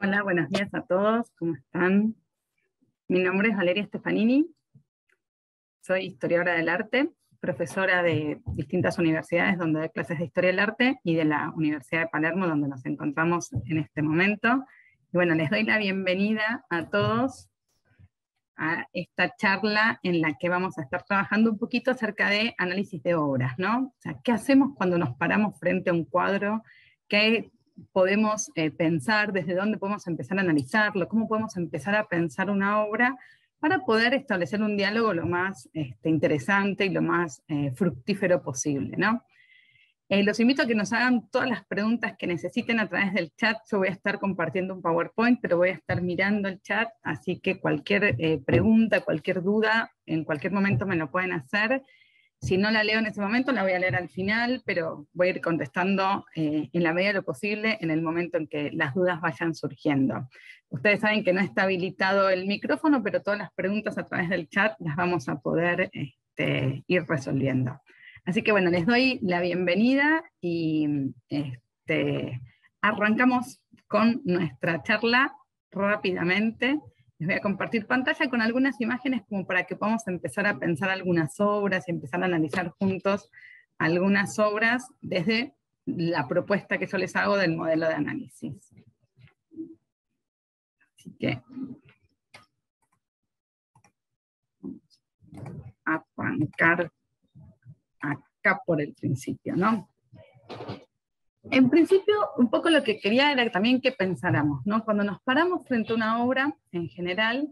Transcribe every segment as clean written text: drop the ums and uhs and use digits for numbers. Hola, buenos días a todos, ¿cómo están? Mi nombre es Valeria Stefanini, soy historiadora del arte, profesora de distintas universidades donde doy clases de Historia del Arte y de la Universidad de Palermo donde nos encontramos en este momento. Y bueno, les doy la bienvenida a todos a esta charla en la que vamos a estar trabajando un poquito acerca de análisis de obras, ¿no? O sea, ¿qué hacemos cuando nos paramos frente a un cuadro? ¿Qué podemos pensar? ¿Desde dónde podemos empezar a analizarlo? ¿Cómo podemos empezar a pensar una obra para poder establecer un diálogo lo más interesante y lo más fructífero posible, ¿no? Los invito a que nos hagan todas las preguntas que necesiten a través del chat. Yo voy a estar compartiendo un PowerPoint, pero voy a estar mirando el chat, así que cualquier pregunta, cualquier duda, en cualquier momento me lo pueden hacer. Si no la leo en ese momento, la voy a leer al final, pero voy a ir contestando en la medida de lo posible en el momento en que las dudas vayan surgiendo. Ustedes saben que no está habilitado el micrófono, pero todas las preguntas a través del chat las vamos a poder ir resolviendo. Así que bueno, les doy la bienvenida y arrancamos con nuestra charla rápidamente. Les voy a compartir pantalla con algunas imágenes como para que podamos empezar a pensar algunas obras y empezar a analizar juntos algunas obras desde la propuesta que yo les hago del modelo de análisis. Así que vamos a arrancar acá por el principio, ¿no? En principio, un poco lo que quería era también que pensáramos, ¿no? Cuando nos paramos frente a una obra, en general,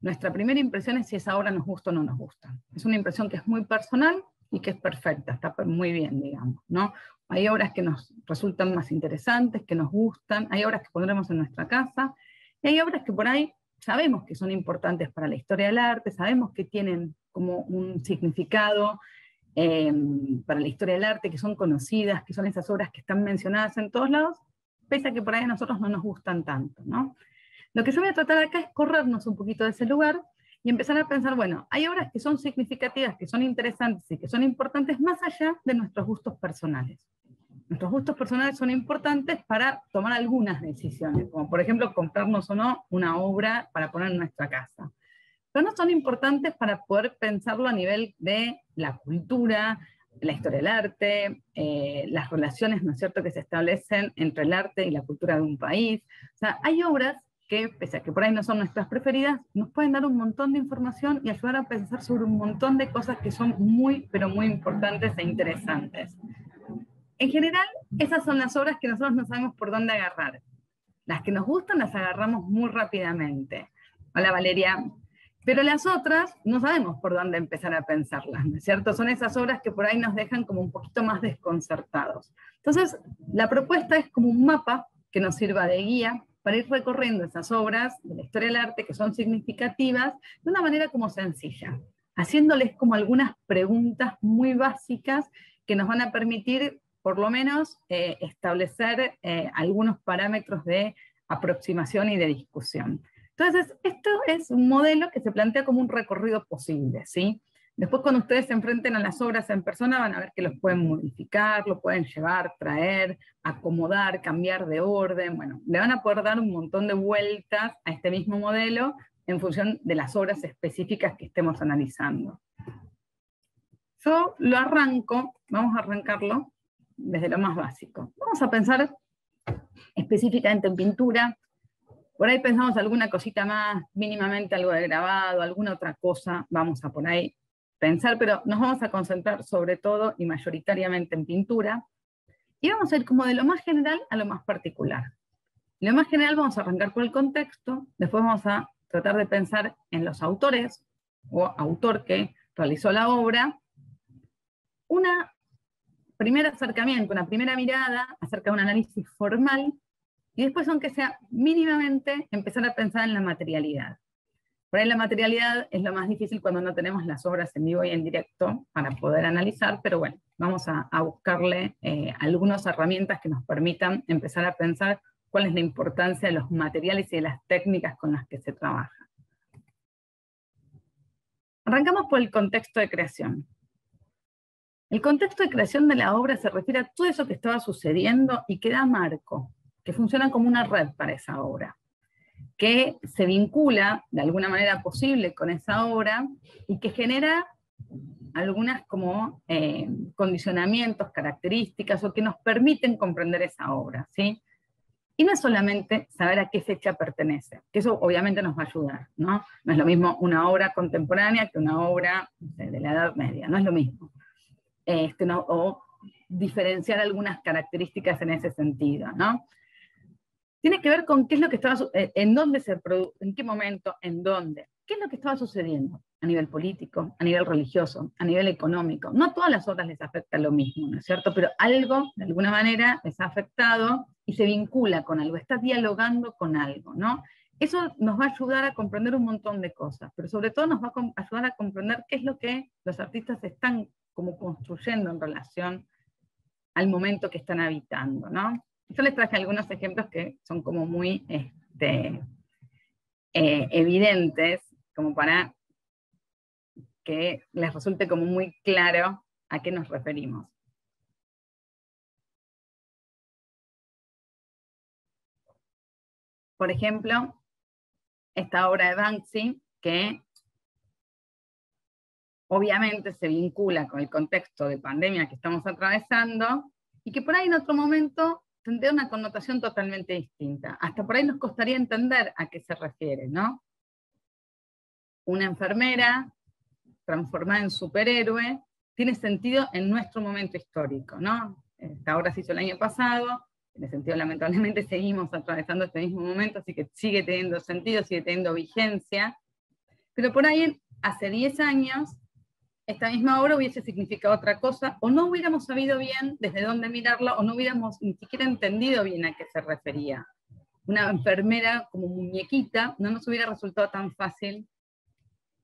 nuestra primera impresión es si esa obra nos gusta o no nos gusta. Es una impresión que es muy personal y que es perfecta, está muy bien, digamos, ¿no? Hay obras que nos resultan más interesantes, que nos gustan, hay obras que pondremos en nuestra casa, y hay obras que por ahí sabemos que son importantes para la historia del arte, sabemos que tienen como un significado para la historia del arte, que son conocidas, que son esas obras que están mencionadas en todos lados, pese a que por ahí a nosotros no nos gustan tanto, ¿no? Lo que yo voy a tratar acá es corrernos un poquito de ese lugar y empezar a pensar, bueno, hay obras que son significativas, que son interesantes y que son importantes más allá de nuestros gustos personales. Nuestros gustos personales son importantes para tomar algunas decisiones, como por ejemplo comprarnos o no una obra para poner en nuestra casa. Pero no son importantes para poder pensarlo a nivel de la cultura, la historia del arte, las relaciones, ¿no es cierto?, que se establecen entre el arte y la cultura de un país. O sea, hay obras que, pese a que por ahí no son nuestras preferidas, nos pueden dar un montón de información y ayudar a pensar sobre un montón de cosas que son muy, pero muy importantes e interesantes. En general, esas son las obras que nosotros no sabemos por dónde agarrar. Las que nos gustan las agarramos muy rápidamente. Hola, Valeria. Pero las otras no sabemos por dónde empezar a pensarlas, ¿no es cierto? Son esas obras que por ahí nos dejan como un poquito más desconcertados. Entonces, la propuesta es como un mapa que nos sirva de guía para ir recorriendo esas obras de la historia del arte que son significativas de una manera como sencilla, haciéndoles como algunas preguntas muy básicas que nos van a permitir, por lo menos, establecer algunos parámetros de aproximación y de discusión. Entonces, esto es un modelo que se plantea como un recorrido posible, ¿sí? Después, cuando ustedes se enfrenten a las obras en persona, van a ver que los pueden modificar, lo pueden llevar, traer, acomodar, cambiar de orden. Bueno, le van a poder dar un montón de vueltas a este mismo modelo en función de las obras específicas que estemos analizando. Yo lo arranco, vamos a arrancarlo desde lo más básico. Vamos a pensar específicamente en pintura. Por ahí pensamos alguna cosita más, mínimamente algo de grabado, alguna otra cosa, vamos a por ahí pensar, pero nos vamos a concentrar sobre todo y mayoritariamente en pintura, y vamos a ir como de lo más general a lo más particular. Lo más general vamos a arrancar por el contexto, después vamos a tratar de pensar en los autores, o autor que realizó la obra, una primer acercamiento, una primera mirada acerca de un análisis formal, y después, aunque sea mínimamente, empezar a pensar en la materialidad. Por ahí la materialidad es lo más difícil cuando no tenemos las obras en vivo y en directo para poder analizar, pero bueno, vamos a buscarle algunas herramientas que nos permitan empezar a pensar cuál es la importancia de los materiales y de las técnicas con las que se trabaja. Arrancamos por el contexto de creación. El contexto de creación de la obra se refiere a todo eso que estaba sucediendo y que da marco, que funcionan como una red para esa obra. que se vincula de alguna manera posible con esa obra y que genera algunas como condicionamientos, características, o que nos permiten comprender esa obra, ¿sí? Y no es solamente saber a qué fecha pertenece, que eso obviamente nos va a ayudar, ¿no? No es lo mismo una obra contemporánea que una obra de la Edad Media, no es lo mismo. O diferenciar algunas características en ese sentido, ¿no? Tiene que ver con qué es lo que estaba, en dónde se produjo, en qué momento, en dónde. ¿Qué es lo que estaba sucediendo a nivel político, a nivel religioso, a nivel económico? No a todas las obras les afecta lo mismo, ¿no es cierto? Pero algo, de alguna manera, les ha afectado y se vincula con algo, está dialogando con algo, ¿no? Eso nos va a ayudar a comprender un montón de cosas, pero sobre todo nos va a ayudar a comprender qué es lo que los artistas están como construyendo en relación al momento que están habitando, ¿no? Yo les traje algunos ejemplos que son como muy evidentes, como para que les resulte como muy claro a qué nos referimos. Por ejemplo, esta obra de Banksy, que obviamente se vincula con el contexto de pandemia que estamos atravesando, y que por ahí en otro momento tendría una connotación totalmente distinta. Hasta por ahí nos costaría entender a qué se refiere, ¿no? Una enfermera transformada en superhéroe tiene sentido en nuestro momento histórico, ¿no? Esta obra se hizo el año pasado, en el sentido, lamentablemente, seguimos atravesando este mismo momento, así que sigue teniendo sentido, sigue teniendo vigencia. Pero por ahí, hace 10 años, esta misma obra hubiese significado otra cosa, o no hubiéramos sabido bien desde dónde mirarla, o no hubiéramos ni siquiera entendido bien a qué se refería. Una enfermera como muñequita no nos hubiera resultado tan fácil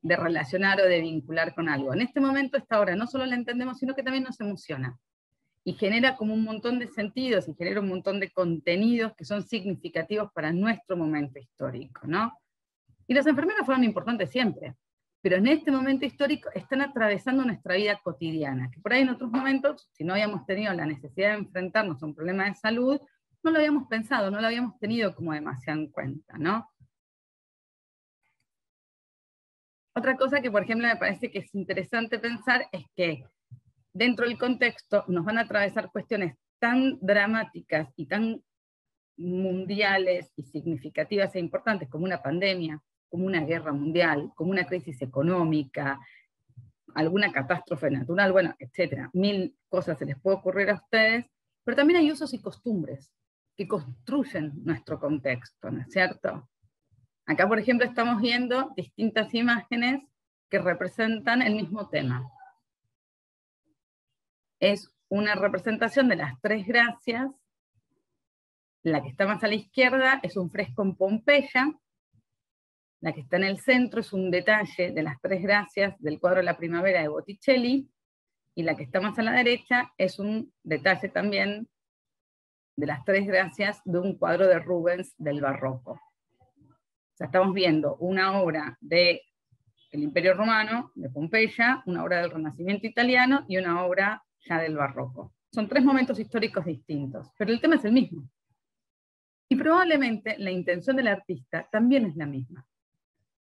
de relacionar o de vincular con algo. En este momento, esta obra no solo la entendemos, sino que también nos emociona, y genera como un montón de sentidos, y genera un montón de contenidos que son significativos para nuestro momento histórico, ¿no? Y las enfermeras fueron importantes siempre, pero en este momento histórico están atravesando nuestra vida cotidiana, que por ahí en otros momentos, si no habíamos tenido la necesidad de enfrentarnos a un problema de salud, no lo habíamos pensado, no lo habíamos tenido como demasiado en cuenta, ¿no? Otra cosa que, por ejemplo, me parece que es interesante pensar es que dentro del contexto nos van a atravesar cuestiones tan dramáticas y tan mundiales y significativas e importantes como una pandemia, como una guerra mundial, como una crisis económica, alguna catástrofe natural, bueno, etcétera. Mil cosas se les puede ocurrir a ustedes, pero también hay usos y costumbres que construyen nuestro contexto, ¿no es cierto? Acá, por ejemplo, estamos viendo distintas imágenes que representan el mismo tema. Es una representación de las Tres Gracias. La que está más a la izquierda es un fresco en Pompeya. La que está en el centro es un detalle de las Tres Gracias del cuadro La Primavera de Botticelli. Y la que está más a la derecha es un detalle también de las Tres Gracias de un cuadro de Rubens del Barroco. O sea, estamos viendo una obra de el Imperio Romano, de Pompeya, una obra del Renacimiento italiano y una obra ya del Barroco. Son tres momentos históricos distintos, pero el tema es el mismo. Y probablemente la intención del artista también es la misma,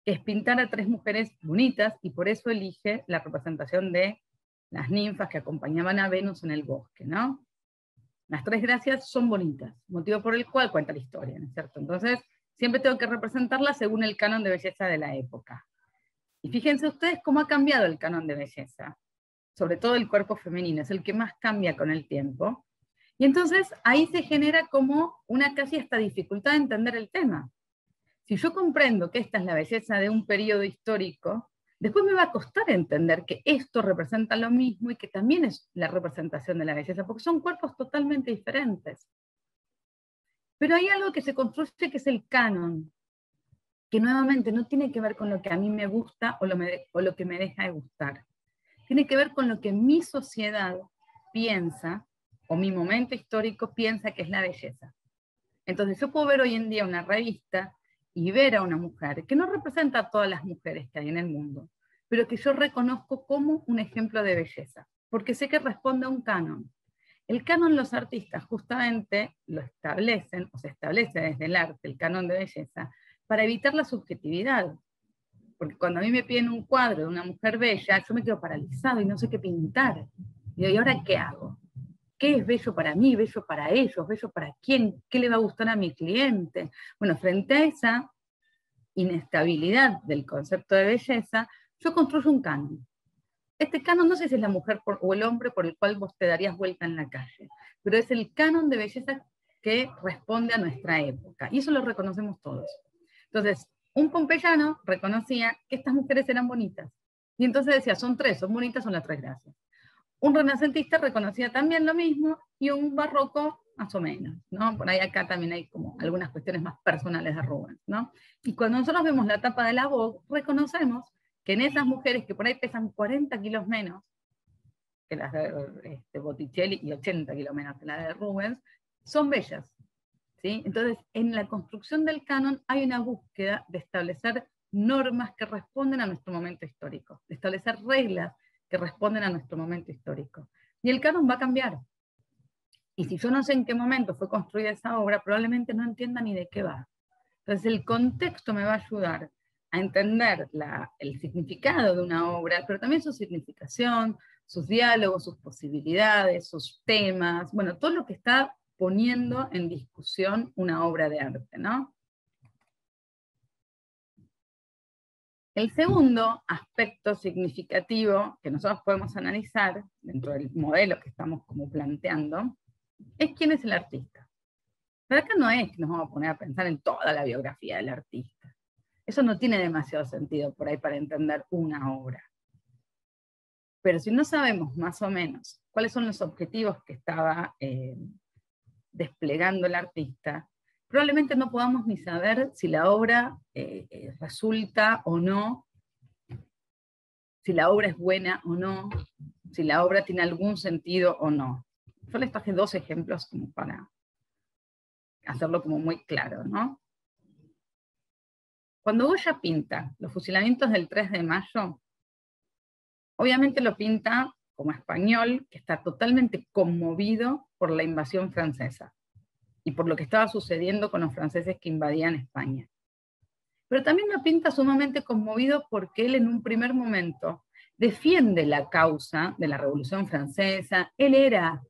que es pintar a tres mujeres bonitas, y por eso elige la representación de las ninfas que acompañaban a Venus en el bosque, ¿no? Las Tres Gracias son bonitas, motivo por el cual cuenta la historia, ¿no es cierto? Entonces, siempre tengo que representarlas según el canon de belleza de la época. Y fíjense ustedes cómo ha cambiado el canon de belleza, sobre todo el cuerpo femenino, es el que más cambia con el tiempo. Y entonces ahí se genera como una casi hasta dificultad de entender el tema. Si yo comprendo que esta es la belleza de un periodo histórico, después me va a costar entender que esto representa lo mismo y que también es la representación de la belleza, porque son cuerpos totalmente diferentes. Pero hay algo que se construye que es el canon, que nuevamente no tiene que ver con lo que a mí me gusta o lo que me deja de gustar. Tiene que ver con lo que mi sociedad piensa, o mi momento histórico piensa que es la belleza. Entonces yo puedo ver hoy en día una revista y ver a una mujer que no representa a todas las mujeres que hay en el mundo, pero que yo reconozco como un ejemplo de belleza, porque sé que responde a un canon. El canon los artistas justamente lo establecen, o se establece desde el arte, el canon de belleza, para evitar la subjetividad. Porque cuando a mí me piden un cuadro de una mujer bella, yo me quedo paralizado y no sé qué pintar. Y digo, ¿y ahora qué hago? ¿Qué es bello para mí? ¿Bello para ellos? ¿Bello para quién? ¿Qué le va a gustar a mi cliente? Bueno, frente a esa inestabilidad del concepto de belleza, yo construyo un canon. Este canon no sé si es la mujer o el hombre por el cual vos te darías vuelta en la calle, pero es el canon de belleza que responde a nuestra época. Y eso lo reconocemos todos. Entonces, un pompeyano reconocía que estas mujeres eran bonitas. Y entonces decía, son tres, son bonitas, son las tres gracias. Un renacentista reconocía también lo mismo, y un barroco más o menos, ¿no? Por ahí acá también hay como algunas cuestiones más personales de Rubens, ¿no? Y cuando nosotros vemos la tapa de la Vogue, reconocemos que en esas mujeres que por ahí pesan 40 kilos menos que las de Botticelli y 80 kilos menos que las de Rubens, son bellas, ¿sí? Entonces, en la construcción del canon hay una búsqueda de establecer normas que responden a nuestro momento histórico, de establecer reglas que responden a nuestro momento histórico. Y el canon va a cambiar. Y si yo no sé en qué momento fue construida esa obra, probablemente no entienda ni de qué va. Entonces el contexto me va a ayudar a entender el significado de una obra, pero también su significación, sus diálogos, sus posibilidades, sus temas, bueno, todo lo que está poniendo en discusión una obra de arte, ¿no? El segundo aspecto significativo que nosotros podemos analizar dentro del modelo que estamos como planteando es quién es el artista. Pero acá no es que nos vamos a poner a pensar en toda la biografía del artista. Eso no tiene demasiado sentido por ahí para entender una obra. Pero si no sabemos más o menos cuáles son los objetivos que estaba desplegando el artista, probablemente no podamos ni saber si la obra resulta o no, si la obra es buena o no, si la obra tiene algún sentido o no. Yo les traje dos ejemplos como para hacerlo como muy claro, ¿no? Cuando Goya pinta los fusilamientos del 3 de mayo, obviamente lo pinta como español, que está totalmente conmovido por la invasión francesa y por lo que estaba sucediendo con los franceses que invadían España. Pero también lo pinta sumamente conmovido porque él en un primer momento defiende la causa de la Revolución Francesa, él era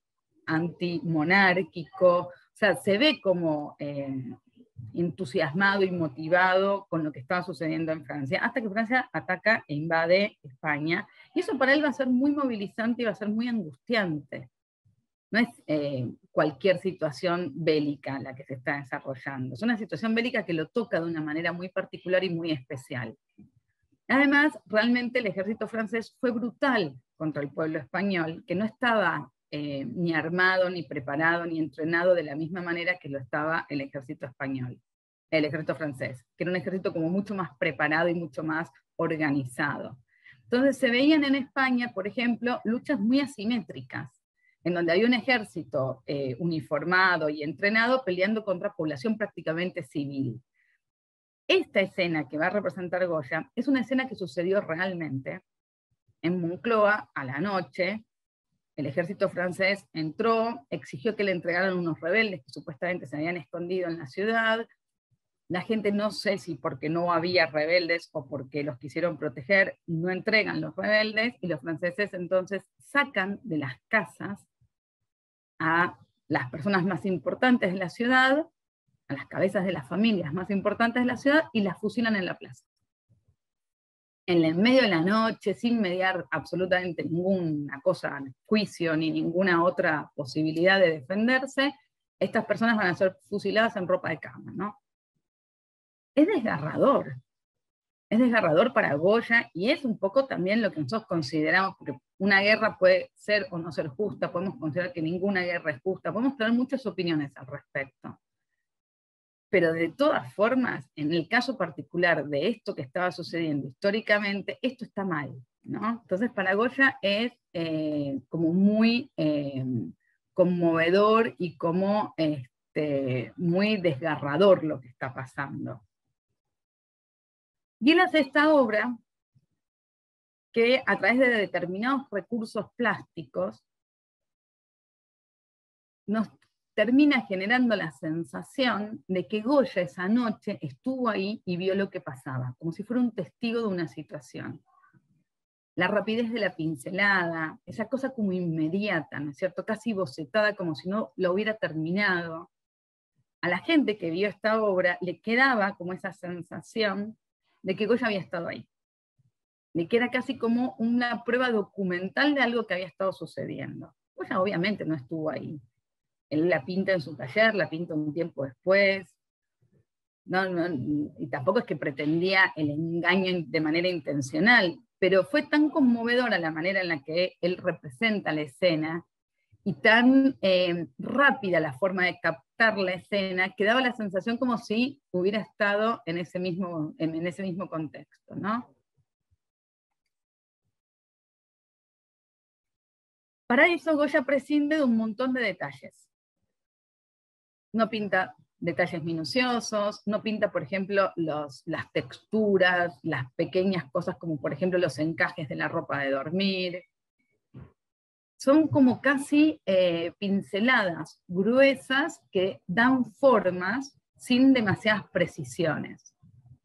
antimonárquico, o sea, se ve como entusiasmado y motivado con lo que estaba sucediendo en Francia, hasta que Francia ataca e invade España, y eso para él va a ser muy movilizante y va a ser muy angustiante. No es cualquier situación bélica la que se está desarrollando. Es una situación bélica que lo toca de una manera muy particular y muy especial. Además, realmente el ejército francés fue brutal contra el pueblo español, que no estaba ni armado, ni preparado, ni entrenado de la misma manera que lo estaba el ejército español, el ejército francés, que era un ejército como mucho más preparado y mucho más organizado. Entonces se veían en España, por ejemplo, luchas muy asimétricas, en donde había un ejército uniformado y entrenado peleando contra población prácticamente civil. Esta escena que va a representar Goya es una escena que sucedió realmente. En Moncloa, a la noche, el ejército francés entró, exigió que le entregaran unos rebeldes que supuestamente se habían escondido en la ciudad. La gente, no sé si porque no había rebeldes o porque los quisieron proteger, no entregan los rebeldes, y los franceses entonces sacan de las casas a las personas más importantes de la ciudad, a las cabezas de las familias más importantes de la ciudad, y las fusilan en la plaza. En medio de la noche, sin mediar absolutamente ninguna cosa, juicio, ni ninguna otra posibilidad de defenderse, estas personas van a ser fusiladas en ropa de cama, ¿no? Es desgarrador para Goya, y es un poco también lo que nosotros consideramos, porque una guerra puede ser o no ser justa, podemos considerar que ninguna guerra es justa, podemos tener muchas opiniones al respecto. Pero de todas formas, en el caso particular de esto que estaba sucediendo históricamente, esto está mal, ¿no? Entonces para Goya es como muy conmovedor y como muy desgarrador lo que está pasando. Y él hace esta obra que a través de determinados recursos plásticos nos termina generando la sensación de que Goya esa noche estuvo ahí y vio lo que pasaba, como si fuera un testigo de una situación. La rapidez de la pincelada, esa cosa como inmediata, ¿no es cierto?, casi bocetada, como si no lo hubiera terminado. A la gente que vio esta obra le quedaba como esa sensación de que Goya había estado ahí, de que era casi como una prueba documental de algo que había estado sucediendo. Goya obviamente no estuvo ahí. Él la pinta en su taller, la pinta un tiempo después, y tampoco es que pretendía el engaño de manera intencional, pero fue tan conmovedora la manera en la que él representa la escena, y tan rápida la forma de captar la escena, que daba la sensación como si hubiera estado en ese mismo, contexto, ¿no? Para eso Goya prescinde de un montón de detalles. No pinta detalles minuciosos, no pinta, por ejemplo, las texturas, las pequeñas cosas como, por ejemplo, los encajes de la ropa de dormir. Son como casi pinceladas gruesas que dan formas sin demasiadas precisiones.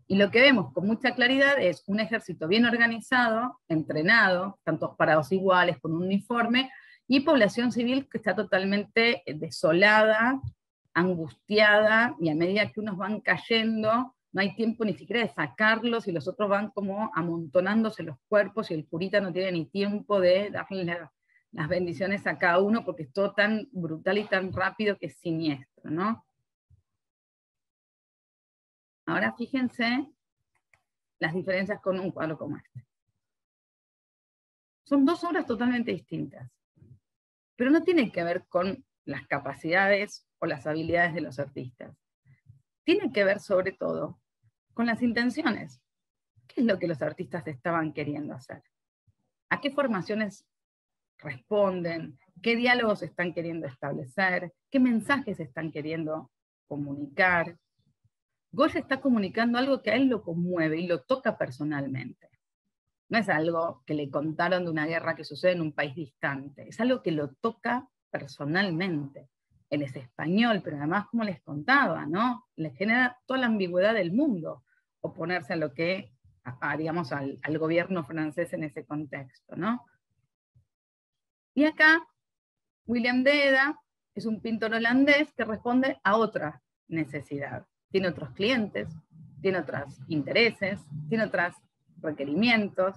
Y lo que vemos con mucha claridad es un ejército bien organizado, entrenado, tantos parados iguales, con un uniforme, y población civil que está totalmente desolada, angustiada, y a medida que unos van cayendo, no hay tiempo ni siquiera de sacarlos, y los otros van como amontonándose los cuerpos, y el curita no tiene ni tiempo de darle las bendiciones a cada uno, porque es todo tan brutal y tan rápido que es siniestro, ¿no? Ahora fíjense las diferencias con un cuadro como este. Son dos obras totalmente distintas, pero no tienen que ver con las capacidades o las habilidades de los artistas. Tiene que ver sobre todo con las intenciones. ¿Qué es lo que los artistas estaban queriendo hacer? ¿A qué formaciones responden? ¿Qué diálogos están queriendo establecer? ¿Qué mensajes están queriendo comunicar? Goya está comunicando algo que a él lo conmueve y lo toca personalmente. No es algo que le contaron de una guerra que sucede en un país distante, es algo que lo toca personalmente. Él es español, pero además, como les contaba, ¿no?, le genera toda la ambigüedad del mundo oponerse a lo que, digamos, al gobierno francés en ese contexto, ¿no? Y acá, Willem de Edda es un pintor holandés que responde a otra necesidad. Tiene otros clientes, tiene otros intereses, tiene otros requerimientos.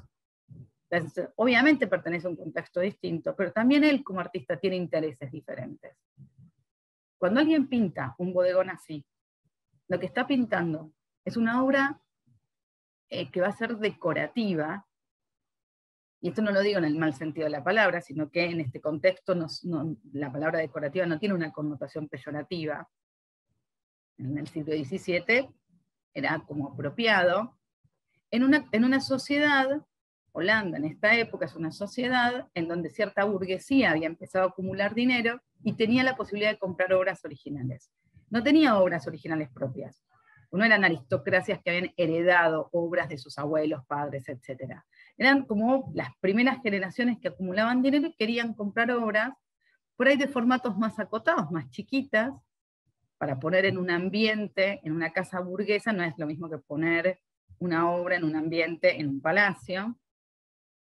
Entonces, obviamente pertenece a un contexto distinto, pero también él como artista tiene intereses diferentes. Cuando alguien pinta un bodegón así, lo que está pintando es una obra que va a ser decorativa, y esto no lo digo en el mal sentido de la palabra, sino que en este contexto la palabra decorativa no tiene una connotación peyorativa. En el siglo XVII era como apropiado, en una sociedad, Holanda en esta época es una sociedad en donde cierta burguesía había empezado a acumular dinero y tenía la posibilidad de comprar obras originales. No tenía obras originales propias, no eran aristocracias que habían heredado obras de sus abuelos, padres, etc. Eran como las primeras generaciones que acumulaban dinero y querían comprar obras por ahí de formatos más acotados, más chiquitas, para poner en un ambiente, en una casa burguesa, no es lo mismo que poner una obra en un ambiente, en un palacio.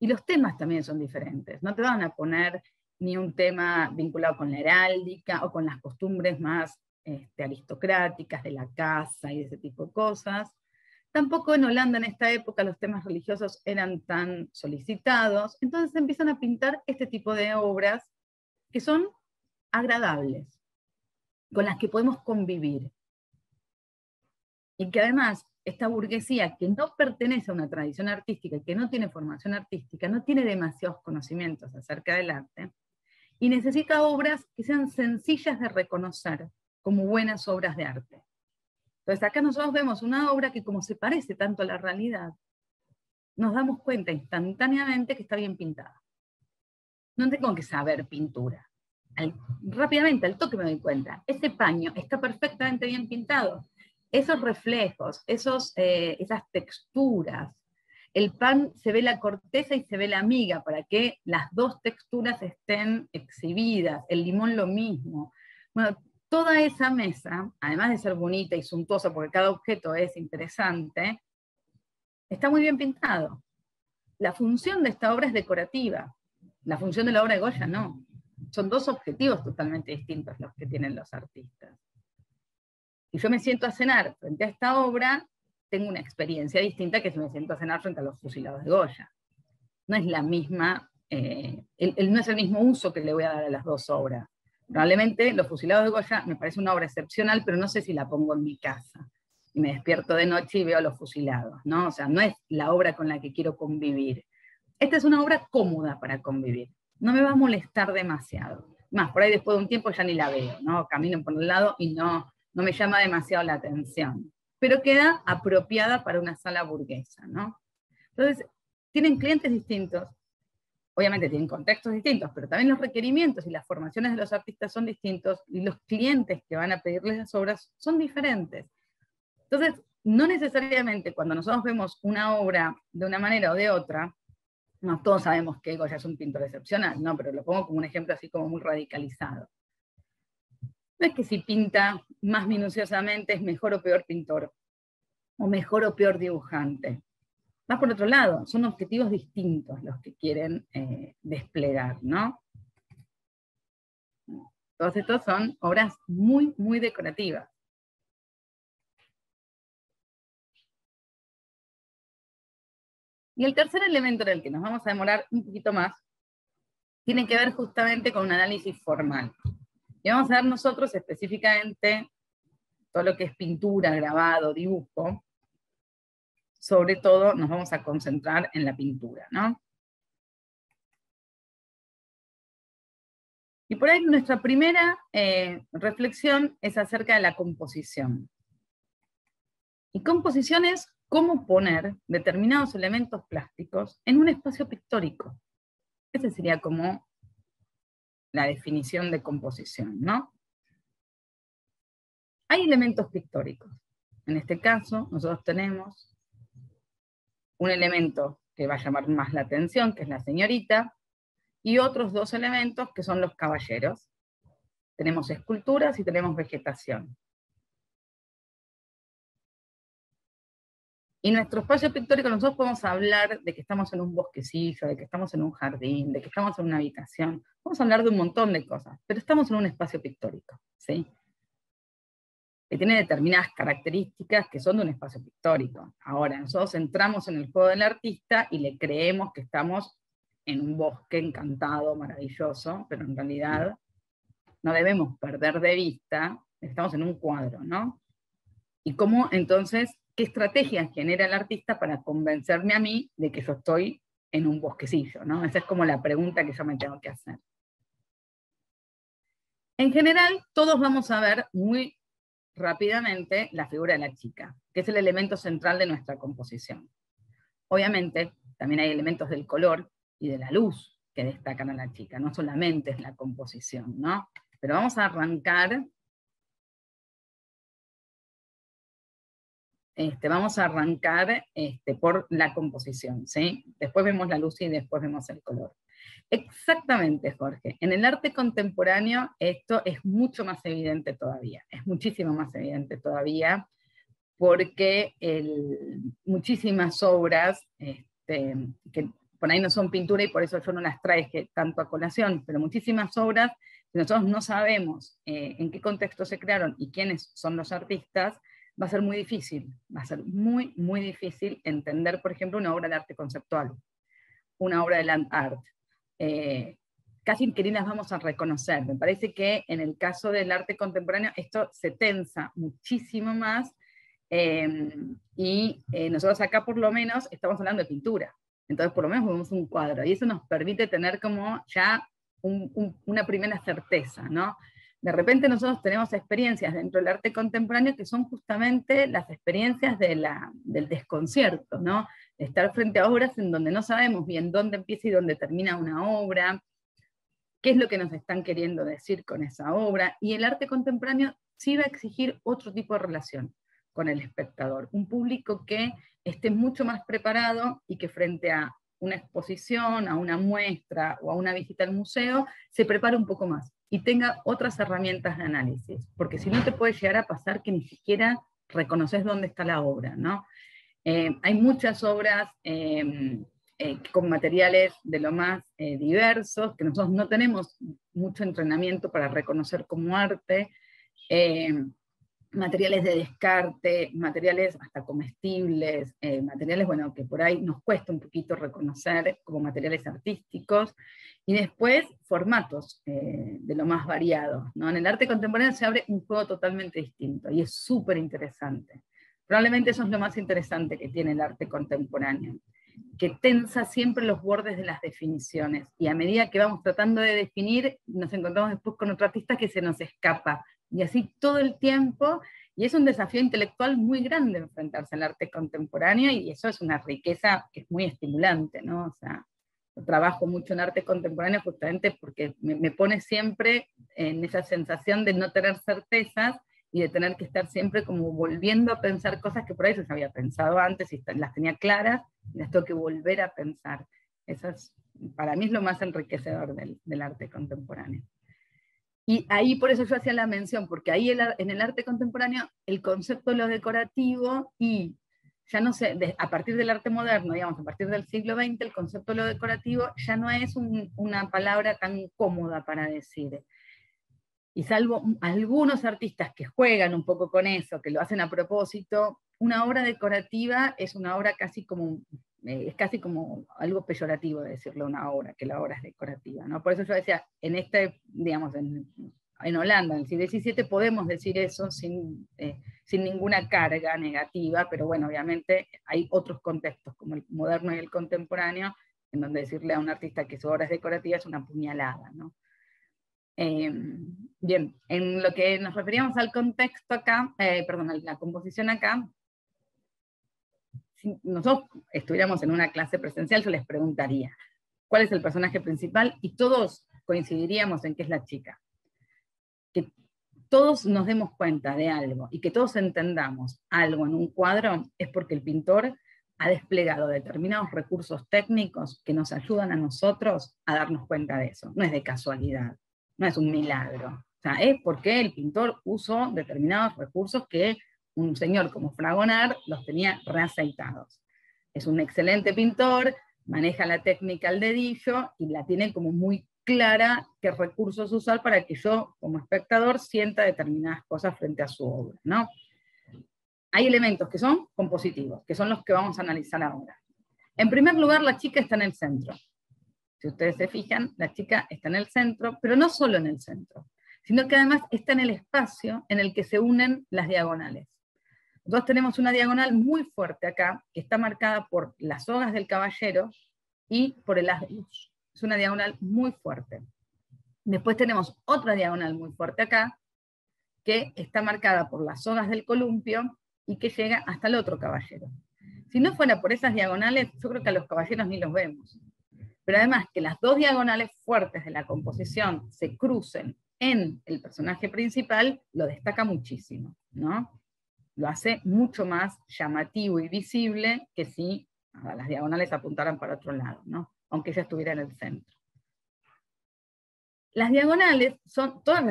Y los temas también son diferentes. No te van a poner ni un tema vinculado con la heráldica o con las costumbres más aristocráticas de la casa y ese tipo de cosas. Tampoco en Holanda en esta época los temas religiosos eran tan solicitados. Entonces empiezan a pintar este tipo de obras que son agradables, con las que podemos convivir. Y que además, esta burguesía que no pertenece a una tradición artística y que no tiene formación artística, no tiene demasiados conocimientos acerca del arte, y necesita obras que sean sencillas de reconocer como buenas obras de arte. Entonces acá nosotros vemos una obra que, como se parece tanto a la realidad, nos damos cuenta instantáneamente que está bien pintada. No tengo que saber pintura. Rápidamente, al toque me doy cuenta, ese paño está perfectamente bien pintado, esos reflejos, esas texturas, el pan se ve la corteza y se ve la miga para que las dos texturas estén exhibidas, el limón lo mismo. Bueno, Toda esa mesa, además de ser bonita y suntuosa, porque cada objeto es interesante, está muy bien pintado. La función de esta obra es decorativa. La función de la obra de Goya no. Son dos objetivos totalmente distintos los que tienen los artistas. Si yo me siento a cenar frente a esta obra, tengo una experiencia distinta que si me siento a cenar frente a los fusilados de Goya. No es la misma, no es el mismo uso que le voy a dar a las dos obras. Probablemente los fusilados de Goya me parece una obra excepcional, pero no sé si la pongo en mi casa. Y me despierto de noche y veo a los fusilados, ¿no? O sea, no es la obra con la que quiero convivir. Esta es una obra cómoda para convivir. No me va a molestar demasiado. Más, por ahí después de un tiempo ya ni la veo, ¿no? Camino por un lado y no me llama demasiado la atención. Pero queda apropiada para una sala burguesa, ¿no? Entonces, tienen clientes distintos. Obviamente tienen contextos distintos, pero también los requerimientos y las formaciones de los artistas son distintos y los clientes que van a pedirles las obras son diferentes. Entonces, no necesariamente cuando nosotros vemos una obra de una manera o de otra, no todos sabemos que Goya es un pintor excepcional, no, pero lo pongo como un ejemplo así como muy radicalizado. No es que si pinta más minuciosamente es mejor o peor pintor, o mejor o peor dibujante. Más por otro lado, son objetivos distintos los que quieren desplegar, ¿no? Todos estos son obras muy, muy decorativas. Y el tercer elemento en el que nos vamos a demorar un poquito más tiene que ver justamente con un análisis formal. Y vamos a ver nosotros específicamente todo lo que es pintura, grabado, dibujo. Sobre todo nos vamos a concentrar en la pintura, ¿no? Y por ahí nuestra primera reflexión es acerca de la composición. Y composición es cómo poner determinados elementos plásticos en un espacio pictórico. Esa sería como la definición de composición, ¿no? Hay elementos pictóricos. En este caso nosotros tenemos un elemento que va a llamar más la atención, que es la señorita, y otros dos elementos que son los caballeros. Tenemos esculturas y tenemos vegetación. Y nuestro espacio pictórico, nosotros podemos hablar de que estamos en un bosquecillo, de que estamos en un jardín, de que estamos en una habitación, vamos a hablar de un montón de cosas, pero estamos en un espacio pictórico, ¿sí? Que tiene determinadas características que son de un espacio pictórico. Ahora, nosotros entramos en el juego del artista y le creemos que estamos en un bosque encantado, maravilloso, pero en realidad no debemos perder de vista, estamos en un cuadro, ¿no? Y cómo, entonces, qué estrategias genera el artista para convencerme a mí de que yo estoy en un bosquecillo, ¿no? Esa es como la pregunta que yo me tengo que hacer. En general, todos vamos a ver muy rápidamente la figura de la chica, que es el elemento central de nuestra composición. Obviamente, también hay elementos del color y de la luz que destacan a la chica, no solamente es la composición, ¿no? Pero vamos a arrancar, por la composición, ¿sí? Después vemos la luz y después vemos el color. Exactamente, Jorge. En el arte contemporáneo esto es mucho más evidente todavía, es muchísimo más evidente todavía, porque muchísimas obras que por ahí no son pintura y por eso yo no las traje tanto a colación, pero muchísimas obras que nosotros no sabemos en qué contexto se crearon y quiénes son los artistas, va a ser muy difícil, va a ser muy, muy difícil entender, por ejemplo, una obra de arte conceptual, una obra de land art. Casi que ni las vamos a reconocer. Me parece que en el caso del arte contemporáneo esto se tensa muchísimo más y nosotros acá por lo menos estamos hablando de pintura, entonces por lo menos vemos un cuadro y eso nos permite tener como ya una primera certeza, ¿no? De repente nosotros tenemos experiencias dentro del arte contemporáneo que son justamente las experiencias de del desconcierto, ¿no? Estar frente a obras en donde no sabemos bien dónde empieza y dónde termina una obra, qué es lo que nos están queriendo decir con esa obra, y el arte contemporáneo sí va a exigir otro tipo de relación con el espectador, un público que esté mucho más preparado y que frente a una exposición, a una muestra o a una visita al museo, se prepare un poco más, y tenga otras herramientas de análisis, porque si no te puede llegar a pasar que ni siquiera reconoces dónde está la obra, ¿no? Hay muchas obras con materiales de lo más diversos, que nosotros no tenemos mucho entrenamiento para reconocer como arte, materiales de descarte, materiales hasta comestibles, materiales bueno, que por ahí nos cuesta un poquito reconocer como materiales artísticos, y después formatos de lo más variados, ¿no? En el arte contemporáneo se abre un juego totalmente distinto, y es súper interesante. Probablemente eso es lo más interesante que tiene el arte contemporáneo, que tensa siempre los bordes de las definiciones, y a medida que vamos tratando de definir, nos encontramos después con otro artista que se nos escapa, y así todo el tiempo, y es un desafío intelectual muy grande enfrentarse al arte contemporáneo, y eso es una riqueza que es muy estimulante, ¿no? O sea, yo trabajo mucho en arte contemporáneo justamente porque me pone siempre en esa sensación de no tener certezas, y de tener que estar siempre como volviendo a pensar cosas que por ahí se había pensado antes, y las tenía claras, y las tengo que volver a pensar. Eso es, para mí es lo más enriquecedor del arte contemporáneo. Y ahí por eso yo hacía la mención, porque ahí en el arte contemporáneo el concepto de lo decorativo y, ya no sé, a partir del arte moderno, digamos, a partir del siglo XX, el concepto de lo decorativo ya no es una palabra tan cómoda para decir. Y salvo algunos artistas que juegan un poco con eso, que lo hacen a propósito, una obra decorativa es una obra casi como, es casi como algo peyorativo de decirle una obra, que la obra es decorativa, ¿no? Por eso yo decía, en este, digamos, en Holanda, en el siglo XVII, podemos decir eso sin ninguna carga negativa, pero bueno, obviamente hay otros contextos, como el moderno y el contemporáneo, en donde decirle a un artista que su obra es decorativa es una puñalada, ¿no? Bien, en lo que nos referíamos al contexto acá, perdón, a la composición acá, si nosotros estuviéramos en una clase presencial, yo les preguntaría cuál es el personaje principal y todos coincidiríamos en que es la chica. Que todos nos demos cuenta de algo y que todos entendamos algo en un cuadro es porque el pintor ha desplegado determinados recursos técnicos que nos ayudan a nosotros a darnos cuenta de eso. No es de casualidad. No es un milagro, o sea, es porque el pintor usó determinados recursos que un señor como Fragonard los tenía reaceitados. Es un excelente pintor, maneja la técnica al dedillo y la tiene como muy clara qué recursos usar para que yo como espectador sienta determinadas cosas frente a su obra, ¿no? Hay elementos que son compositivos, que son los que vamos a analizar ahora. En primer lugar, la chica está en el centro. Si ustedes se fijan, la chica está en el centro, pero no solo en el centro, sino que además está en el espacio en el que se unen las diagonales. Nosotros tenemos una diagonal muy fuerte acá, que está marcada por las sogas del caballero y por el haz de luz. Es una diagonal muy fuerte. Después tenemos otra diagonal muy fuerte acá, que está marcada por las sogas del columpio y que llega hasta el otro caballero. Si no fuera por esas diagonales, yo creo que a los caballeros ni los vemos. Pero además que las dos diagonales fuertes de la composición se crucen en el personaje principal, lo destaca muchísimo, ¿no? Lo hace mucho más llamativo y visible que si las diagonales apuntaran para otro lado, ¿no? Aunque ella estuviera en el centro. Las diagonales son, toda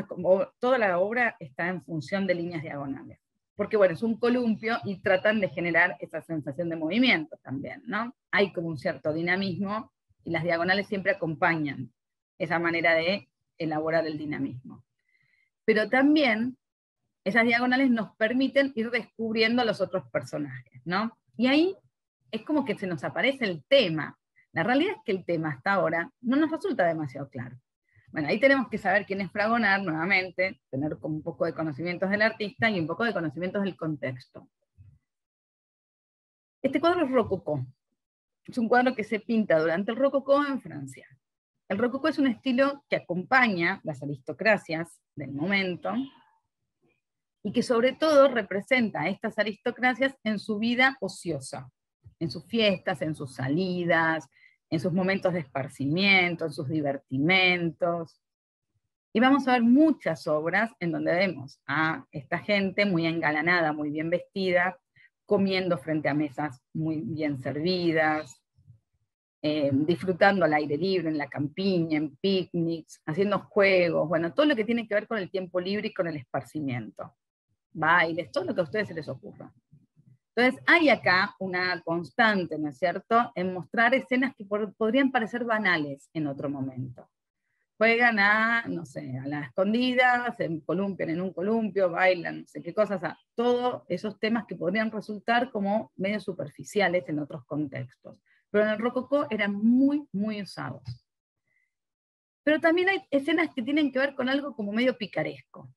la obra está en función de líneas diagonales, porque bueno, es un columpio y tratan de generar esa sensación de movimiento también, ¿no? Hay como un cierto dinamismo, y las diagonales siempre acompañan esa manera de elaborar el dinamismo. Pero también esas diagonales nos permiten ir descubriendo a los otros personajes, ¿no? Y ahí es como que se nos aparece el tema. La realidad es que el tema hasta ahora no nos resulta demasiado claro. Bueno, ahí tenemos que saber quién es Fragonard nuevamente, tener un poco de conocimientos del artista y un poco de conocimientos del contexto. Este cuadro es rococó. Es un cuadro que se pinta durante el Rococó en Francia. El Rococó es un estilo que acompaña las aristocracias del momento y que sobre todo representa a estas aristocracias en su vida ociosa, en sus fiestas, en sus salidas, en sus momentos de esparcimiento, en sus divertimentos. Y vamos a ver muchas obras en donde vemos a esta gente muy engalanada, muy bien vestida, comiendo frente a mesas muy bien servidas, disfrutando al aire libre, en la campiña, en picnics, haciendo juegos, bueno, todo lo que tiene que ver con el tiempo libre y con el esparcimiento, bailes, todo lo que a ustedes se les ocurra. Entonces hay acá una constante, ¿no es cierto?, en mostrar escenas que podrían parecer banales en otro momento. Juegan a, no sé, a las escondidas, se columpian en un columpio, bailan, no sé qué cosas, a todos esos temas que podrían resultar como medio superficiales en otros contextos. Pero en el Rococó eran muy, muy usados. Pero también hay escenas que tienen que ver con algo como medio picaresco,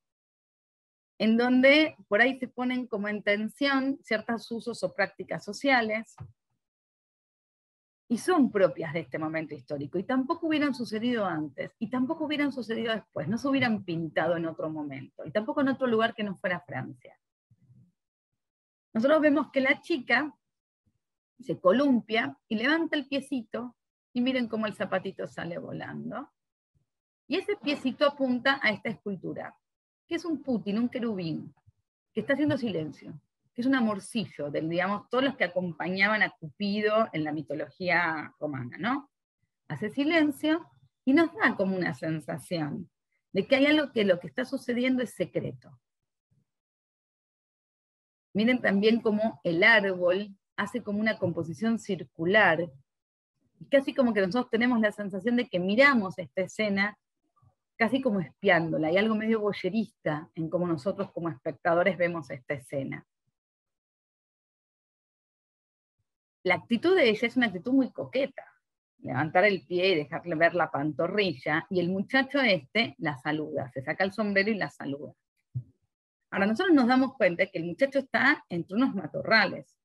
en donde por ahí se ponen como en tensión ciertos usos o prácticas sociales, y son propias de este momento histórico, y tampoco hubieran sucedido antes, y tampoco hubieran sucedido después, no se hubieran pintado en otro momento, y tampoco en otro lugar que no fuera Francia. Nosotros vemos que la chica se columpia y levanta el piecito, y miren cómo el zapatito sale volando, y ese piecito apunta a esta escultura, que es un putin, un querubín, que está haciendo silencio, que es un amorcillo de, digamos, todos los que acompañaban a Cupido en la mitología romana, ¿no? Hace silencio y nos da como una sensación de que hay algo que lo que está sucediendo es secreto. Miren también cómo el árbol hace como una composición circular, y casi como que nosotros tenemos la sensación de que miramos esta escena casi como espiándola, hay algo medio boyerista en cómo nosotros como espectadores vemos esta escena. La actitud de ella es una actitud muy coqueta, levantar el pie y dejarle ver la pantorrilla, y el muchacho este la saluda, se saca el sombrero y la saluda. Ahora nosotros nos damos cuenta que el muchacho está entre unos matorrales,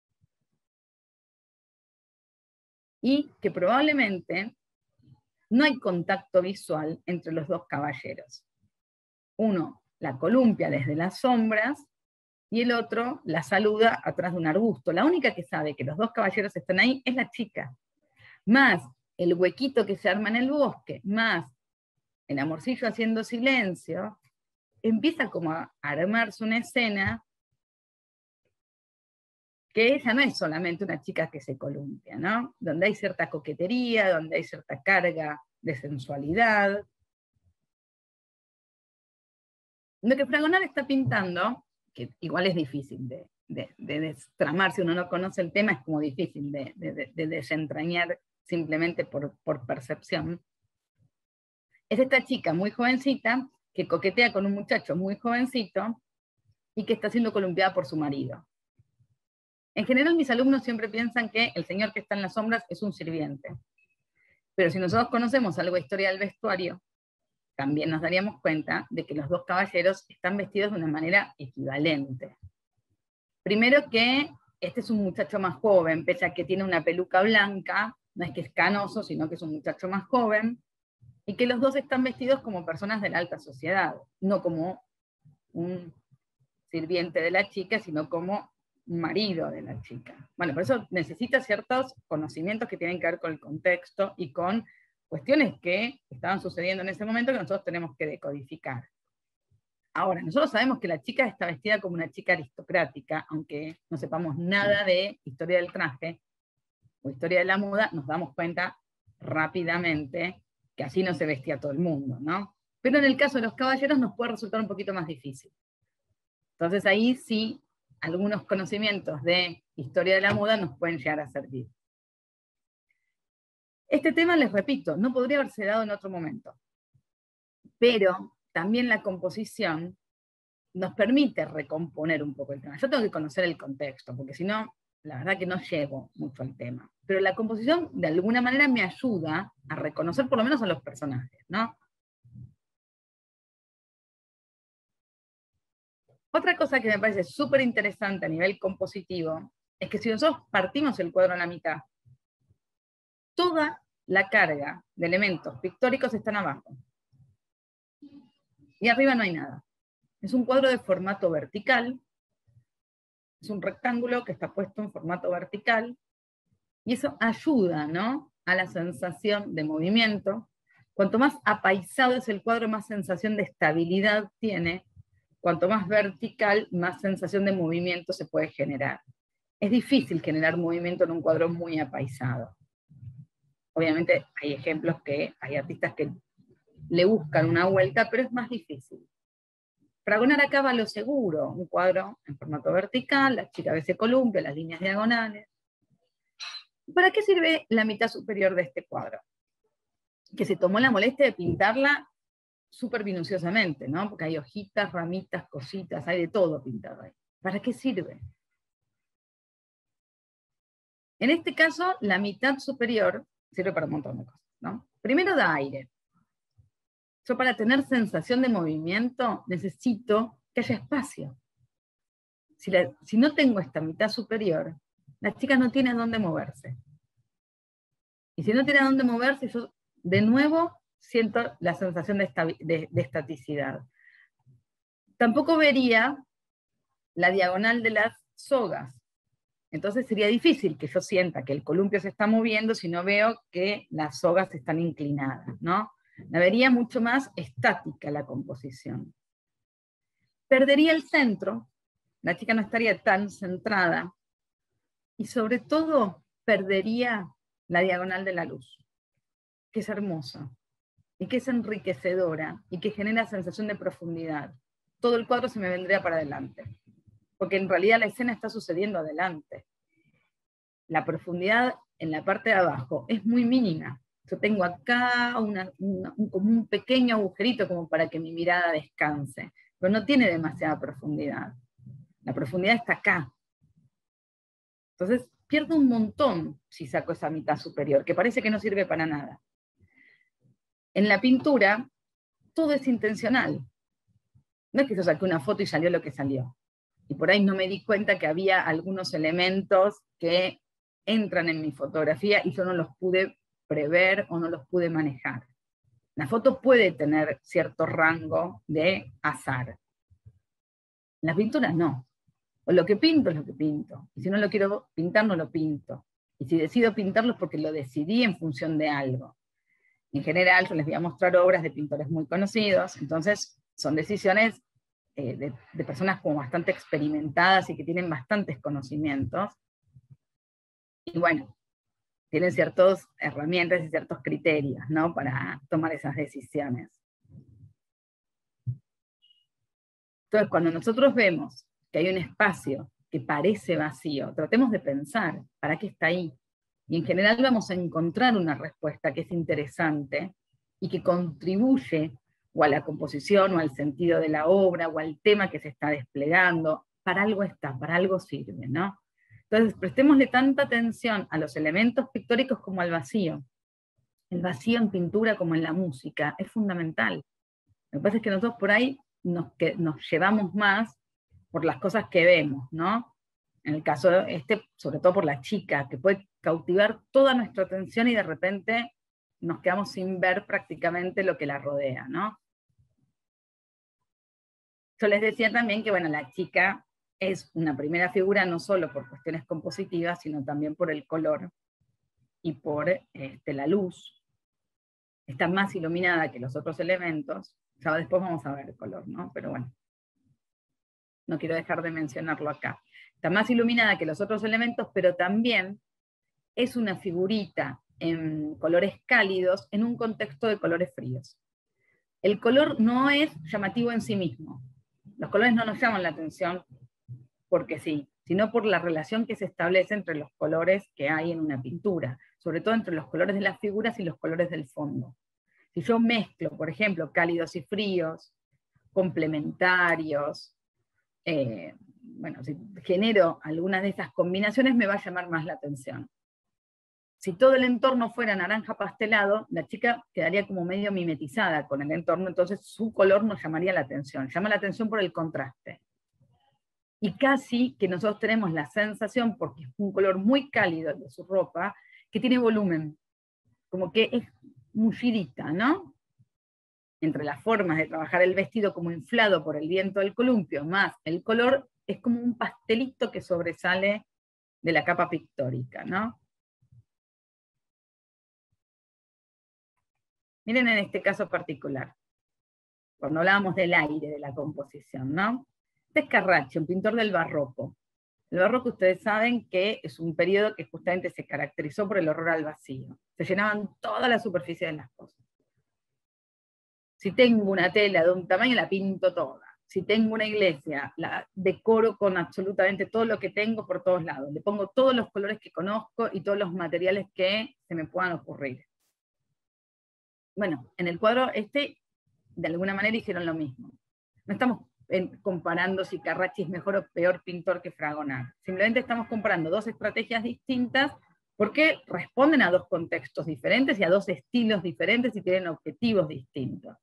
y que probablemente no hay contacto visual entre los dos caballeros. Uno la columpia desde las sombras, y el otro la saluda atrás de un arbusto. La única que sabe que los dos caballeros están ahí es la chica, más el huequito que se arma en el bosque, más el amorcillo haciendo silencio, empieza como a armarse una escena que ella no es solamente una chica que se columpia, ¿no? Donde hay cierta coquetería, donde hay cierta carga de sensualidad. Lo que Fragonard está pintando, que igual es difícil de destramar, si uno no conoce el tema es como difícil de desentrañar simplemente por percepción. Es esta chica muy jovencita que coquetea con un muchacho muy jovencito y que está siendo columpiada por su marido. En general mis alumnos siempre piensan que el señor que está en las sombras es un sirviente. Pero si nosotros conocemos algo de historia del vestuario, también nos daríamos cuenta de que los dos caballeros están vestidos de una manera equivalente. Primero que este es un muchacho más joven, pese a que tiene una peluca blanca, no es que es canoso, sino que es un muchacho más joven, y que los dos están vestidos como personas de la alta sociedad, no como un sirviente de la chica, sino como marido de la chica. Bueno, por eso necesita ciertos conocimientos que tienen que ver con el contexto y con cuestiones que estaban sucediendo en ese momento que nosotros tenemos que decodificar. Ahora, nosotros sabemos que la chica está vestida como una chica aristocrática, aunque no sepamos nada de historia del traje o historia de la moda, nos damos cuenta rápidamente que así no se vestía todo el mundo, ¿no? Pero en el caso de los caballeros nos puede resultar un poquito más difícil. Entonces ahí sí, algunos conocimientos de historia de la moda nos pueden llegar a servir. Este tema, les repito, no podría haberse dado en otro momento, pero también la composición nos permite recomponer un poco el tema. Yo tengo que conocer el contexto, porque si no, la verdad que no llego mucho al tema. Pero la composición, de alguna manera, me ayuda a reconocer por lo menos a los personajes, ¿no? Otra cosa que me parece súper interesante a nivel compositivo es que si nosotros partimos el cuadro a la mitad, toda la carga de elementos pictóricos están abajo. Y arriba no hay nada. Es un cuadro de formato vertical, es un rectángulo que está puesto en formato vertical, y eso ayuda, ¿no?, a la sensación de movimiento. Cuanto más apaisado es el cuadro, más sensación de estabilidad tiene. Cuanto más vertical, más sensación de movimiento se puede generar. Es difícil generar movimiento en un cuadro muy apaisado. Obviamente hay ejemplos que hay artistas que le buscan una vuelta, pero es más difícil. Fragonard acá va lo seguro, un cuadro en formato vertical, la chica a veces columpia, las líneas diagonales. ¿Para qué sirve la mitad superior de este cuadro? Que se tomó la molestia de pintarla súper minuciosamente, ¿no? Porque hay hojitas, ramitas, cositas, hay de todo pintado ahí. ¿Para qué sirve? En este caso, la mitad superior sirve para un montón de cosas, ¿no? Primero da aire. Yo para tener sensación de movimiento necesito que haya espacio. Si no tengo esta mitad superior, las chicas no tienen dónde moverse. Y si no tienen dónde moverse, yo de nuevo siento la sensación de estaticidad. Tampoco vería la diagonal de las sogas. Entonces sería difícil que yo sienta que el columpio se está moviendo si no veo que las sogas están inclinadas, ¿no? La vería mucho más estática la composición. Perdería el centro, la chica no estaría tan centrada, y sobre todo perdería la diagonal de la luz, que es hermosa, y que es enriquecedora, y que genera sensación de profundidad. Todo el cuadro se me vendría para adelante, porque en realidad la escena está sucediendo adelante. La profundidad en la parte de abajo es muy mínima. Yo tengo acá como un pequeño agujerito como para que mi mirada descanse, pero no tiene demasiada profundidad. La profundidad está acá. Entonces pierdo un montón si saco esa mitad superior, que parece que no sirve para nada. En la pintura todo es intencional. No es que yo saqué una foto y salió lo que salió. Y por ahí no me di cuenta que había algunos elementos que entran en mi fotografía y yo no los pude prever o no los pude manejar. La foto puede tener cierto rango de azar. Las pinturas no. O lo que pinto es lo que pinto. Y si no lo quiero pintar, no lo pinto. Y si decido pintarlo es porque lo decidí en función de algo. En general, yo les voy a mostrar obras de pintores muy conocidos, entonces son decisiones de personas como bastante experimentadas y que tienen bastantes conocimientos. Y bueno, tienen ciertas herramientas y ciertos criterios, ¿no? Para tomar esas decisiones. Entonces, cuando nosotros vemos que hay un espacio que parece vacío, tratemos de pensar, ¿para qué está ahí? Y en general vamos a encontrar una respuesta que es interesante y que contribuye o a la composición, o al sentido de la obra, o al tema que se está desplegando. Para algo está, para algo sirve, ¿no? Entonces, prestémosle tanta atención a los elementos pictóricos como al vacío. El vacío en pintura como en la música es fundamental. Lo que pasa es que nosotros por ahí nos llevamos más por las cosas que vemos, ¿no? En el caso sobre todo por la chica, que puede cautivar toda nuestra atención y de repente nos quedamos sin ver prácticamente lo que la rodea, ¿no? Yo les decía también que, bueno, la chica es una primera figura no solo por cuestiones compositivas, sino también por el color y por la luz. Está más iluminada que los otros elementos. Ya después vamos a ver el color, ¿no? Pero bueno, no quiero dejar de mencionarlo acá. Está más iluminada que los otros elementos, pero también es una figurita en colores cálidos en un contexto de colores fríos. El color no es llamativo en sí mismo. Los colores no nos llaman la atención porque sí, sino por la relación que se establece entre los colores que hay en una pintura, sobre todo entre los colores de las figuras y los colores del fondo. Si yo mezclo, por ejemplo, cálidos y fríos, complementarios, bueno, si genero algunas de esas combinaciones me va a llamar más la atención. Si todo el entorno fuera naranja pastelado, la chica quedaría como medio mimetizada con el entorno, entonces su color nos llamaría la atención. Llama la atención por el contraste. Y casi que nosotros tenemos la sensación, porque es un color muy cálido de su ropa, que tiene volumen, como que es mullidita, ¿no? Entre las formas de trabajar el vestido como inflado por el viento del columpio, más el color, es como un pastelito que sobresale de la capa pictórica, ¿no? Miren en este caso particular, cuando hablábamos del aire de la composición, ¿no? Este es Carracci, un pintor del barroco. El barroco, ustedes saben que es un periodo que justamente se caracterizó por el horror al vacío. Se llenaban toda la superficie de las cosas. Si tengo una tela de un tamaño, la pinto toda. Si tengo una iglesia, la decoro con absolutamente todo lo que tengo por todos lados. Le pongo todos los colores que conozco y todos los materiales que se me puedan ocurrir. Bueno, en el cuadro este, de alguna manera hicieron lo mismo. No estamos comparando si Carracci es mejor o peor pintor que Fragonard. Simplemente estamos comparando dos estrategias distintas porque responden a dos contextos diferentes y a dos estilos diferentes y tienen objetivos distintos.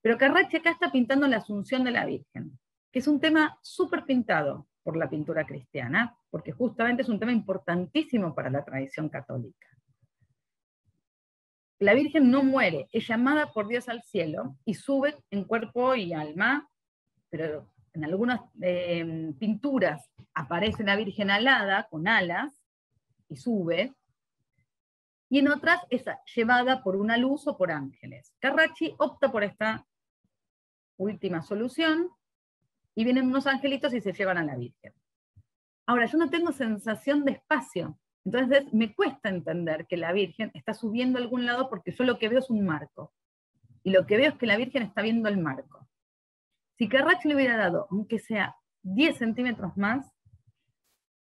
Pero Carracci acá está pintando la Asunción de la Virgen, que es un tema súper pintado por la pintura cristiana, porque justamente es un tema importantísimo para la tradición católica. La Virgen no muere, es llamada por Dios al cielo y sube en cuerpo y alma, pero en algunas pinturas aparece una Virgen alada, con alas, y sube, y en otras es llevada por una luz o por ángeles. Carracci opta por esta última solución, y vienen unos angelitos y se llevan a la Virgen. Ahora, yo no tengo sensación de espacio, entonces me cuesta entender que la Virgen está subiendo a algún lado porque yo lo que veo es un marco, y lo que veo es que la Virgen está viendo el marco. Si Carracci le hubiera dado, aunque sea 10 centímetros más,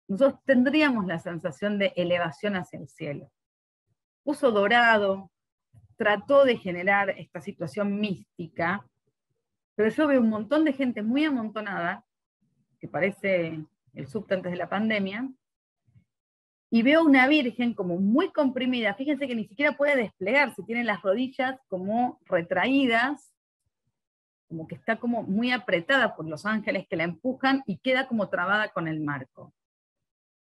nosotros tendríamos la sensación de elevación hacia el cielo. Puso dorado, trató de generar esta situación mística, pero yo veo un montón de gente muy amontonada, que parece el subte antes de la pandemia, y veo una Virgen como muy comprimida, fíjense que ni siquiera puede desplegarse, tiene las rodillas como retraídas, como que está como muy apretada por los ángeles que la empujan y queda como trabada con el marco.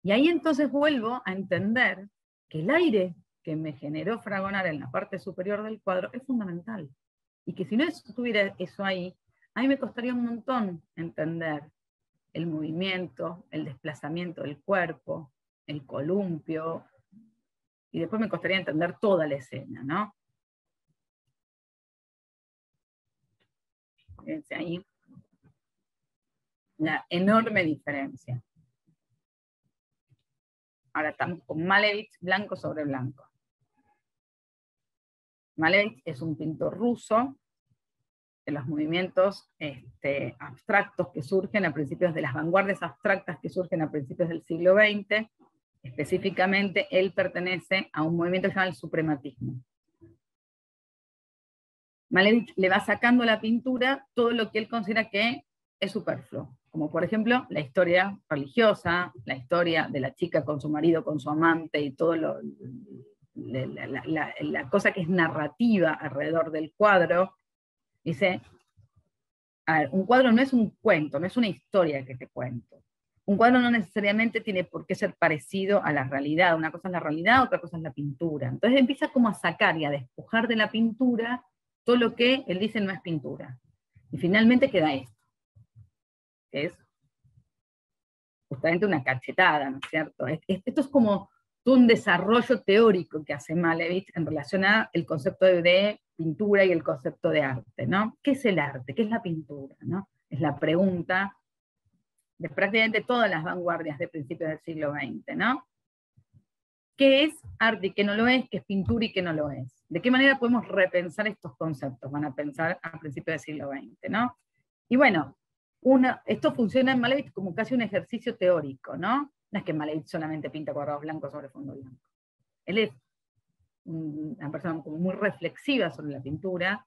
Y ahí entonces vuelvo a entender que el aire que me generó Fragonard en la parte superior del cuadro es fundamental. Y que si no estuviera eso ahí, a mí me costaría un montón entender el movimiento, el desplazamiento del cuerpo, el columpio, y después me costaría entender toda la escena, ¿no? Fíjense ahí la enorme diferencia. Ahora estamos con Malevich blanco sobre blanco. Malevich es un pintor ruso de los movimientos abstractos que surgen a principios de las vanguardias abstractas que surgen a principios del siglo XX. Específicamente él pertenece a un movimiento que se llama el suprematismo. Malevich le va sacando a la pintura todo lo que él considera que es superfluo, como por ejemplo la historia religiosa, la historia de la chica con su marido, con su amante, y todo la cosa que es narrativa alrededor del cuadro. Dice, a ver, un cuadro no es un cuento, no es una historia que te cuento. Un cuadro no necesariamente tiene por qué ser parecido a la realidad, una cosa es la realidad, otra cosa es la pintura. Entonces empieza como a sacar y a despojar de la pintura todo lo que él dice no es pintura. Y finalmente queda esto, que es justamente una cachetada, ¿no es cierto? Esto es como todo un desarrollo teórico que hace Malevich en relación al concepto de pintura y el concepto de arte, ¿no? ¿Qué es el arte? ¿Qué es la pintura? ¿No? Es la pregunta de prácticamente todas las vanguardias de principios del siglo XX, ¿no? ¿Qué es arte y qué no lo es? ¿Qué es pintura y qué no lo es? ¿De qué manera podemos repensar estos conceptos? Van a pensar a principios del siglo XX, ¿no? Y bueno, esto funciona en Malevich como casi un ejercicio teórico, ¿no? No es que Malevich solamente pinta cuadrados blancos sobre fondo blanco. Él es una persona como muy reflexiva sobre la pintura.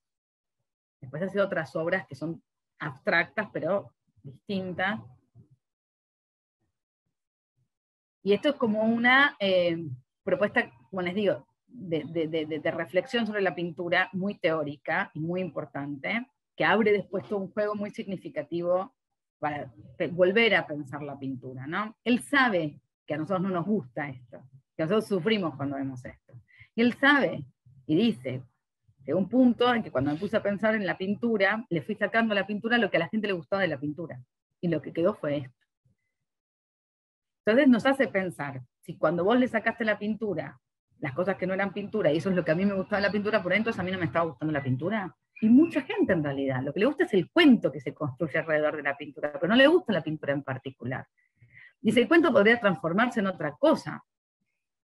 Después hace otras obras que son abstractas, pero distintas. Y esto es como una propuesta, como les digo, de reflexión sobre la pintura muy teórica y muy importante, que abre después todo un juego muy significativo para volver a pensar la pintura, ¿no? Él sabe que a nosotros no nos gusta esto, que nosotros sufrimos cuando vemos esto. Y él sabe, y dice, de un punto en que cuando me puse a pensar en la pintura, le fui sacando a la pintura lo que a la gente le gustaba de la pintura, y lo que quedó fue esto. Entonces nos hace pensar, si cuando vos le sacaste la pintura, las cosas que no eran pintura, y eso es lo que a mí me gustaba de la pintura, por entonces a mí no me estaba gustando la pintura. Y mucha gente en realidad, lo que le gusta es el cuento que se construye alrededor de la pintura, pero no le gusta la pintura en particular. Dice, el cuento podría transformarse en otra cosa,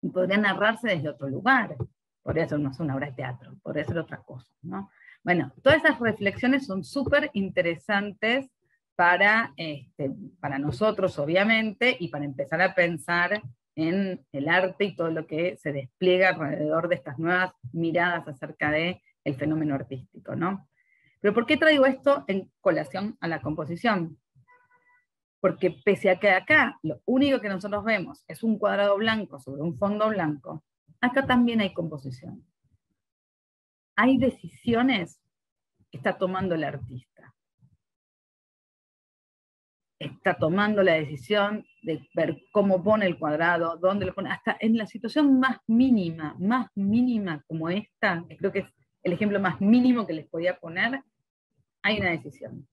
y podría narrarse desde otro lugar, podría ser más una obra de teatro, podría ser otra cosa, ¿no? Bueno, todas esas reflexiones son súper interesantes para nosotros, obviamente, y para empezar a pensar en el arte y todo lo que se despliega alrededor de estas nuevas miradas acerca del fenómeno artístico, ¿no? Pero ¿por qué traigo esto en colación a la composición? Porque pese a que acá lo único que nosotros vemos es un cuadrado blanco sobre un fondo blanco, acá también hay composición. Hay decisiones que está tomando el artista. Está tomando la decisión de ver cómo pone el cuadrado, dónde lo pone, hasta en la situación más mínima como esta, que creo que es el ejemplo más mínimo que les podía poner, hay una decisión.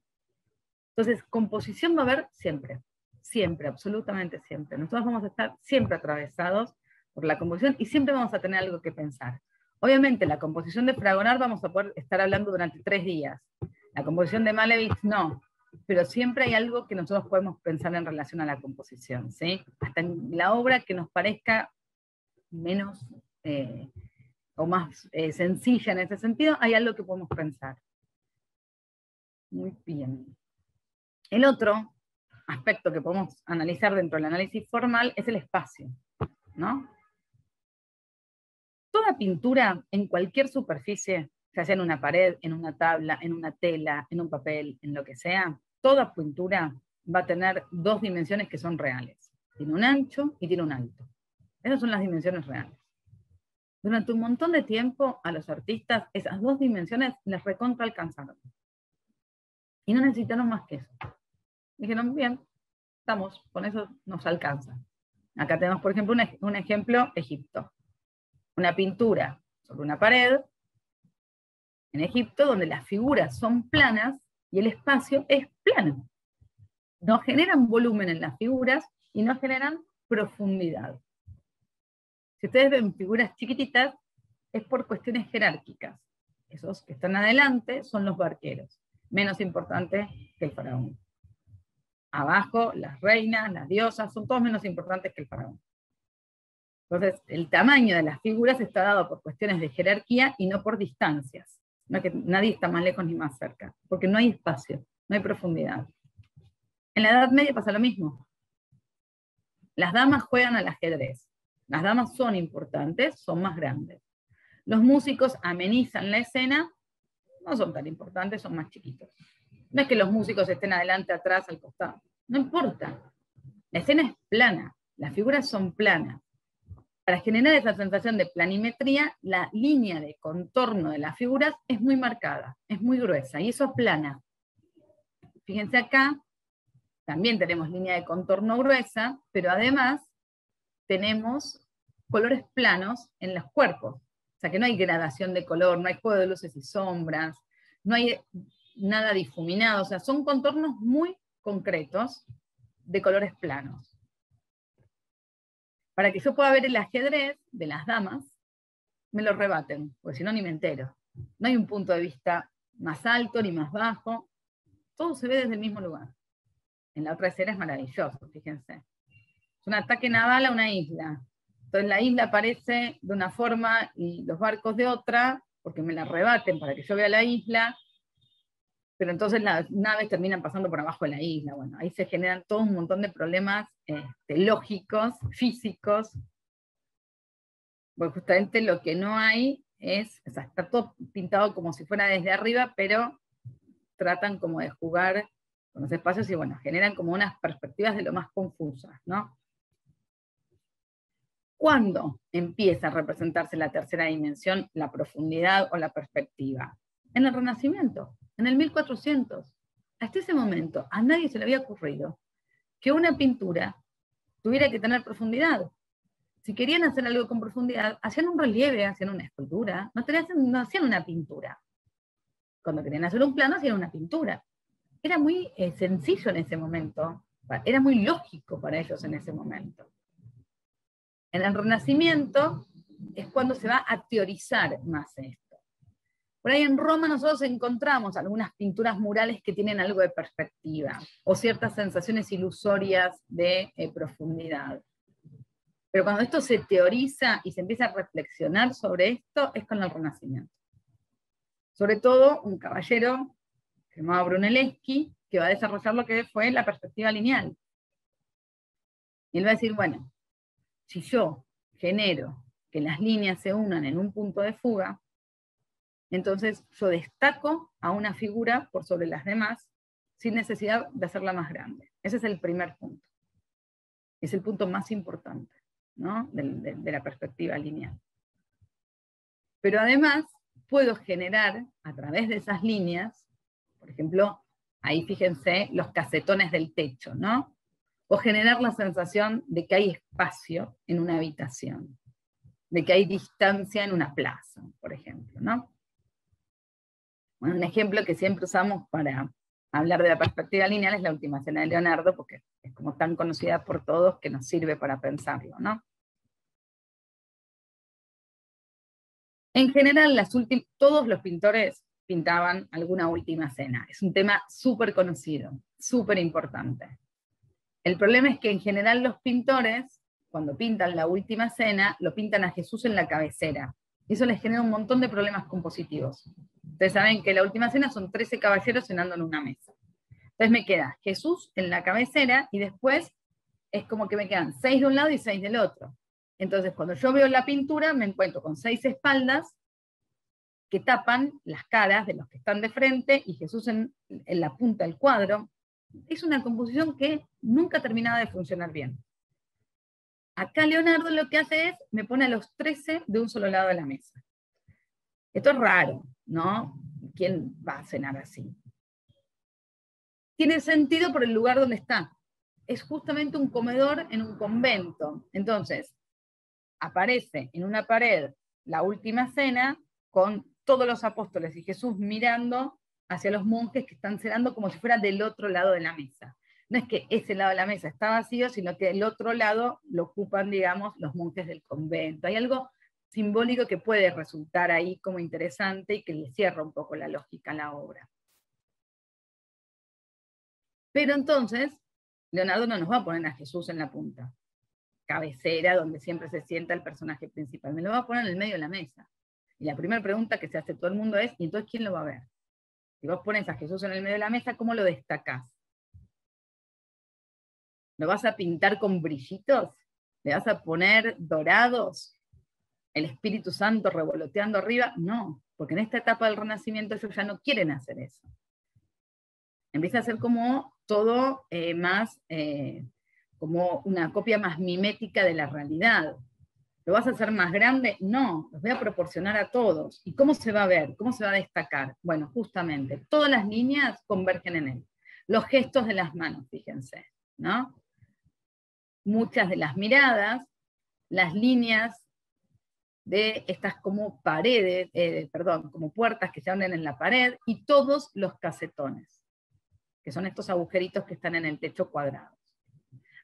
Entonces, composición va a haber siempre, siempre, absolutamente siempre. Nosotros vamos a estar siempre atravesados por la composición y siempre vamos a tener algo que pensar. Obviamente, la composición de Fragonard vamos a poder estar hablando durante 3 días. La composición de Malevich no, pero siempre hay algo que nosotros podemos pensar en relación a la composición, ¿sí? Hasta en la obra que nos parezca menos o más sencilla en ese sentido, hay algo que podemos pensar. Muy bien. El otro aspecto que podemos analizar dentro del análisis formal es el espacio, ¿no? Toda pintura en cualquier superficie, ya sea en una pared, en una tabla, en una tela, en un papel, en lo que sea, toda pintura va a tener 2 dimensiones que son reales. Tiene un ancho y tiene un alto. Esas son las dimensiones reales. Durante un montón de tiempo a los artistas esas 2 dimensiones las recontra alcanzaron. Y no necesitaron más que eso. Dijeron, bien, estamos, con eso nos alcanza. Acá tenemos, por ejemplo, un ejemplo, Egipto. Una pintura sobre una pared en Egipto, donde las figuras son planas y el espacio es plano. No generan volumen en las figuras y no generan profundidad. Si ustedes ven figuras chiquititas, es por cuestiones jerárquicas. Esos que están adelante son los barqueros, menos importante que el faraón. Abajo, las reinas, las diosas, son todos menos importantes que el faraón. Entonces, el tamaño de las figuras está dado por cuestiones de jerarquía y no por distancias. No es que nadie está más lejos ni más cerca, porque no hay espacio, no hay profundidad. En la Edad Media pasa lo mismo. Las damas juegan al ajedrez. Las damas son importantes, son más grandes. Los músicos amenizan la escena, no son tan importantes, son más chiquitos. No es que los músicos estén adelante, atrás, al costado. No importa. La escena es plana, las figuras son planas. Para generar esa sensación de planimetría, la línea de contorno de las figuras es muy marcada, es muy gruesa, y eso es plana. Fíjense acá, también tenemos línea de contorno gruesa, pero además tenemos colores planos en los cuerpos. O sea que no hay gradación de color, no hay juego de luces y sombras, no hay nada difuminado. O sea, son contornos muy concretos de colores planos. Para que yo pueda ver el ajedrez de las damas, me lo rebaten, porque si no ni me entero. No hay un punto de vista más alto ni más bajo, todo se ve desde el mismo lugar. En la otra escena es maravilloso, fíjense. Es un ataque naval a una isla. Entonces la isla aparece de una forma y los barcos de otra, porque me la rebaten para que yo vea la isla, pero entonces las naves terminan pasando por abajo de la isla. Bueno, ahí se generan todo un montón de problemas lógicos, físicos, porque justamente lo que no hay es, o sea, está todo pintado como si fuera desde arriba, pero tratan como de jugar con los espacios y bueno, generan como unas perspectivas de lo más confusas, ¿no? ¿Cuándo empieza a representarse la tercera dimensión, la profundidad o la perspectiva? En el Renacimiento. En el 1400, hasta ese momento, a nadie se le había ocurrido que una pintura tuviera que tener profundidad. Si querían hacer algo con profundidad, hacían un relieve, hacían una escultura, no hacían una pintura. Cuando querían hacer un plano, hacían una pintura. Era muy sencillo en ese momento, era muy lógico para ellos en ese momento. En el Renacimiento es cuando se va a teorizar más esto. Por ahí en Roma nosotros encontramos algunas pinturas murales que tienen algo de perspectiva, o ciertas sensaciones ilusorias de profundidad. Pero cuando esto se teoriza y se empieza a reflexionar sobre esto, es con el Renacimiento. Sobre todo un caballero llamado Brunelleschi, que va a desarrollar lo que fue la perspectiva lineal. Y él va a decir, bueno, si yo genero que las líneas se unan en un punto de fuga, entonces yo destaco a una figura por sobre las demás, sin necesidad de hacerla más grande. Ese es el primer punto. Es el punto más importante, ¿no?, de la perspectiva lineal. Pero además puedo generar a través de esas líneas, por ejemplo, ahí fíjense los casetones del techo, ¿no?, o generar la sensación de que hay espacio en una habitación, de que hay distancia en una plaza, por ejemplo, ¿no? Bueno, un ejemplo que siempre usamos para hablar de la perspectiva lineal es la Última Cena de Leonardo, porque es como tan conocida por todos que nos sirve para pensarlo, ¿no? En general, todos los pintores pintaban alguna última cena. Es un tema súper conocido, súper importante. El problema es que en general los pintores, cuando pintan la última cena, lo pintan a Jesús en la cabecera. Eso les genera un montón de problemas compositivos. Ustedes saben que la última cena son 13 caballeros cenando en una mesa. Entonces me queda Jesús en la cabecera y después es como que me quedan 6 de un lado y 6 del otro. Entonces cuando yo veo la pintura me encuentro con 6 espaldas que tapan las caras de los que están de frente y Jesús en la punta del cuadro. Es una composición que nunca terminaba de funcionar bien. Acá Leonardo lo que hace es, me pone a los 13 de un solo lado de la mesa. Esto es raro, ¿no? ¿Quién va a cenar así? Tiene sentido por el lugar donde está. Es justamente un comedor en un convento. Entonces, aparece en una pared la última cena con todos los apóstoles y Jesús mirando hacia los monjes que están cenando como si fuera del otro lado de la mesa. No es que ese lado de la mesa está vacío, sino que el otro lado lo ocupan, digamos, los monjes del convento. Hay algo simbólico que puede resultar ahí como interesante y que le cierra un poco la lógica a la obra. Pero entonces, Leonardo no nos va a poner a Jesús en la punta, cabecera, donde siempre se sienta el personaje principal. Me lo va a poner en el medio de la mesa. Y la primera pregunta que se hace todo el mundo es, ¿y entonces quién lo va a ver? Si vos pones a Jesús en el medio de la mesa, ¿cómo lo destacás? ¿Lo vas a pintar con brillitos? ¿Le vas a poner dorados? ¿El Espíritu Santo revoloteando arriba? No, porque en esta etapa del Renacimiento ellos ya no quieren hacer eso. Empieza a ser como todo más, como una copia más mimética de la realidad. ¿Lo vas a hacer más grande? No, los voy a proporcionar a todos. ¿Y cómo se va a ver? ¿Cómo se va a destacar? Bueno, justamente, todas las líneas convergen en él. Los gestos de las manos, fíjense, ¿no? Muchas de las miradas, las líneas de estas como paredes, como puertas que se abren en la pared, y todos los casetones, que son estos agujeritos que están en el techo cuadrados.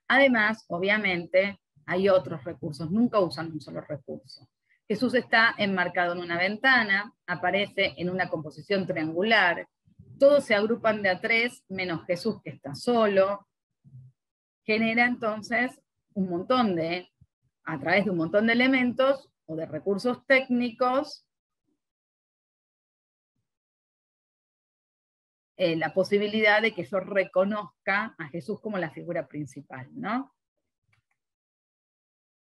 Además, obviamente, hay otros recursos, nunca usan un solo recurso. Jesús está enmarcado en una ventana, aparece en una composición triangular, todos se agrupan de a tres, menos Jesús que está solo. Genera entonces un montón de, a través de un montón de elementos o de recursos técnicos, la posibilidad de que yo reconozca a Jesús como la figura principal, ¿no?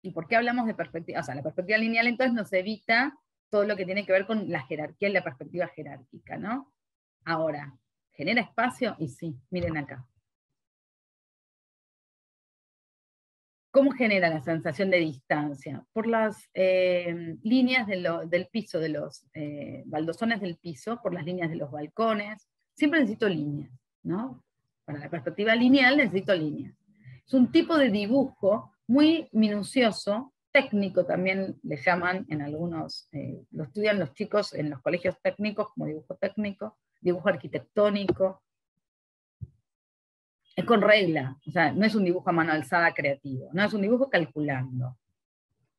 ¿Y por qué hablamos de perspectiva? O sea, la perspectiva lineal entonces nos evita todo lo que tiene que ver con la jerarquía y la perspectiva jerárquica, ¿no? Ahora, ¿genera espacio? Y sí, miren acá. ¿Cómo genera la sensación de distancia? Por las líneas del piso, de los baldosones del piso, por las líneas de los balcones. Siempre necesito líneas, ¿no? Para la perspectiva lineal necesito líneas. Es un tipo de dibujo muy minucioso, técnico también le llaman en algunos, lo estudian los chicos en los colegios técnicos como dibujo técnico, dibujo arquitectónico. Es con regla, o sea, no es un dibujo a mano alzada creativo, no es un dibujo calculando,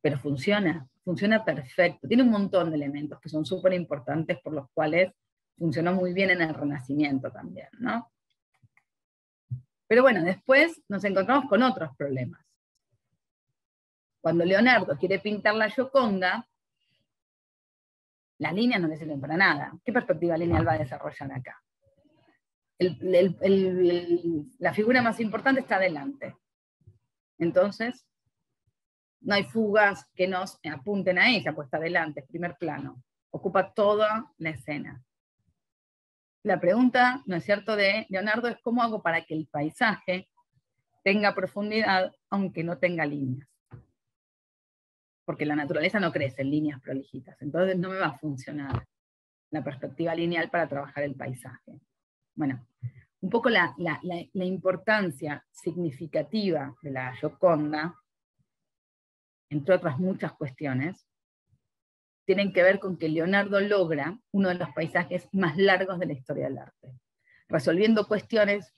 pero funciona, funciona perfecto, tiene un montón de elementos que son súper importantes por los cuales funcionó muy bien en el Renacimiento también, ¿no? Pero bueno, después nos encontramos con otros problemas. Cuando Leonardo quiere pintar la Gioconda, las líneas no le sirven para nada. ¿Qué perspectiva lineal va a desarrollar acá? La figura más importante está adelante. Entonces, no hay fugas que nos apunten a ella, pues está adelante, es primer plano. Ocupa toda la escena. La pregunta, ¿no es cierto?, de Leonardo es cómo hago para que el paisaje tenga profundidad aunque no tenga líneas. Porque la naturaleza no crece en líneas prolijitas, entonces no me va a funcionar la perspectiva lineal para trabajar el paisaje. Bueno, un poco la importancia significativa de la Gioconda, entre otras muchas cuestiones, tienen que ver con que Leonardo logra uno de los paisajes más largos de la historia del arte, resolviendo cuestiones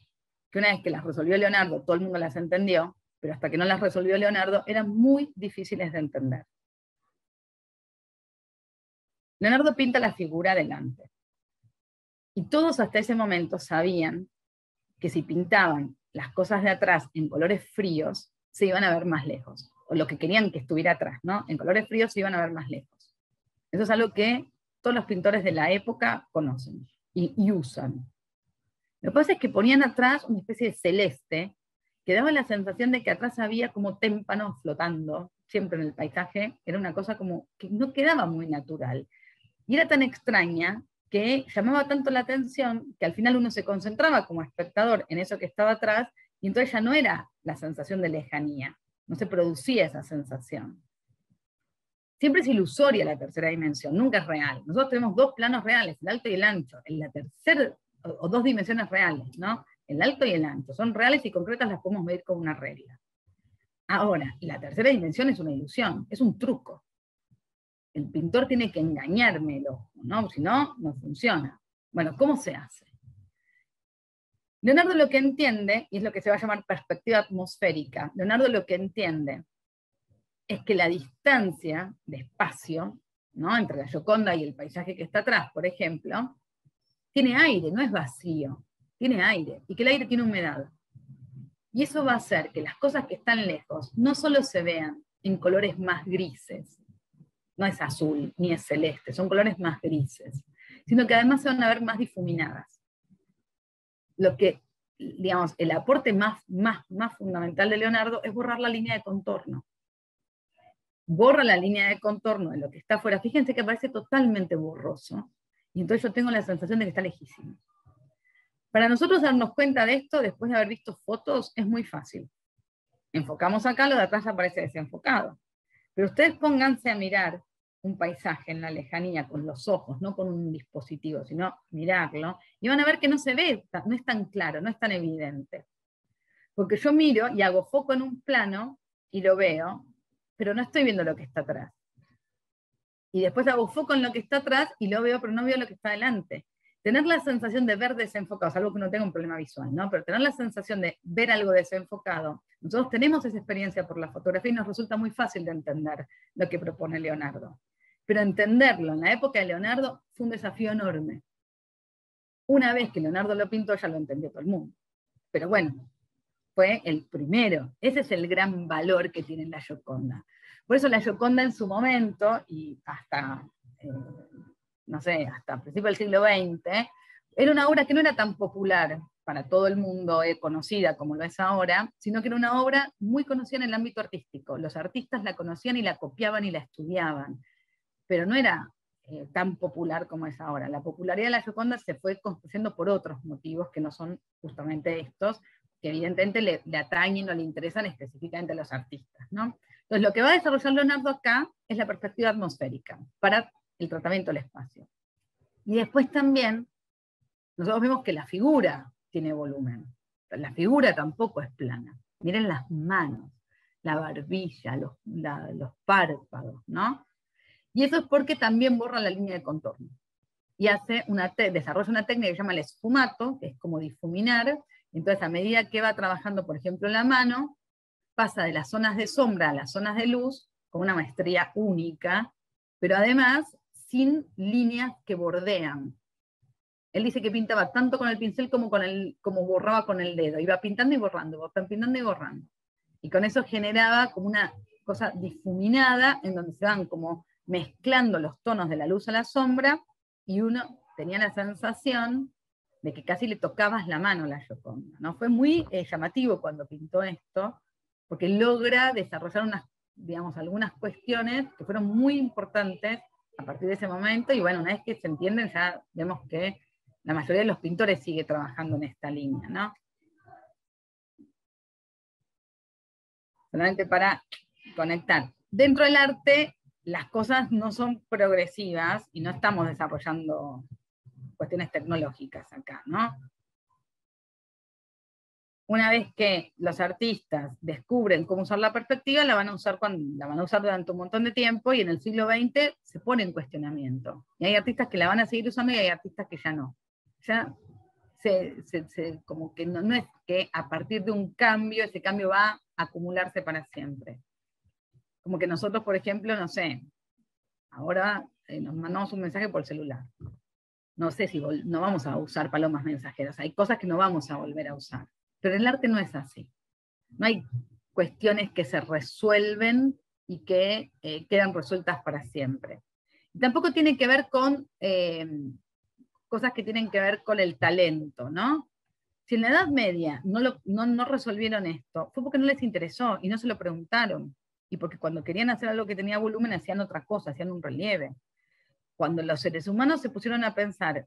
que una vez que las resolvió Leonardo, todo el mundo las entendió, pero hasta que no las resolvió Leonardo, eran muy difíciles de entender. Leonardo pinta la figura adelante. Y todos hasta ese momento sabían que si pintaban las cosas de atrás en colores fríos, se iban a ver más lejos. O lo que querían que estuviera atrás, ¿no? En colores fríos se iban a ver más lejos. Eso es algo que todos los pintores de la época conocen y usan. Lo que pasa es que ponían atrás una especie de celeste que daba la sensación de que atrás había como témpanos flotando, siempre en el paisaje, era una cosa como que no quedaba muy natural. Y era tan extraña que llamaba tanto la atención que al final uno se concentraba como espectador en eso que estaba atrás, y entonces ya no era la sensación de lejanía, no se producía esa sensación. Siempre es ilusoria la tercera dimensión, nunca es real. Nosotros tenemos dos planos reales, el alto y el ancho, en la tercera, o dos dimensiones reales, ¿no? El alto y el ancho, son reales y concretas, las podemos medir con una regla. Ahora, la tercera dimensión es una ilusión, es un truco. El pintor tiene que engañarme el ojo, ¿no? Si no, no funciona. Bueno, ¿cómo se hace? Leonardo lo que entiende, y es lo que se va a llamar perspectiva atmosférica, Leonardo lo que entiende es que la distancia de espacio, ¿no?, entre la Gioconda y el paisaje que está atrás, por ejemplo, tiene aire, no es vacío. Tiene aire, y que el aire tiene humedad. Y eso va a hacer que las cosas que están lejos no solo se vean en colores más grises, no es azul, ni es celeste, son colores más grises, sino que además se van a ver más difuminadas. Lo que, digamos, el aporte más fundamental de Leonardo es borrar la línea de contorno. Borra la línea de contorno de lo que está afuera. Fíjense que parece totalmente borroso, y entonces yo tengo la sensación de que está lejísimo. Para nosotros darnos cuenta de esto, después de haber visto fotos, es muy fácil. Enfocamos acá, lo de atrás ya parece desenfocado. Pero ustedes pónganse a mirar un paisaje en la lejanía con los ojos, no con un dispositivo, sino mirarlo, y van a ver que no se ve, no es tan claro, no es tan evidente. Porque yo miro y hago foco en un plano, y lo veo, pero no estoy viendo lo que está atrás. Y después hago foco en lo que está atrás, y lo veo, pero no veo lo que está delante. Tener la sensación de ver desenfocado, salvo que uno tenga un problema visual, ¿no? Pero tener la sensación de ver algo desenfocado, nosotros tenemos esa experiencia por la fotografía y nos resulta muy fácil de entender lo que propone Leonardo. Pero entenderlo en la época de Leonardo fue un desafío enorme. Una vez que Leonardo lo pintó, ya lo entendió todo el mundo. Pero bueno, fue el primero. Ese es el gran valor que tiene la Gioconda. Por eso la Gioconda en su momento, y hasta... no sé, hasta principios del siglo XX, era una obra que no era tan popular para todo el mundo, conocida como lo es ahora, sino que era una obra muy conocida en el ámbito artístico. Los artistas la conocían y la copiaban y la estudiaban, pero no era tan popular como es ahora. La popularidad de la Gioconda se fue construyendo por otros motivos que no son justamente estos, que evidentemente le atañen o le interesan específicamente a los artistas, ¿no? Entonces lo que va a desarrollar Leonardo acá es la perspectiva atmosférica, para el tratamiento del espacio. Y después también, nosotros vemos que la figura tiene volumen. La figura tampoco es plana. Miren las manos, la barbilla, los párpados, ¿no? Y eso es porque también borra la línea de contorno. Y hace desarrolla una técnica que se llama el esfumato, que es como difuminar. Entonces, a medida que va trabajando, por ejemplo, la mano, pasa de las zonas de sombra a las zonas de luz, con una maestría única, pero además sin líneas que bordean. Él dice que pintaba tanto con el pincel como borraba con el dedo. Iba pintando y borrando, pintando y borrando. Y con eso generaba como una cosa difuminada, en donde se van como mezclando los tonos de la luz a la sombra, y uno tenía la sensación de que casi le tocabas la mano a la Gioconda, ¿no? Fue muy llamativo cuando pintó esto, porque logra desarrollar unas, digamos, algunas cuestiones que fueron muy importantes a partir de ese momento, y bueno, una vez que se entienden, ya vemos que la mayoría de los pintores sigue trabajando en esta línea, ¿no? Solamente para conectar. Dentro del arte, las cosas no son progresivas, y no estamos desarrollando cuestiones tecnológicas acá, ¿no? Una vez que los artistas descubren cómo usar la perspectiva, la van a usar durante un montón de tiempo, y en el siglo XX se pone en cuestionamiento. Y hay artistas que la van a seguir usando y hay artistas que ya no. Ya como que no es que a partir de un cambio, ese cambio va a acumularse para siempre. Como que nosotros, por ejemplo, no sé, ahora nos mandamos un mensaje por celular. No sé si no vamos a usar palomas mensajeras, hay cosas que no vamos a volver a usar. Pero el arte no es así. No hay cuestiones que se resuelven y que quedan resueltas para siempre. Tampoco tiene que ver con cosas que tienen que ver con el talento, ¿no? Si en la Edad Media no resolvieron esto, fue porque no les interesó y no se lo preguntaron. Y porque cuando querían hacer algo que tenía volumen, hacían otra cosa, hacían un relieve. Cuando los seres humanos se pusieron a pensar,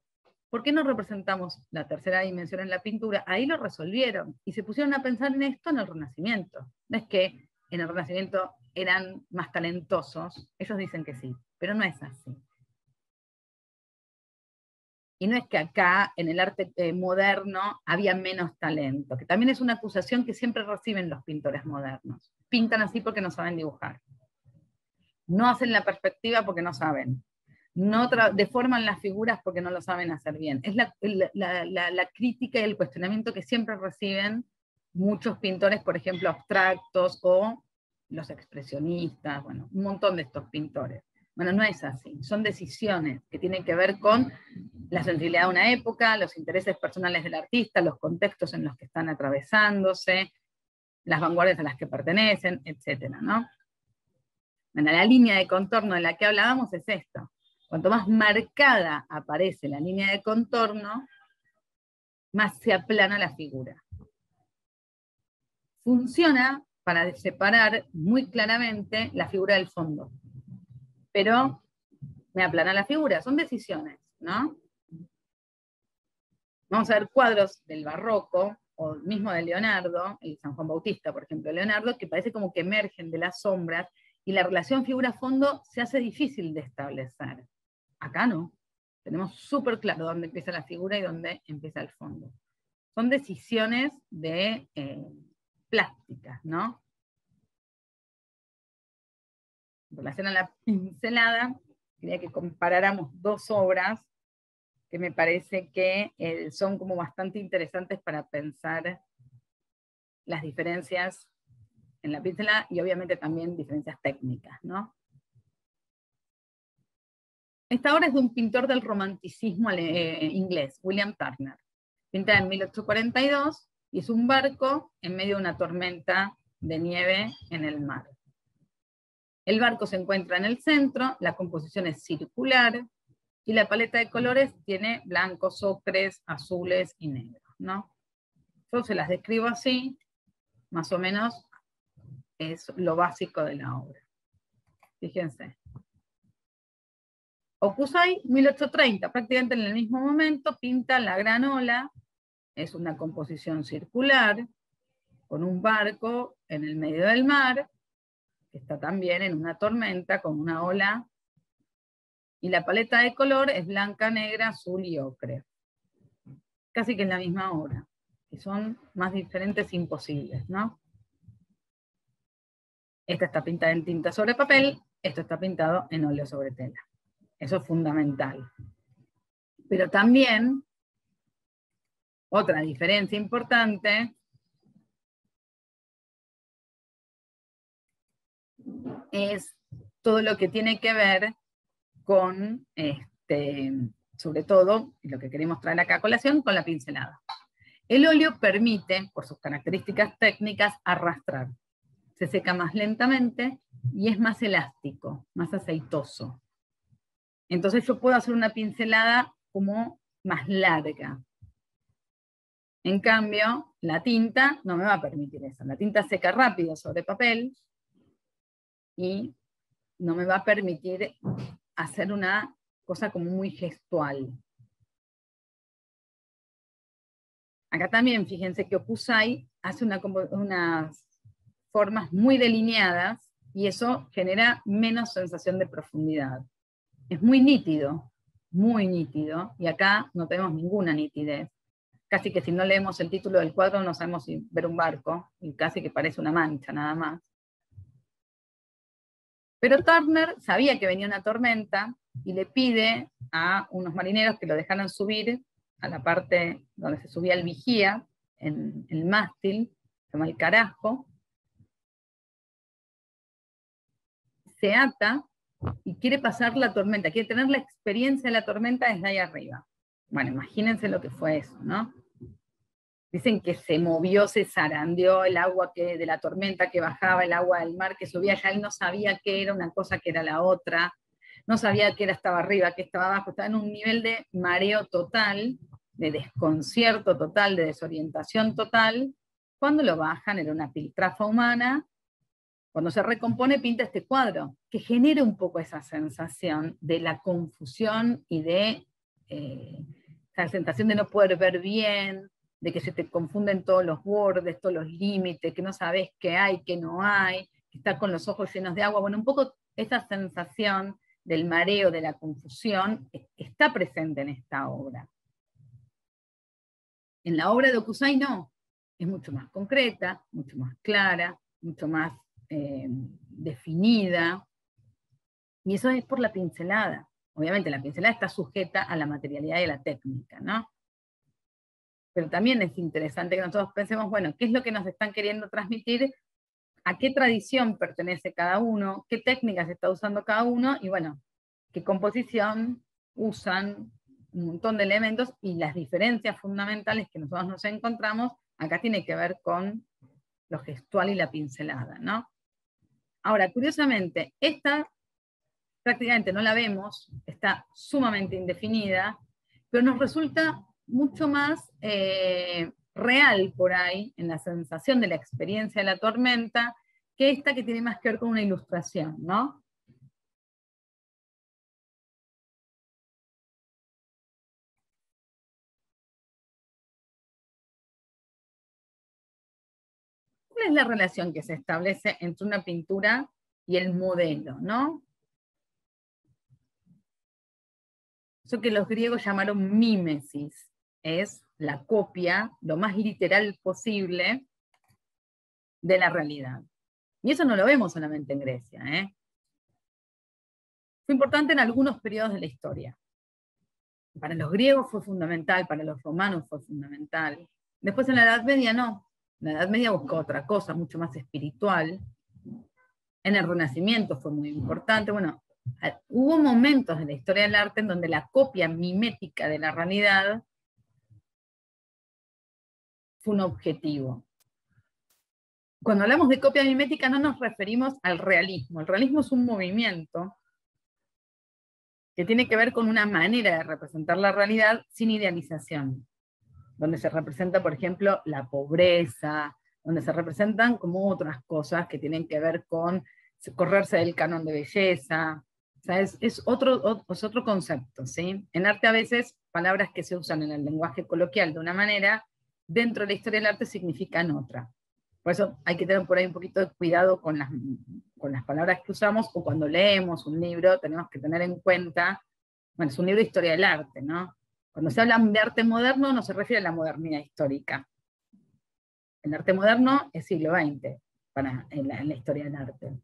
¿por qué no representamos la tercera dimensión en la pintura? Ahí lo resolvieron, y se pusieron a pensar en esto en el Renacimiento. No es que en el Renacimiento eran más talentosos, ellos dicen que sí, pero no es así. Y no es que acá, en el arte moderno, había menos talento, que también es una acusación que siempre reciben los pintores modernos. Pintan así porque no saben dibujar. No hacen la perspectiva porque no saben. No deforman las figuras porque no lo saben hacer bien. Es la crítica y el cuestionamiento que siempre reciben muchos pintores, por ejemplo, abstractos o los expresionistas, bueno, un montón de estos pintores. Bueno, no es así, son decisiones que tienen que ver con la sensibilidad de una época, los intereses personales del artista, los contextos en los que están atravesándose, las vanguardias a las que pertenecen, etc., ¿no? Bueno, la línea de contorno de la que hablábamos es esta. Cuanto más marcada aparece la línea de contorno, más se aplana la figura. Funciona para separar muy claramente la figura del fondo. Pero me aplana la figura, son decisiones, ¿no? Vamos a ver cuadros del barroco, o mismo de Leonardo, el San Juan Bautista, por ejemplo, Leonardo, que parece como que emergen de las sombras, y la relación figura-fondo se hace difícil de establecer. Acá no. Tenemos súper claro dónde empieza la figura y dónde empieza el fondo. Son decisiones de plásticas, ¿no? En relación a la pincelada, quería que comparáramos dos obras que me parece que son como bastante interesantes para pensar las diferencias en la pincelada y obviamente también diferencias técnicas, ¿no? Esta obra es de un pintor del romanticismo inglés, William Turner. Pinta en 1842 y es un barco en medio de una tormenta de nieve en el mar. El barco se encuentra en el centro, la composición es circular y la paleta de colores tiene blancos, ocres, azules y negros, ¿no? Yo se las describo así, más o menos es lo básico de la obra. Fíjense. Hokusai, 1830, prácticamente en el mismo momento, pinta la gran ola, es una composición circular, con un barco en el medio del mar, que está también en una tormenta, con una ola, y la paleta de color es blanca, negra, azul y ocre. Casi que en la misma obra, que son más diferentes imposibles, ¿no? Esta está pintada en tinta sobre papel, esto está pintado en óleo sobre tela. Eso es fundamental. Pero también, otra diferencia importante, es todo lo que tiene que ver con, sobre todo, lo que queremos traer acá a colación, con la pincelada. El óleo permite, por sus características técnicas, arrastrar. Se seca más lentamente y es más elástico, más aceitoso. Entonces yo puedo hacer una pincelada como más larga. En cambio, la tinta no me va a permitir eso. La tinta seca rápido sobre papel y no me va a permitir hacer una cosa como muy gestual. Acá también, fíjense que Hokusai hace unas formas muy delineadas y eso genera menos sensación de profundidad. Es muy nítido, y acá no tenemos ninguna nitidez. Casi que si no leemos el título del cuadro no sabemos si ver un barco, y casi que parece una mancha nada más. Pero Turner sabía que venía una tormenta y le pide a unos marineros que lo dejaran subir a la parte donde se subía el vigía, en el mástil, se llama el carajo. Se ata y quiere pasar la tormenta, quiere tener la experiencia de la tormenta desde ahí arriba. Bueno, imagínense lo que fue eso, ¿no? Dicen que se movió, se zarandeó el agua de la tormenta que bajaba, el agua del mar que subía, ya él no sabía qué era una cosa, qué era la otra, no sabía qué era, estaba arriba, qué estaba abajo, estaba en un nivel de mareo total, de desconcierto total, de desorientación total. Cuando lo bajan era una piltrafa humana. Cuando se recompone pinta este cuadro, que genera un poco esa sensación de la confusión y de esa sensación de no poder ver bien, de que se te confunden todos los bordes, todos los límites, que no sabes qué hay, qué no hay, que estás con los ojos llenos de agua. Bueno, un poco esa sensación del mareo, de la confusión, está presente en esta obra. En la obra de Hokusai no, es mucho más concreta, mucho más clara, mucho más definida, y eso es por la pincelada. Obviamente la pincelada está sujeta a la materialidad y a la técnica, ¿no? Pero también es interesante que nosotros pensemos, bueno, ¿qué es lo que nos están queriendo transmitir? ¿A qué tradición pertenece cada uno? ¿Qué técnicas está usando cada uno? Y bueno, ¿qué composición usan? Un montón de elementos, y las diferencias fundamentales que nosotros nos encontramos acá tiene que ver con lo gestual y la pincelada, ¿no? Ahora, curiosamente, esta prácticamente no la vemos, está sumamente indefinida, pero nos resulta mucho más real por ahí, en la sensación de la experiencia de la tormenta, que esta que tiene más que ver con una ilustración, ¿no? ¿Cuál es la relación que se establece entre una pintura y el modelo, ¿no? Eso que los griegos llamaron mímesis, es la copia lo más literal posible de la realidad. Y eso no lo vemos solamente en Grecia, ¿eh? Fue importante en algunos periodos de la historia. Para los griegos fue fundamental, para los romanos fue fundamental. Después en la Edad Media no. La Edad Media buscó otra cosa, mucho más espiritual. En el Renacimiento fue muy importante. Bueno, hubo momentos en la historia del arte en donde la copia mimética de la realidad fue un objetivo. Cuando hablamos de copia mimética no nos referimos al realismo. El realismo es un movimiento que tiene que ver con una manera de representar la realidad sin idealización, donde se representa, por ejemplo, la pobreza, donde se representan como otras cosas que tienen que ver con correrse del canon de belleza. O sea, es otro concepto, ¿sí? En arte a veces palabras que se usan en el lenguaje coloquial de una manera, dentro de la historia del arte significan otra. Por eso hay que tener por ahí un poquito de cuidado con las palabras que usamos, o cuando leemos un libro tenemos que tener en cuenta, bueno, es un libro de historia del arte, ¿no? Cuando se habla de arte moderno no se refiere a la modernidad histórica. El arte moderno es siglo XX en la historia del arte.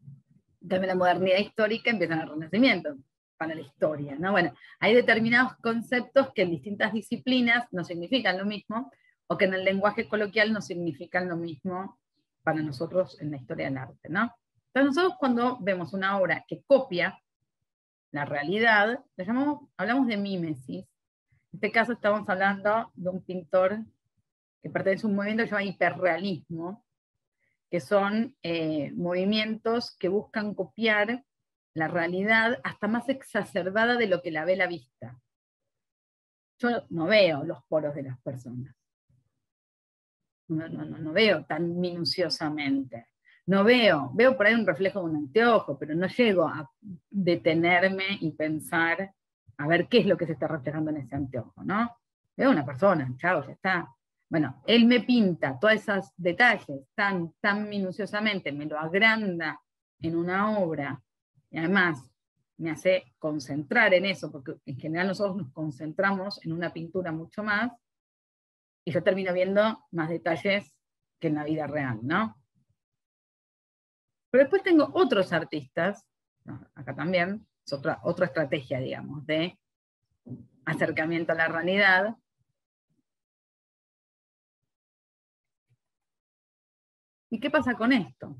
También la modernidad histórica empieza en el Renacimiento, para la historia, ¿no? Bueno, hay determinados conceptos que en distintas disciplinas no significan lo mismo, o que en el lenguaje coloquial no significan lo mismo para nosotros en la historia del arte, ¿no? Entonces nosotros cuando vemos una obra que copia la realidad, la llamamos, hablamos de mímesis. En este caso estamos hablando de un pintor que pertenece a un movimiento que se llama hiperrealismo, que son movimientos que buscan copiar la realidad hasta más exacerbada de lo que la ve la vista. Yo no veo los poros de las personas. No veo tan minuciosamente. No veo, veo por ahí un reflejo de un anteojo, pero no llego a detenerme y pensar a ver qué es lo que se está reflejando en ese anteojo, ¿no? Veo una persona, chao, ya está. Bueno, él me pinta todos esos detalles tan minuciosamente, me lo agranda en una obra, y además me hace concentrar en eso, porque en general nosotros nos concentramos en una pintura mucho más, y yo termino viendo más detalles que en la vida real, ¿no? Pero después tengo otros artistas, acá también, es otra estrategia, digamos, de acercamiento a la realidad, ¿y qué pasa con esto?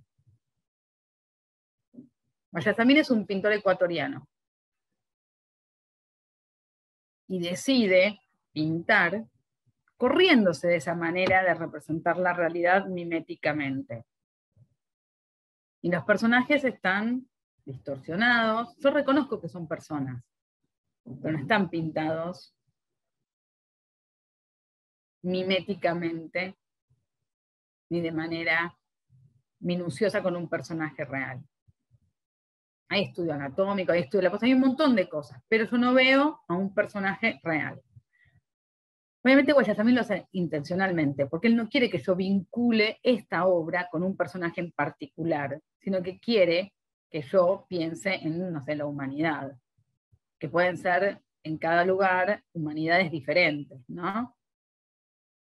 Goya también es un pintor ecuatoriano y decide pintar corriéndose de esa manera de representar la realidad miméticamente. Y los personajes están distorsionados. Yo reconozco que son personas, pero no están pintados miméticamente ni de manera minuciosa con un personaje real. Hay estudio anatómico, hay estudio de la cosa, hay un montón de cosas, pero yo no veo a un personaje real. Obviamente Goya también lo hace intencionalmente, porque él no quiere que yo vincule esta obra con un personaje en particular, sino que quiere que yo piense en, no sé, la humanidad, que pueden ser en cada lugar humanidades diferentes, ¿no?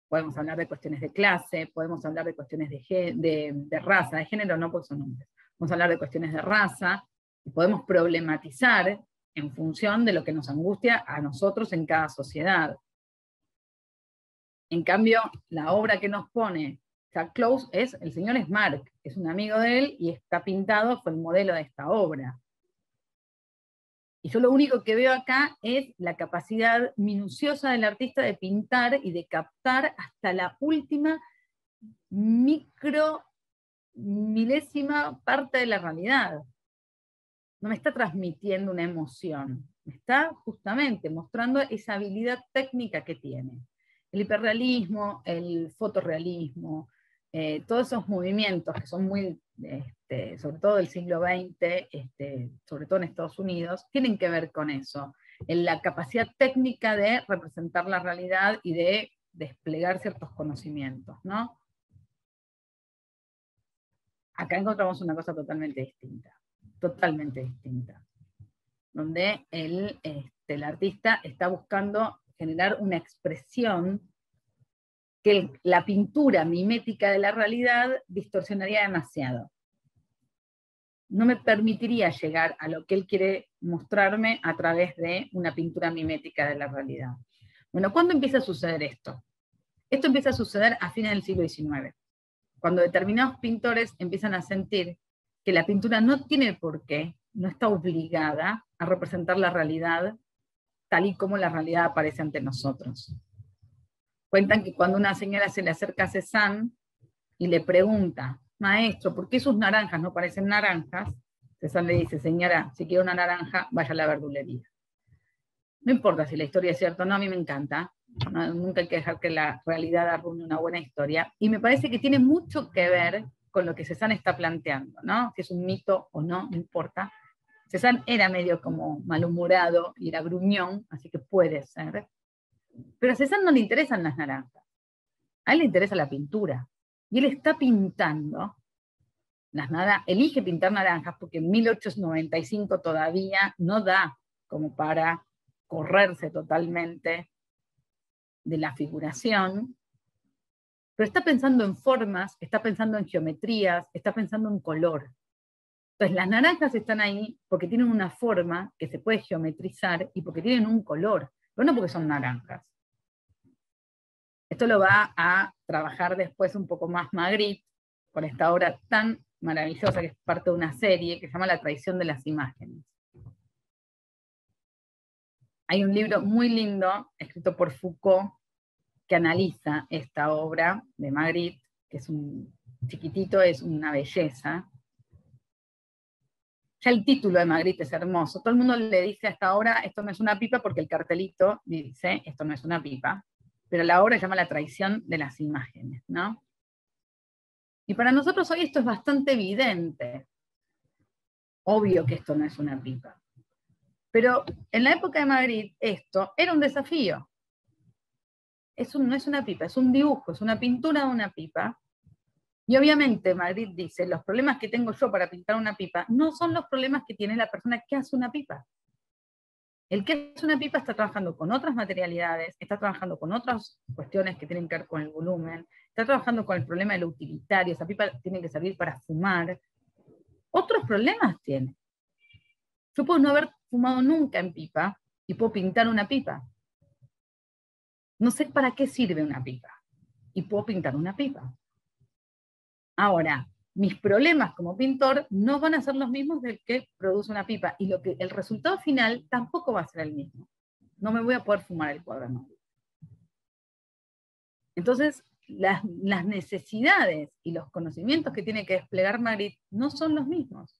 Podemos hablar de cuestiones de clase, podemos hablar de cuestiones de raza, de género no, porque son hombres. Podemos hablar de cuestiones de raza, y podemos problematizar en función de lo que nos angustia a nosotros en cada sociedad. En cambio, la obra que nos pone Jack Close es, el señor es Marc, es un amigo de él y está pintado con el modelo de esta obra. Y yo lo único que veo acá es la capacidad minuciosa del artista de pintar y de captar hasta la última milésima parte de la realidad. No me está transmitiendo una emoción, me está justamente mostrando esa habilidad técnica que tiene. El hiperrealismo, el fotorrealismo, todos esos movimientos que son muy, sobre todo del siglo XX, sobre todo en Estados Unidos, tienen que ver con eso, en la capacidad técnica de representar la realidad y de desplegar ciertos conocimientos, ¿no? Acá encontramos una cosa totalmente distinta, donde el artista está buscando generar una expresión que la pintura mimética de la realidad distorsionaría demasiado. No me permitiría llegar a lo que él quiere mostrarme a través de una pintura mimética de la realidad. Bueno, ¿cuándo empieza a suceder esto? Esto empieza a suceder a fines del siglo XIX, cuando determinados pintores empiezan a sentir que la pintura no tiene por qué, no está obligada a representar la realidad tal y como la realidad aparece ante nosotros. Cuentan que cuando una señora se le acerca a Cézanne y le pregunta, maestro, ¿por qué sus naranjas no parecen naranjas? Cézanne le dice, señora, si quiere una naranja, vaya a la verdulería. No importa si la historia es cierta o no, a mí me encanta. No, nunca hay que dejar que la realidad arruine una buena historia. Y me parece que tiene mucho que ver con lo que Cézanne está planteando, ¿no? Si es un mito o no, no importa. Cézanne era medio como malhumorado y era gruñón, así que puede ser. Pero a Cézanne no le interesan las naranjas. A él le interesa la pintura. Y él está pintando las naranjas. Elige pintar naranjas porque en 1895 todavía no da como para correrse totalmente de la figuración. Pero está pensando en formas, está pensando en geometrías, está pensando en color. Entonces las naranjas están ahí porque tienen una forma que se puede geometrizar y porque tienen un color, pero no porque son naranjas. Esto lo va a trabajar después un poco más Magritte, con esta obra tan maravillosa, que es parte de una serie, que se llama La traición de las imágenes. Hay un libro muy lindo, escrito por Foucault, que analiza esta obra de Magritte, que es un chiquitito, es una belleza. Ya el título de Magritte es hermoso. Todo el mundo le dice a esta obra, esto no es una pipa, porque el cartelito dice, esto no es una pipa. Pero la obra se llama La traición de las imágenes, ¿no? Y para nosotros hoy esto es bastante evidente. Obvio que esto no es una pipa. Pero en la época de Magritte esto era un desafío. No es una pipa, es un dibujo, es una pintura de una pipa. Y obviamente Magritte dice, los problemas que tengo yo para pintar una pipa no son los problemas que tiene la persona que hace una pipa. El que hace una pipa está trabajando con otras materialidades, está trabajando con otras cuestiones que tienen que ver con el volumen, está trabajando con el problema de lo utilitario, esa pipa tiene que servir para fumar. Otros problemas tiene. Yo puedo no haber fumado nunca en pipa y puedo pintar una pipa. No sé para qué sirve una pipa y puedo pintar una pipa. Ahora, mis problemas como pintor no van a ser los mismos del que produce una pipa, y el resultado final tampoco va a ser el mismo. No me voy a poder fumar el cuadro. No. Entonces, las necesidades y los conocimientos que tiene que desplegar Magritte no son los mismos.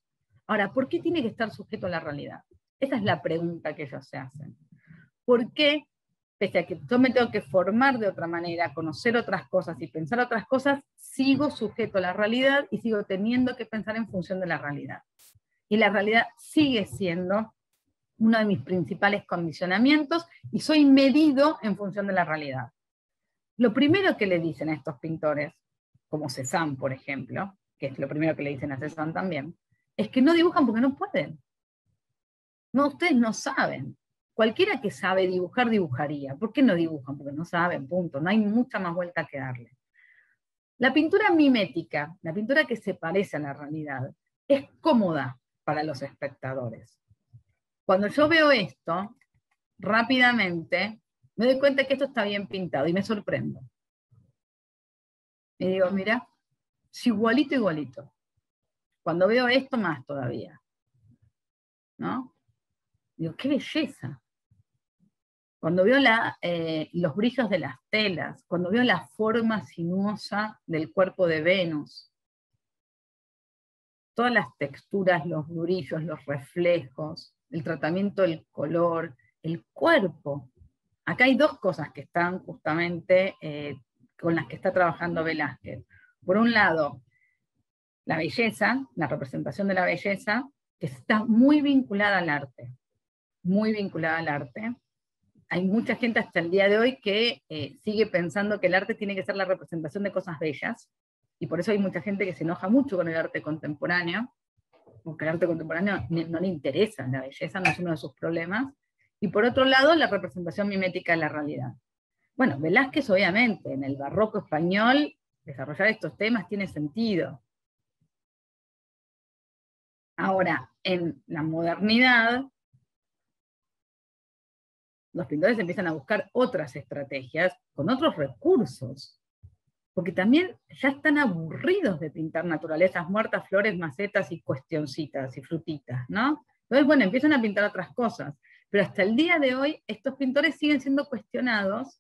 Ahora, ¿por qué tiene que estar sujeto a la realidad? Esa es la pregunta que ellos se hacen. ¿Por qué, pese a que yo me tengo que formar de otra manera, conocer otras cosas y pensar otras cosas, sigo sujeto a la realidad y sigo teniendo que pensar en función de la realidad? Y la realidad sigue siendo uno de mis principales condicionamientos y soy medido en función de la realidad. Lo primero que le dicen a estos pintores, como Cézanne, por ejemplo, que es lo primero que le dicen a Cézanne también, es que no dibujan porque no pueden. No, ustedes no saben. Cualquiera que sabe dibujar, dibujaría. ¿Por qué no dibujan? Porque no saben, punto. No hay mucha más vuelta que darle. La pintura mimética, la pintura que se parece a la realidad, es cómoda para los espectadores. Cuando yo veo esto, rápidamente me doy cuenta que esto está bien pintado y me sorprendo. Y digo, mira, es igualito, igualito. Cuando veo esto, más todavía. ¿No? Digo, qué belleza. Cuando veo los brillos de las telas, cuando veo la forma sinuosa del cuerpo de Venus, todas las texturas, los brillos, los reflejos, el tratamiento del color, el cuerpo. Acá hay dos cosas que están justamente con las que está trabajando Velázquez. Por un lado, la belleza, la representación de la belleza, que está muy vinculada al arte. Muy vinculada al arte. Hay mucha gente hasta el día de hoy que sigue pensando que el arte tiene que ser la representación de cosas bellas, y por eso hay mucha gente que se enoja mucho con el arte contemporáneo, porque el arte contemporáneo no le interesa, la belleza no es uno de sus problemas, y por otro lado la representación mimética de la realidad. Bueno, Velázquez obviamente, en el barroco español, desarrollar estos temas tiene sentido. Ahora, en la modernidad, los pintores empiezan a buscar otras estrategias, con otros recursos, porque también ya están aburridos de pintar naturalezas muertas, flores, macetas y cuestioncitas y frutitas, ¿no? Entonces, bueno, empiezan a pintar otras cosas, pero hasta el día de hoy estos pintores siguen siendo cuestionados,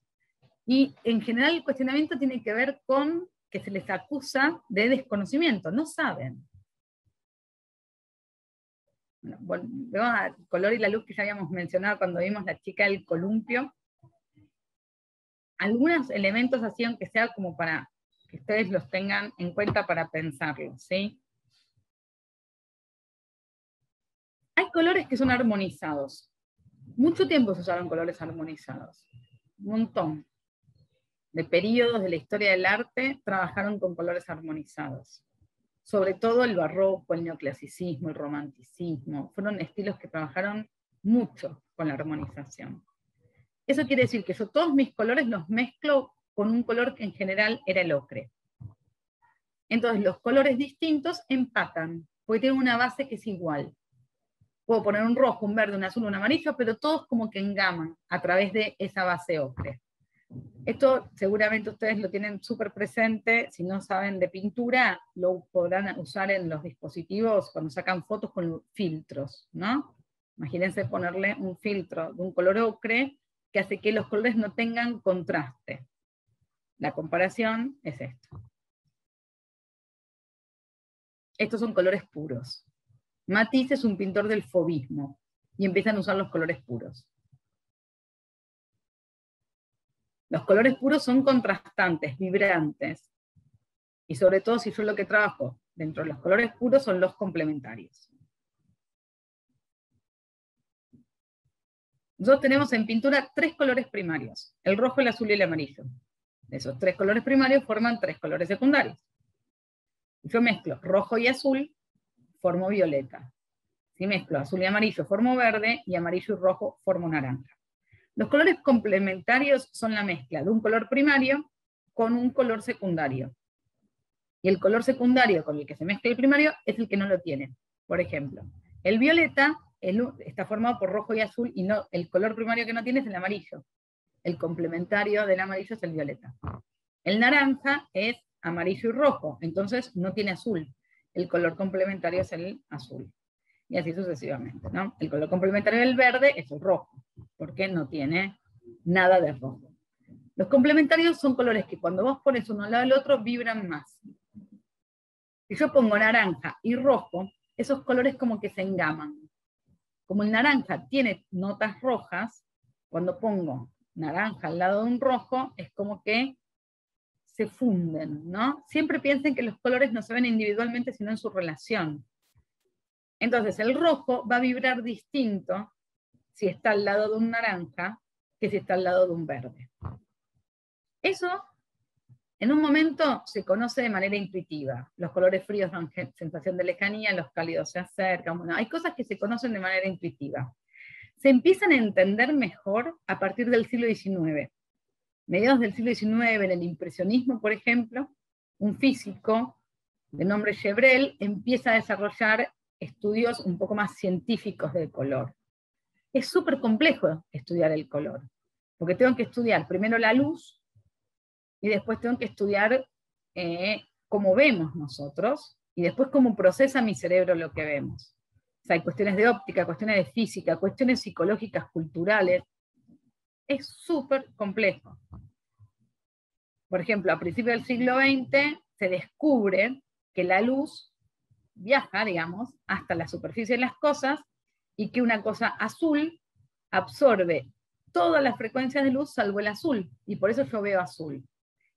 y en general el cuestionamiento tiene que ver con que se les acusa de desconocimiento, no saben. Volvemos al color y la luz que ya habíamos mencionado cuando vimos la chica del columpio. Algunos elementos así, aunque sea como para que ustedes los tengan en cuenta para pensarlos, ¿sí? Hay colores que son armonizados. Mucho tiempo se usaron colores armonizados. Un montón de periodos de la historia del arte trabajaron con colores armonizados. Sobre todo el barroco, el neoclasicismo, el romanticismo, fueron estilos que trabajaron mucho con la armonización. Eso quiere decir que yo todos mis colores los mezclo con un color que en general era el ocre. Entonces los colores distintos empatan, porque tienen una base que es igual. Puedo poner un rojo, un verde, un azul, un amarillo, pero todos como que engaman a través de esa base ocre. Esto seguramente ustedes lo tienen súper presente, si no saben de pintura, lo podrán usar en los dispositivos cuando sacan fotos con filtros, ¿no? Imagínense ponerle un filtro de un color ocre que hace que los colores no tengan contraste. La comparación es esto. Estos son colores puros. Matisse es un pintor del fauvismo y empiezan a usar los colores puros. Los colores puros son contrastantes, vibrantes. Y sobre todo si yo lo que trabajo dentro de los colores puros son los complementarios. Nosotros tenemos en pintura tres colores primarios, el rojo, el azul y el amarillo. Esos tres colores primarios forman tres colores secundarios. Yo mezclo rojo y azul, formo violeta. Si mezclo azul y amarillo, formo verde, y amarillo y rojo, formo naranja. Los colores complementarios son la mezcla de un color primario con un color secundario. Y el color secundario con el que se mezcla el primario es el que no lo tiene. Por ejemplo, el violeta está formado por rojo y azul, y no, el color primario que no tiene es el amarillo. El complementario del amarillo es el violeta. El naranja es amarillo y rojo, entonces no tiene azul. El color complementario es el azul. Y así sucesivamente, ¿no? El color complementario del verde es el rojo, porque no tiene nada de rojo. Los complementarios son colores que cuando vos pones uno al lado del otro vibran más. Si yo pongo naranja y rojo, esos colores como que se engaman. Como el naranja tiene notas rojas, cuando pongo naranja al lado de un rojo, es como que se funden, ¿no? Siempre piensen que los colores no se ven individualmente, sino en su relación. Entonces, el rojo va a vibrar distinto si está al lado de un naranja que si está al lado de un verde. Eso, en un momento, se conoce de manera intuitiva. Los colores fríos dan sensación de lejanía, los cálidos se acercan. Bueno, hay cosas que se conocen de manera intuitiva. Se empiezan a entender mejor a partir del siglo XIX. Mediados del siglo XIX, en el impresionismo, por ejemplo, un físico de nombre Gebrel empieza a desarrollar estudios un poco más científicos del color. Es súper complejo estudiar el color, porque tengo que estudiar primero la luz y después tengo que estudiar cómo vemos nosotros y después cómo procesa mi cerebro lo que vemos. O sea, hay cuestiones de óptica, cuestiones de física, cuestiones psicológicas, culturales. Es súper complejo. Por ejemplo, a principios del siglo XX se descubre que la luz viaja, digamos, hasta la superficie de las cosas y que una cosa azul absorbe todas las frecuencias de luz salvo el azul, y por eso yo veo azul.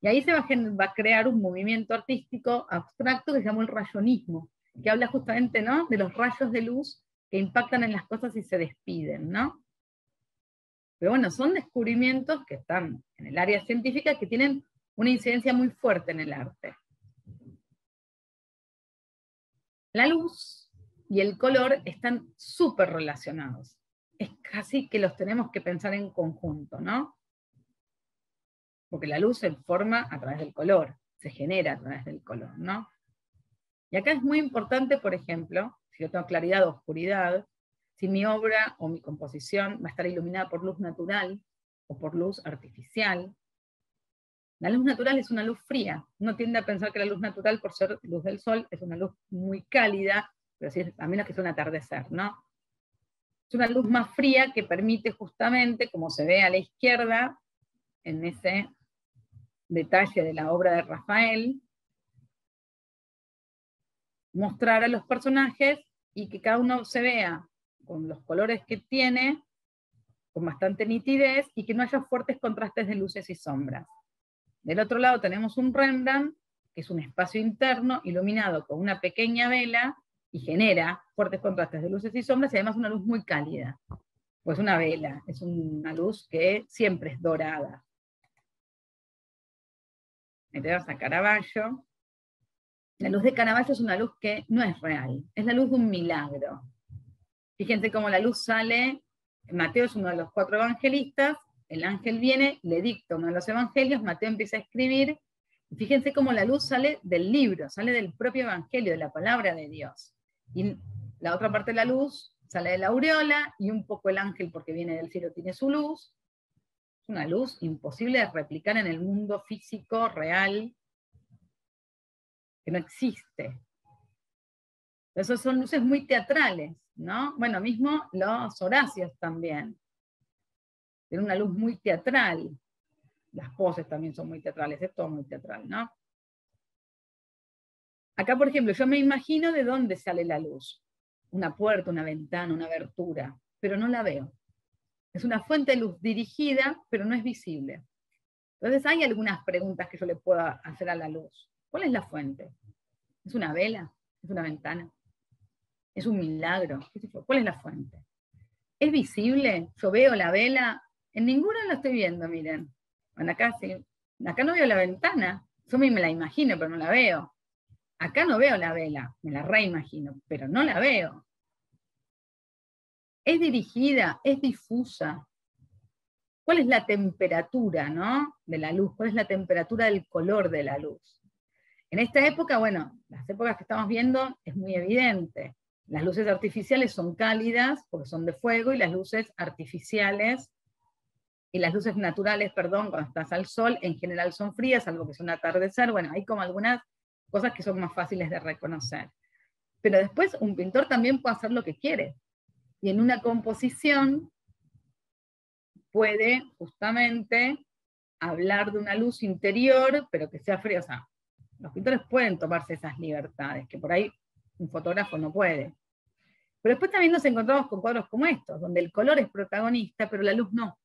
Y ahí se va a crear un movimiento artístico abstracto que se llama el rayonismo, que habla justamente, ¿no?, de los rayos de luz que impactan en las cosas y se despiden, ¿no? Pero bueno, son descubrimientos que están en el área científica que tienen una incidencia muy fuerte en el arte. La luz y el color están súper relacionados. Es casi que los tenemos que pensar en conjunto, ¿no? Porque la luz se forma a través del color, se genera a través del color, ¿no? Y acá es muy importante, por ejemplo, si yo tengo claridad o oscuridad, si mi obra o mi composición va a estar iluminada por luz natural o por luz artificial. La luz natural es una luz fría. Uno tiende a pensar que la luz natural, por ser luz del sol, es una luz muy cálida, pero sí, a menos que sea un atardecer, ¿no? Es una luz más fría que permite justamente, como se ve a la izquierda, en ese detalle de la obra de Rafael, mostrar a los personajes y que cada uno se vea con los colores que tiene, con bastante nitidez, y que no haya fuertes contrastes de luces y sombras. Del otro lado tenemos un Rembrandt, que es un espacio interno iluminado con una pequeña vela, y genera fuertes contrastes de luces y sombras, y además una luz muy cálida. Pues una vela, es una luz que siempre es dorada. Ahí tenemos a Caravaggio. La luz de Caravaggio es una luz que no es real, es la luz de un milagro. Fíjense cómo la luz sale. Mateo es uno de los cuatro evangelistas, el ángel viene, le dicta uno de los evangelios, Mateo empieza a escribir, y fíjense cómo la luz sale del libro, sale del propio evangelio, de la palabra de Dios. Y la otra parte de la luz sale de la aureola, y un poco el ángel, porque viene del cielo, tiene su luz, Es una luz imposible de replicar en el mundo físico real, que no existe. Entonces son luces muy teatrales, ¿no? Bueno, mismo los Horacios también. Tienen una luz muy teatral. Las poses también son muy teatrales, es todo muy teatral, ¿no? Acá, por ejemplo, yo me imagino de dónde sale la luz. Una puerta, una ventana, una abertura, pero no la veo. Es una fuente de luz dirigida, pero no es visible. Entonces hay algunas preguntas que yo le puedo hacer a la luz. ¿Cuál es la fuente? ¿Es una vela? ¿Es una ventana? ¿Es un milagro? ¿Cuál es la fuente? ¿Es visible? ¿Yo veo la vela? En ninguna la estoy viendo, miren. Bueno, acá sí. Acá no veo la ventana. Yo me la imagino, pero no la veo. Acá no veo la vela, me la reimagino, pero no la veo. Es dirigida, es difusa. ¿Cuál es la temperatura, no, de la luz? ¿Cuál es la temperatura del color de la luz? En esta época, bueno, las épocas que estamos viendo es muy evidente. Las luces artificiales son cálidas porque son de fuego, y las luces artificiales y las luces naturales, perdón, cuando estás al sol, en general son frías, salvo que sea un atardecer. Bueno, hay como algunas cosas que son más fáciles de reconocer. Pero después un pintor también puede hacer lo que quiere. Y en una composición puede justamente hablar de una luz interior, pero que sea fría. O sea, los pintores pueden tomarse esas libertades, que por ahí un fotógrafo no puede. Pero después también nos encontramos con cuadros como estos, donde el color es protagonista, pero la luz no.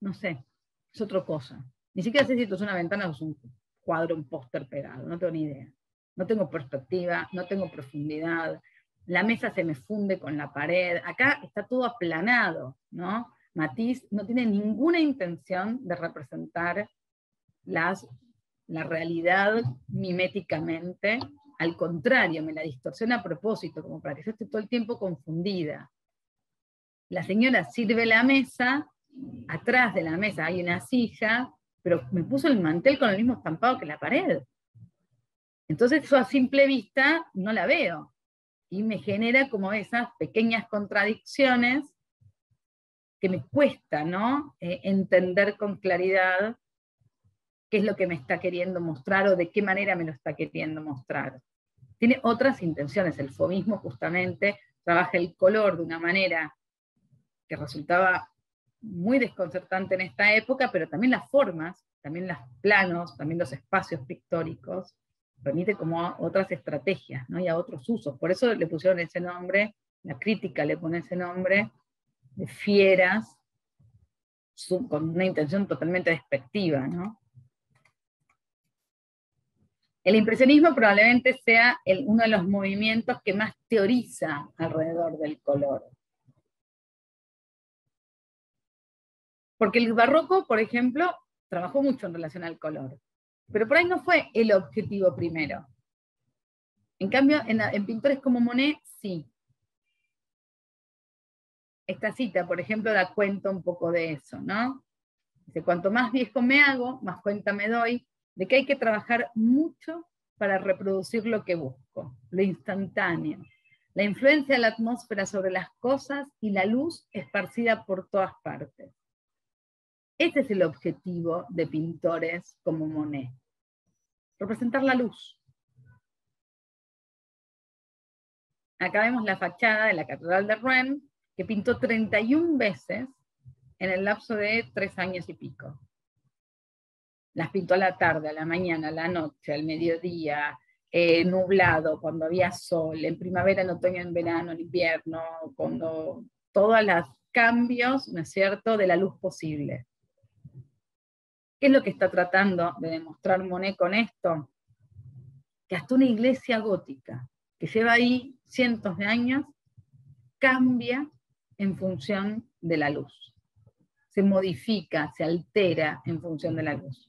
No sé, es otra cosa. Ni siquiera sé si esto es una ventana o es un cuadro, un póster pegado, no tengo ni idea. No tengo perspectiva, no tengo profundidad, la mesa se me funde con la pared, acá está todo aplanado, ¿no? Matisse no tiene ninguna intención de representar la realidad miméticamente, al contrario, me la distorsiona a propósito, como para que yo esté todo el tiempo confundida. La señora sirve la mesa, atrás de la mesa hay una silla, pero me puso el mantel con el mismo estampado que la pared. Entonces yo a simple vista no la veo, y me genera como esas pequeñas contradicciones que me cuesta, ¿no?, entender con claridad qué es lo que me está queriendo mostrar o de qué manera me lo está queriendo mostrar. Tiene otras intenciones, el fauvismo justamente trabaja el color de una manera que resultaba muy desconcertante en esta época, pero también las formas, también los planos, también los espacios pictóricos, permite como a otras estrategias, ¿no?, y a otros usos. Por eso le pusieron ese nombre, la crítica le pone ese nombre, de fieras, con una intención totalmente despectiva, ¿no? El impresionismo probablemente sea uno de los movimientos que más teoriza alrededor del color. Porque el barroco, por ejemplo, trabajó mucho en relación al color, pero por ahí no fue el objetivo primero. En cambio, en pintores como Monet, sí. Esta cita, por ejemplo, da cuenta un poco de eso, ¿no? Dice, cuanto más viejo me hago, más cuenta me doy de que hay que trabajar mucho para reproducir lo que busco, lo instantáneo. La influencia de la atmósfera sobre las cosas y la luz esparcida por todas partes. Este es el objetivo de pintores como Monet. Representar la luz. Acá vemos la fachada de la Catedral de Rennes, que pintó 31 veces en el lapso de 3 años y pico. Las pintó a la tarde, a la mañana, a la noche, al mediodía, nublado, cuando había sol, en primavera, en otoño, en verano, en invierno, cuando todas las cambios, ¿no es cierto?, de la luz posible. ¿Qué es lo que está tratando de demostrar Monet con esto? Que hasta una iglesia gótica, que lleva ahí cientos de años, cambia en función de la luz. Se modifica, se altera en función de la luz.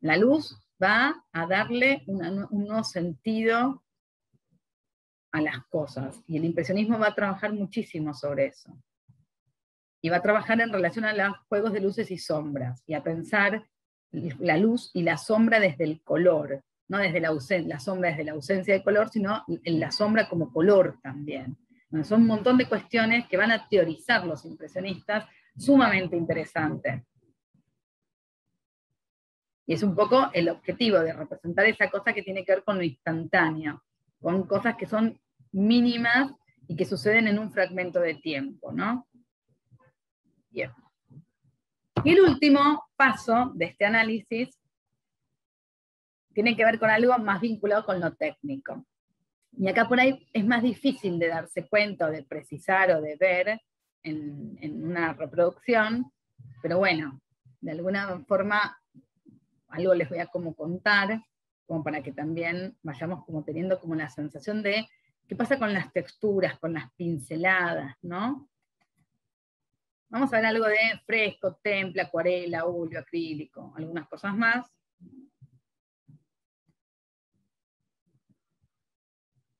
La luz va a darle un nuevo sentido a las cosas, y el impresionismo va a trabajar muchísimo sobre eso. Y va a trabajar en relación a los juegos de luces y sombras, y a pensar la luz y la sombra desde el color, no desde la sombra desde la ausencia de color, sino la sombra como color también. Son un montón de cuestiones que van a teorizar los impresionistas, sumamente interesante. Y es un poco el objetivo de representar esa cosa que tiene que ver con lo instantáneo, con cosas que son mínimas y que suceden en un fragmento de tiempo, ¿no? Bien. Y el último paso de este análisis tiene que ver con algo más vinculado con lo técnico. Y acá por ahí es más difícil de darse cuenta, o de precisar, o de ver en una reproducción, pero bueno, de alguna forma algo les voy a como contar, como para que también vayamos como teniendo como la sensación de qué pasa con las texturas, con las pinceladas, ¿no? Vamos a ver algo de fresco, templa, acuarela, óleo, acrílico, algunas cosas más.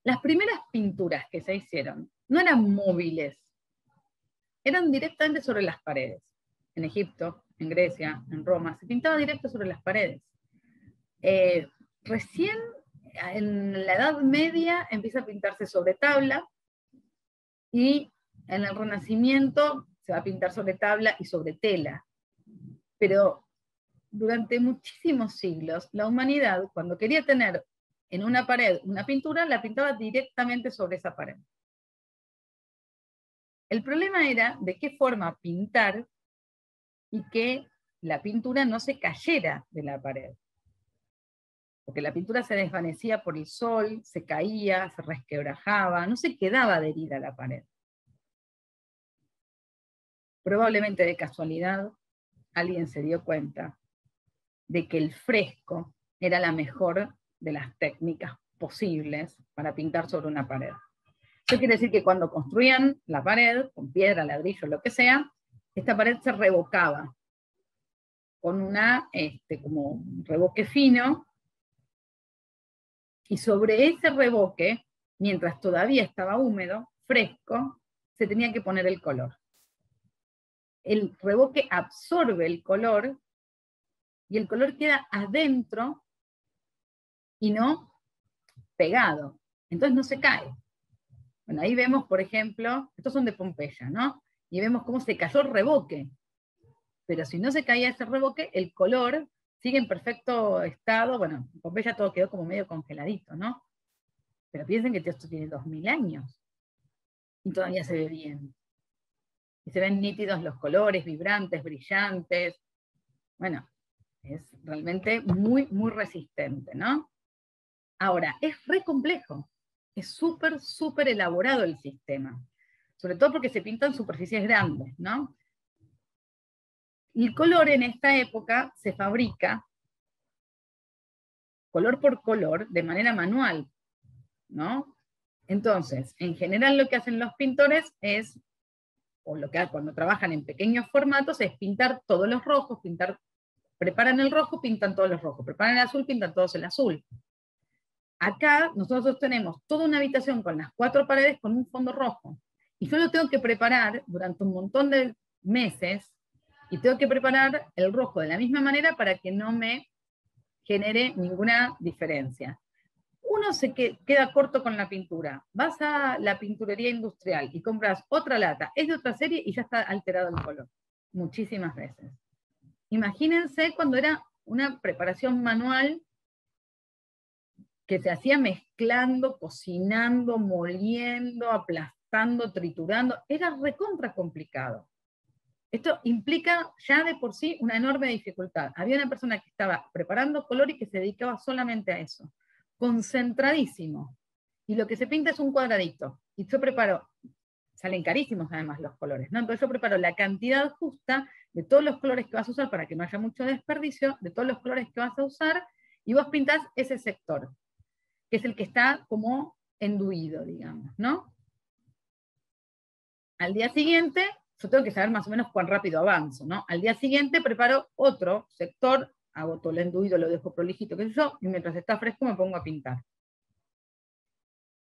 Las primeras pinturas que se hicieron no eran móviles, eran directamente sobre las paredes. En Egipto, en Grecia, en Roma, se pintaba directo sobre las paredes. Recién en la Edad Media empieza a pintarse sobre tabla, y en el Renacimiento se va a pintar sobre tabla y sobre tela. Pero durante muchísimos siglos, la humanidad, cuando quería tener en una pared una pintura, la pintaba directamente sobre esa pared. El problema era de qué forma pintar y que la pintura no se cayera de la pared. Porque la pintura se desvanecía por el sol, se caía, se resquebrajaba, no se quedaba adherida a la pared. Probablemente de casualidad alguien se dio cuenta de que el fresco era la mejor de las técnicas posibles para pintar sobre una pared. Eso quiere decir que cuando construían la pared, con piedra, ladrillo, lo que sea, esta pared se revocaba con una, como un revoque fino, y sobre ese revoque, mientras todavía estaba húmedo, fresco, se tenía que poner el color. El revoque absorbe el color, y el color queda adentro y no pegado, entonces no se cae. Bueno, ahí vemos, por ejemplo, estos son de Pompeya, ¿no? Y vemos cómo se cayó el revoque, pero si no se caía ese revoque, el color sigue en perfecto estado. Bueno, en Pompeya todo quedó como medio congeladito, ¿no? Pero piensen que esto tiene 2000 años, y todavía se ve bien. Y se ven nítidos los colores, vibrantes, brillantes. Bueno, es realmente muy, muy resistente, ¿no? Ahora, es re complejo, es súper, súper elaborado el sistema, sobre todo porque se pintan superficies grandes, ¿no? Y el color en esta época se fabrica color por color de manera manual, ¿no? Entonces, en general lo que hacen los pintores es, o lo que cuando trabajan en pequeños formatos, es pintar todos los rojos, preparan el rojo, pintan todos los rojos, preparan el azul, pintan todos el azul. Acá nosotros tenemos toda una habitación con las 4 paredes con un fondo rojo, y yo lo tengo que preparar durante un montón de meses, y tengo que preparar el rojo de la misma manera para que no me genere ninguna diferencia. Uno se queda corto con la pintura, vas a la pinturería industrial y compras otra lata, es de otra serie y ya está alterado el color, muchísimas veces. Imagínense cuando era una preparación manual que se hacía mezclando, cocinando, moliendo, aplastando, triturando, era recontra complicado. Esto implica ya de por sí una enorme dificultad. Había una persona que estaba preparando color y que se dedicaba solamente a eso, concentradísimo. Y lo que se pinta es un cuadradito. Y yo preparo, salen carísimos además los colores, ¿no? Entonces yo preparo la cantidad justa de todos los colores que vas a usar para que no haya mucho desperdicio, de todos los colores que vas a usar, y vos pintás ese sector, que es el que está como enduido, digamos, ¿no? Al día siguiente, yo tengo que saber más o menos cuán rápido avanzo, ¿no? Al día siguiente preparo otro sector, hago todo lo enduido, lo dejo prolijito, qué sé yo, y mientras está fresco me pongo a pintar.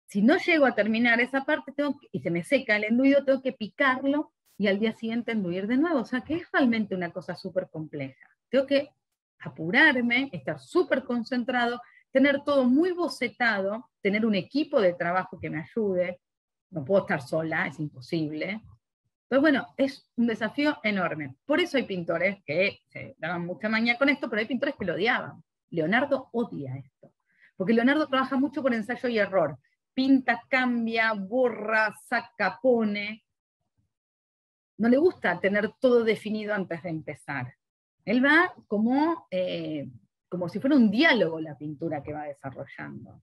Si no llego a terminar esa parte, y se me seca el enduido, tengo que picarlo, y al día siguiente enduir de nuevo. O sea que es realmente una cosa súper compleja. Tengo que apurarme, estar súper concentrado, tener todo muy bocetado, tener un equipo de trabajo que me ayude, no puedo estar sola, es imposible. Entonces, bueno, es un desafío enorme. Por eso hay pintores que se daban mucha maña con esto, pero hay pintores que lo odiaban. Leonardo odia esto, porque Leonardo trabaja mucho por ensayo y error. Pinta, cambia, borra, saca, pone. No le gusta tener todo definido antes de empezar. Él va como, como si fuera un diálogo la pintura que va desarrollando.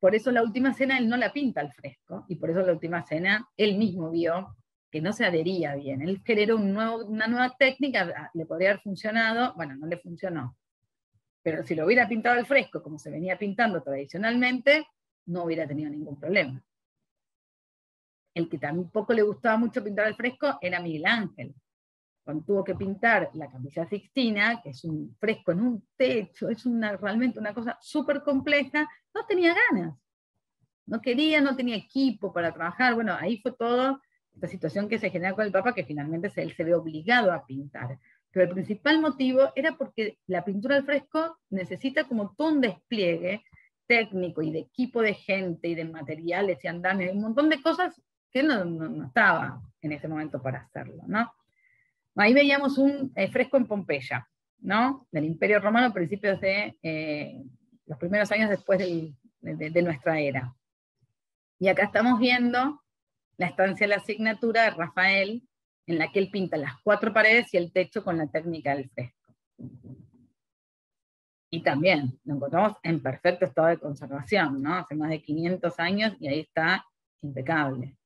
Por eso La Última Cena él no la pinta al fresco, y por eso La Última Cena él mismo vio que no se adhería bien. Él generó una nueva técnica, le podría haber funcionado, bueno, no le funcionó. Pero si lo hubiera pintado al fresco, como se venía pintando tradicionalmente, no hubiera tenido ningún problema. El que tampoco le gustaba mucho pintar al fresco era Miguel Ángel. Cuando tuvo que pintar la Capilla Sixtina, que es un fresco en un techo, es realmente una cosa súper compleja, no tenía ganas. No quería, no tenía equipo para trabajar. Bueno, ahí fue toda esta situación que se genera con el Papa, que finalmente él se ve obligado a pintar. Pero el principal motivo era porque la pintura al fresco necesita como todo un despliegue técnico y de equipo de gente y de materiales y andamios, un montón de cosas que no estaba en ese momento para hacerlo, ¿no? Ahí veíamos un fresco en Pompeya, ¿no? Del Imperio Romano, principios de los primeros años después de nuestra era. Y acá estamos viendo la estancia de la asignatura de Rafael, en la que él pinta las cuatro paredes y el techo con la técnica del fresco. Y también lo encontramos en perfecto estado de conservación, ¿no? Hace más de 500 años y ahí está impecable.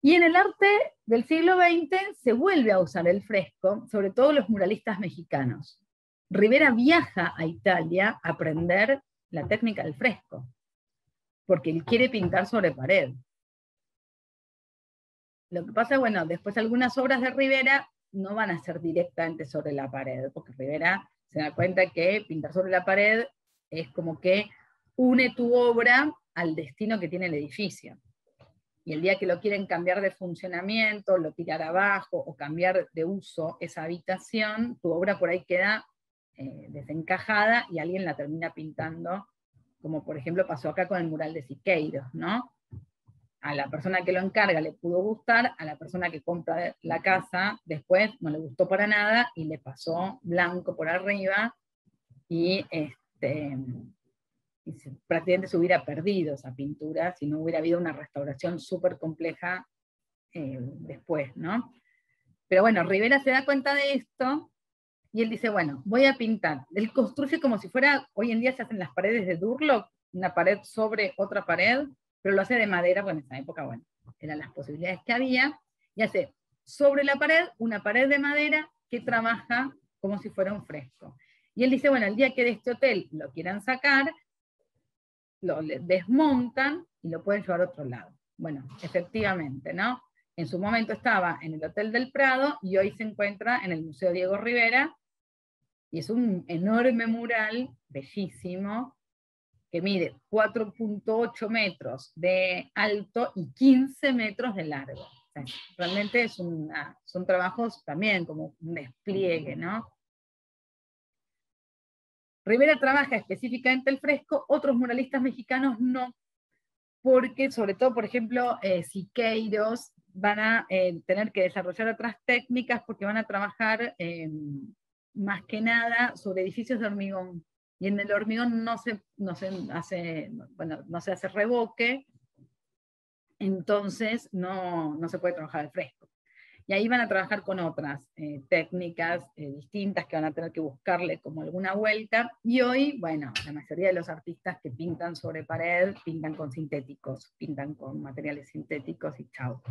Y en el arte del siglo XX se vuelve a usar el fresco, sobre todo los muralistas mexicanos. Rivera viaja a Italia a aprender la técnica del fresco, porque él quiere pintar sobre pared. Lo que pasa, bueno, después algunas obras de Rivera no van a ser directamente sobre la pared, porque Rivera se da cuenta que pintar sobre la pared es como que une tu obra al destino que tiene el edificio. Y el día que lo quieren cambiar de funcionamiento, lo tirar abajo o cambiar de uso esa habitación, tu obra por ahí queda desencajada y alguien la termina pintando, como por ejemplo pasó acá con el mural de Siqueiros, ¿no? A la persona que lo encarga le pudo gustar, a la persona que compra la casa después no le gustó para nada y le pasó blanco por arriba y, prácticamente se hubiera perdido esa pintura si no hubiera habido una restauración súper compleja después, ¿no? Pero bueno, Rivera se da cuenta de esto y él dice, bueno, voy a pintar. Él construye como si fuera, hoy en día se hacen las paredes de Durlock, una pared sobre otra pared, pero lo hace de madera, porque en esa época, bueno, eran las posibilidades que había, y hace sobre la pared, una pared de madera que trabaja como si fuera un fresco. Y él dice, bueno, el día que de este hotel lo quieran sacar, lo desmontan y lo pueden llevar a otro lado. Bueno, efectivamente, ¿no? En su momento estaba en el Hotel del Prado, y hoy se encuentra en el Museo Diego Rivera, y es un enorme mural, bellísimo, que mide 4.8 metros de alto y 15 metros de largo. O sea, realmente es son trabajos también como un despliegue, ¿no? Rivera trabaja específicamente el fresco, otros muralistas mexicanos no, porque sobre todo, por ejemplo, Siqueiros van a tener que desarrollar otras técnicas porque van a trabajar más que nada sobre edificios de hormigón. Y en el hormigón no se hace revoque, entonces no se puede trabajar al fresco. Y ahí van a trabajar con otras técnicas distintas que van a tener que buscarle como alguna vuelta. Y hoy, bueno, la mayoría de los artistas que pintan sobre pared, pintan con sintéticos, pintan con materiales sintéticos y chao.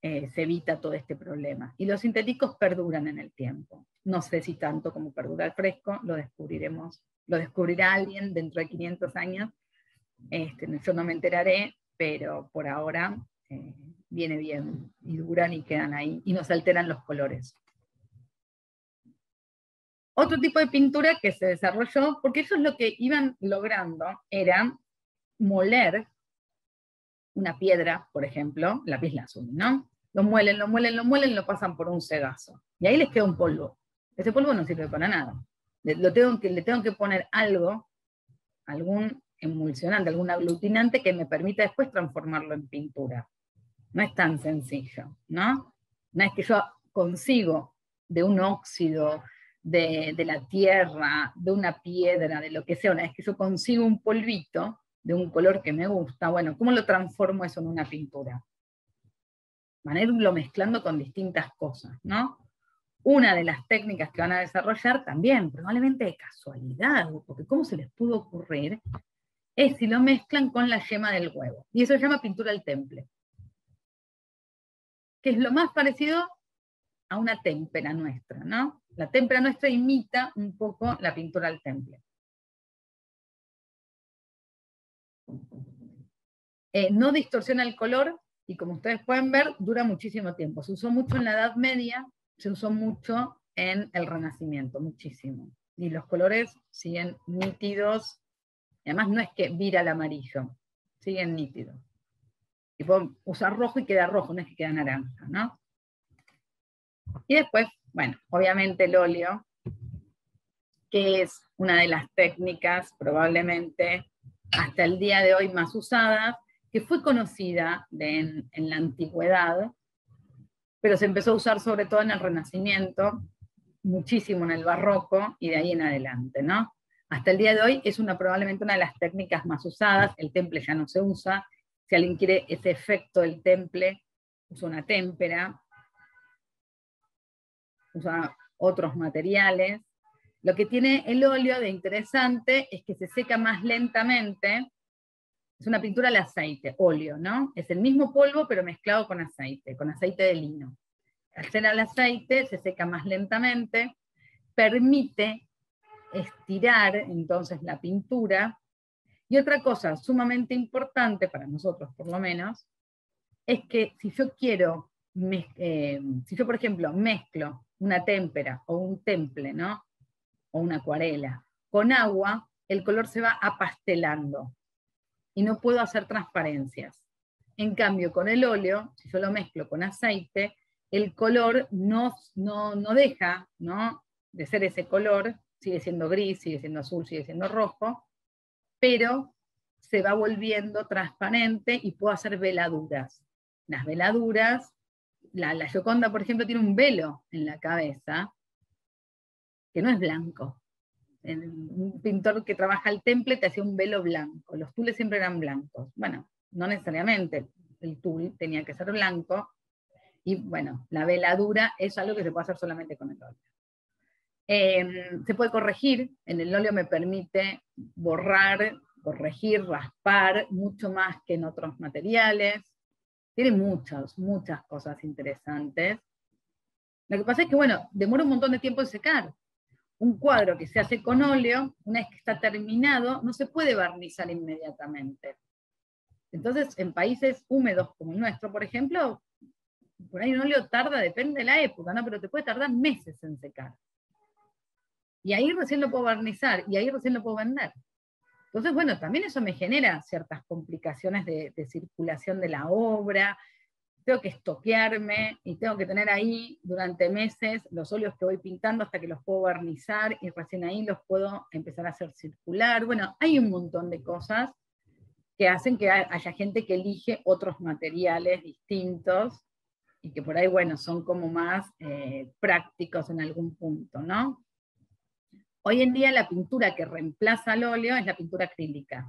Se evita todo este problema. Y los sintéticos perduran en el tiempo. No sé si tanto como perdura el fresco, lo descubriremos. Lo descubrirá alguien dentro de 500 años. Yo no me enteraré, pero por ahora viene bien. Y duran y quedan ahí. Y nos alteran los colores. Otro tipo de pintura que se desarrolló, porque ellos lo que iban logrando era moler una piedra, por ejemplo, lapislázuli, ¿no? Lo muelen, lo pasan por un cedazo. Y ahí les queda un polvo. Ese polvo no sirve para nada. Le tengo que poner algo, algún emulsionante, algún aglutinante que me permita después transformarlo en pintura. No es tan sencillo, ¿no? No es que yo consigo de un óxido, de la tierra, de una piedra, de lo que sea, una vez que yo consigo un polvito de un color que me gusta, bueno, ¿cómo lo transformo eso en una pintura? Van a irlo mezclando con distintas cosas, ¿no? Una de las técnicas que van a desarrollar también, probablemente de casualidad, porque ¿cómo se les pudo ocurrir? Es si lo mezclan con la yema del huevo. Y eso se llama pintura al temple. Que es lo más parecido a una témpera nuestra, ¿no? La témpera nuestra imita un poco la pintura al temple. No distorsiona el color, y como ustedes pueden ver, dura muchísimo tiempo. Se usó mucho en la Edad Media, se usó mucho en el Renacimiento, muchísimo. Y los colores siguen nítidos, y además no es que vira al amarillo, siguen nítidos. Y puedo usar rojo y queda rojo, no es que queda naranja, ¿no? Y después, bueno, obviamente el óleo, que es una de las técnicas probablemente hasta el día de hoy más usadas, que fue conocida en la antigüedad, pero se empezó a usar sobre todo en el Renacimiento, muchísimo en el Barroco, y de ahí en adelante, ¿no? Hasta el día de hoy es probablemente una de las técnicas más usadas. El temple ya no se usa. Si alguien quiere ese efecto del temple, usa una témpera, usa otros materiales. Lo que tiene el óleo de interesante es que se seca más lentamente. Es una pintura al aceite, óleo, ¿no? Es el mismo polvo pero mezclado con aceite de lino. Al ser al aceite se seca más lentamente, permite estirar entonces la pintura. Y otra cosa sumamente importante, para nosotros por lo menos, es que si yo quiero, si yo por ejemplo mezclo una témpera o un temple, ¿no? O una acuarela con agua, el color se va apastelando. Y no puedo hacer transparencias. En cambio, con el óleo, si yo lo mezclo con aceite, el color no deja, ¿no?, de ser ese color, sigue siendo gris, sigue siendo azul, sigue siendo rojo, pero se va volviendo transparente y puedo hacer veladuras. Las veladuras, la Gioconda, por ejemplo, tiene un velo en la cabeza que no es blanco. Un pintor que trabaja al temple te hacía un velo blanco, los tules siempre eran blancos. Bueno, no necesariamente, el tul tenía que ser blanco, y bueno, la veladura es algo que se puede hacer solamente con el óleo. Se puede corregir, en el óleo me permite borrar, corregir, raspar, mucho más que en otros materiales. Tiene muchas cosas interesantes. Lo que pasa es que, bueno, demora un montón de tiempo en secar. Un cuadro que se hace con óleo, una vez que está terminado, no se puede barnizar inmediatamente. Entonces, en países húmedos como el nuestro, por ejemplo, por ahí un óleo tarda, depende de la época, ¿no?, pero te puede tardar meses en secar. Y ahí recién lo puedo barnizar, y ahí recién lo puedo vender. Entonces, bueno, también eso me genera ciertas complicaciones de circulación de la obra. Tengo que estoquearme y tengo que tener ahí durante meses los óleos que voy pintando hasta que los puedo barnizar y recién ahí los puedo empezar a hacer circular. Bueno, hay un montón de cosas que hacen que haya gente que elige otros materiales distintos y que por ahí, bueno, son como más prácticos en algún punto, ¿no? Hoy en día la pintura que reemplaza al óleo es la pintura acrílica.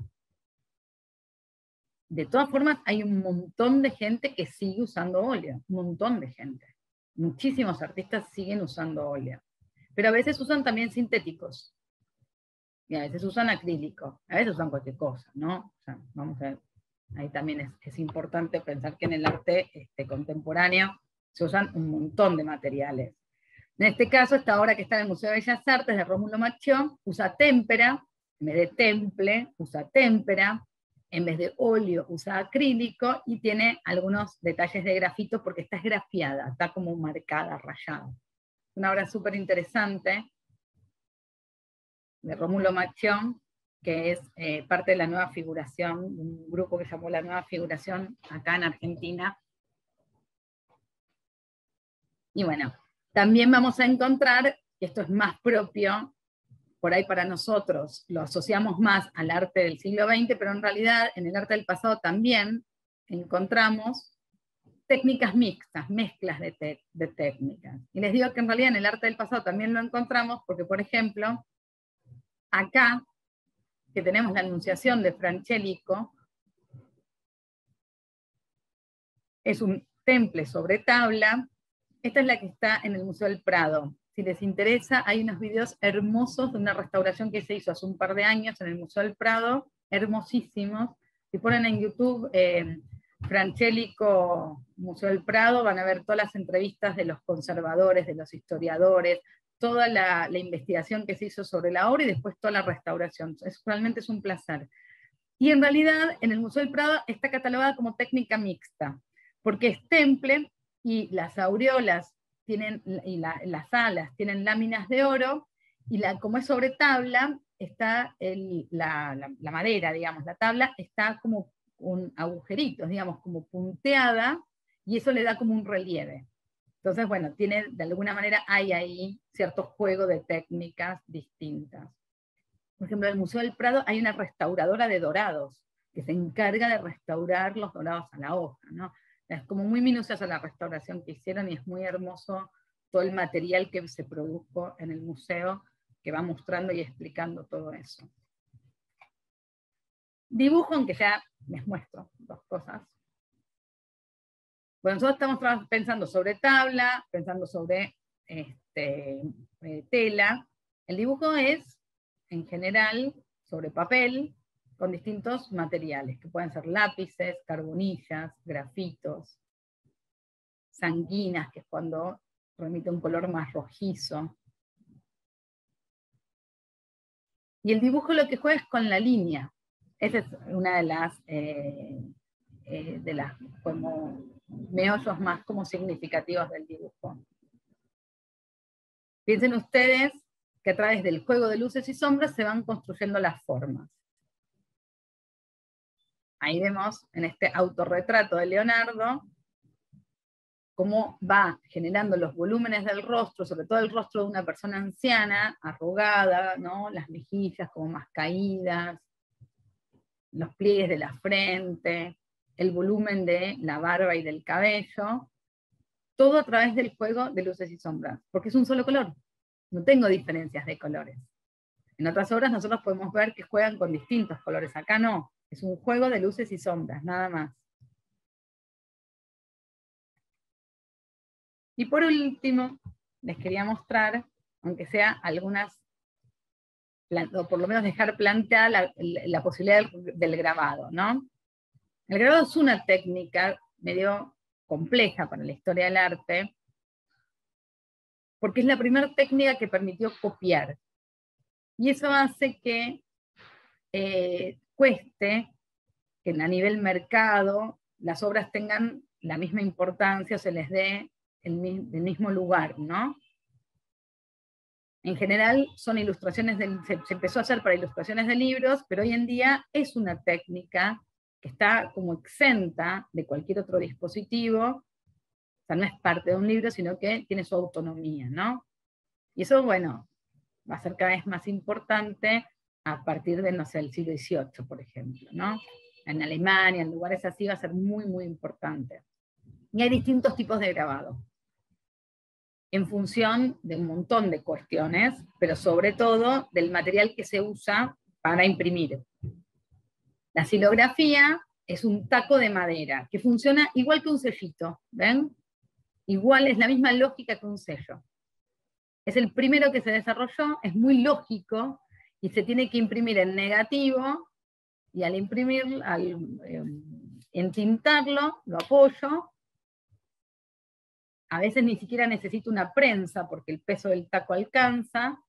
De todas formas, hay un montón de gente que sigue usando óleo, un montón de gente. Muchísimos artistas siguen usando óleo, pero a veces usan también sintéticos, y a veces usan acrílico, a veces usan cualquier cosa, ¿no? O sea, vamos a ver, ahí también es importante pensar que en el arte contemporáneo se usan un montón de materiales. En este caso, esta obra que está en el Museo de Bellas Artes de Rómulo Macció usa témpera, en vez de temple, usa témpera. En vez de óleo usa acrílico y tiene algunos detalles de grafito porque está esgrafiada, está como marcada, rayada. Una obra súper interesante de Rómulo Macció, que es parte de la nueva figuración, un grupo que llamó la nueva figuración acá en Argentina. Y bueno, también vamos a encontrar, esto es más propio, por ahí para nosotros lo asociamos más al arte del siglo XX, pero en realidad en el arte del pasado también encontramos técnicas mixtas, mezclas de técnicas. Y les digo que en realidad en el arte del pasado también lo encontramos porque, por ejemplo, acá, que tenemos la Anunciación de Francesco, es un temple sobre tabla. Esta es la que está en el Museo del Prado. Si les interesa, hay unos videos hermosos de una restauración que se hizo hace un par de años en el Museo del Prado, hermosísimos. Si ponen en YouTube Francesco Museo del Prado, van a ver todas las entrevistas de los conservadores, de los historiadores, toda la investigación que se hizo sobre la obra y después toda la restauración. Realmente es un placer. Y en realidad, en el Museo del Prado está catalogada como técnica mixta, porque es temple y las aureolas tienen, y las alas tienen láminas de oro, y como es sobre tabla, está la madera, digamos, la tabla está como un agujerito, digamos, como punteada, y eso le da como un relieve. Entonces, bueno, tiene, de alguna manera hay ahí cierto juego de técnicas distintas. Por ejemplo, en el Museo del Prado hay una restauradora de dorados, que se encarga de restaurar los dorados a la hoja, ¿no? Es como muy minuciosa la restauración que hicieron y es muy hermoso todo el material que se produjo en el museo, que va mostrando y explicando todo eso. Dibujo, aunque ya les muestro dos cosas. Bueno, nosotros estamos pensando sobre tabla, pensando sobre tela. El dibujo es, en general, sobre papel, con distintos materiales, que pueden ser lápices, carbonillas, grafitos, sanguinas, que es cuando remite a un color más rojizo. Y el dibujo lo que juega es con la línea. Esa es una de las, como meollos más como significativos del dibujo. Piensen ustedes que a través del juego de luces y sombras se van construyendo las formas. Ahí vemos en este autorretrato de Leonardo cómo va generando los volúmenes del rostro, sobre todo el rostro de una persona anciana, arrugada, ¿no? Las mejillas como más caídas, los pliegues de la frente, el volumen de la barba y del cabello, todo a través del juego de luces y sombras, porque es un solo color, no tengo diferencias de colores. En otras obras nosotros podemos ver que juegan con distintos colores, acá no, es un juego de luces y sombras, nada más. Y por último, les quería mostrar, aunque sea algunas, o por lo menos dejar planteada la posibilidad del grabado, ¿no? El grabado es una técnica medio compleja para la historia del arte, porque es la primera técnica que permitió copiar. Y eso hace que cueste que a nivel mercado las obras tengan la misma importancia, se les dé el mismo lugar, ¿no? En general son ilustraciones, se empezó a hacer para ilustraciones de libros, pero hoy en día es una técnica que está como exenta de cualquier otro dispositivo, o sea, no es parte de un libro, sino que tiene su autonomía, ¿no? Y eso, bueno, va a ser cada vez más importante a partir de, no sé, del siglo XVIII, por ejemplo, ¿no? En Alemania, en lugares así, va a ser muy, muy importante. Y hay distintos tipos de grabado, en función de un montón de cuestiones, pero sobre todo del material que se usa para imprimir. La xilografía es un taco de madera, que funciona igual que un sellito, ¿ven? Igual, es la misma lógica que un sello. Es el primero que se desarrolló, es muy lógico, y se tiene que imprimir en negativo, y al imprimir, entintarlo, lo apoyo. A veces ni siquiera necesito una prensa porque el peso del taco alcanza.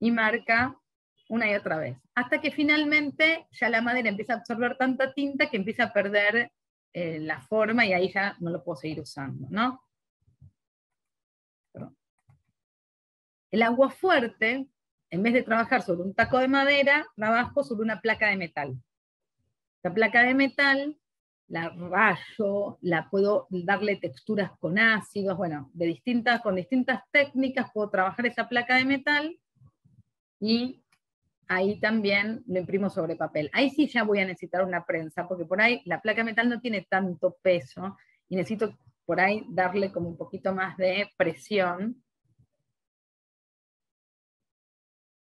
Y marca una y otra vez. Hasta que finalmente ya la madera empieza a absorber tanta tinta que empieza a perder la forma y ahí ya no lo puedo seguir usando, ¿no? El aguafuerte, en vez de trabajar sobre un taco de madera, trabajo sobre una placa de metal. La placa de metal la rayo, la puedo darle texturas con ácidos, bueno, con distintas técnicas puedo trabajar esa placa de metal y ahí también lo imprimo sobre papel. Ahí sí ya voy a necesitar una prensa, porque por ahí la placa de metal no tiene tanto peso y necesito por ahí darle como un poquito más de presión.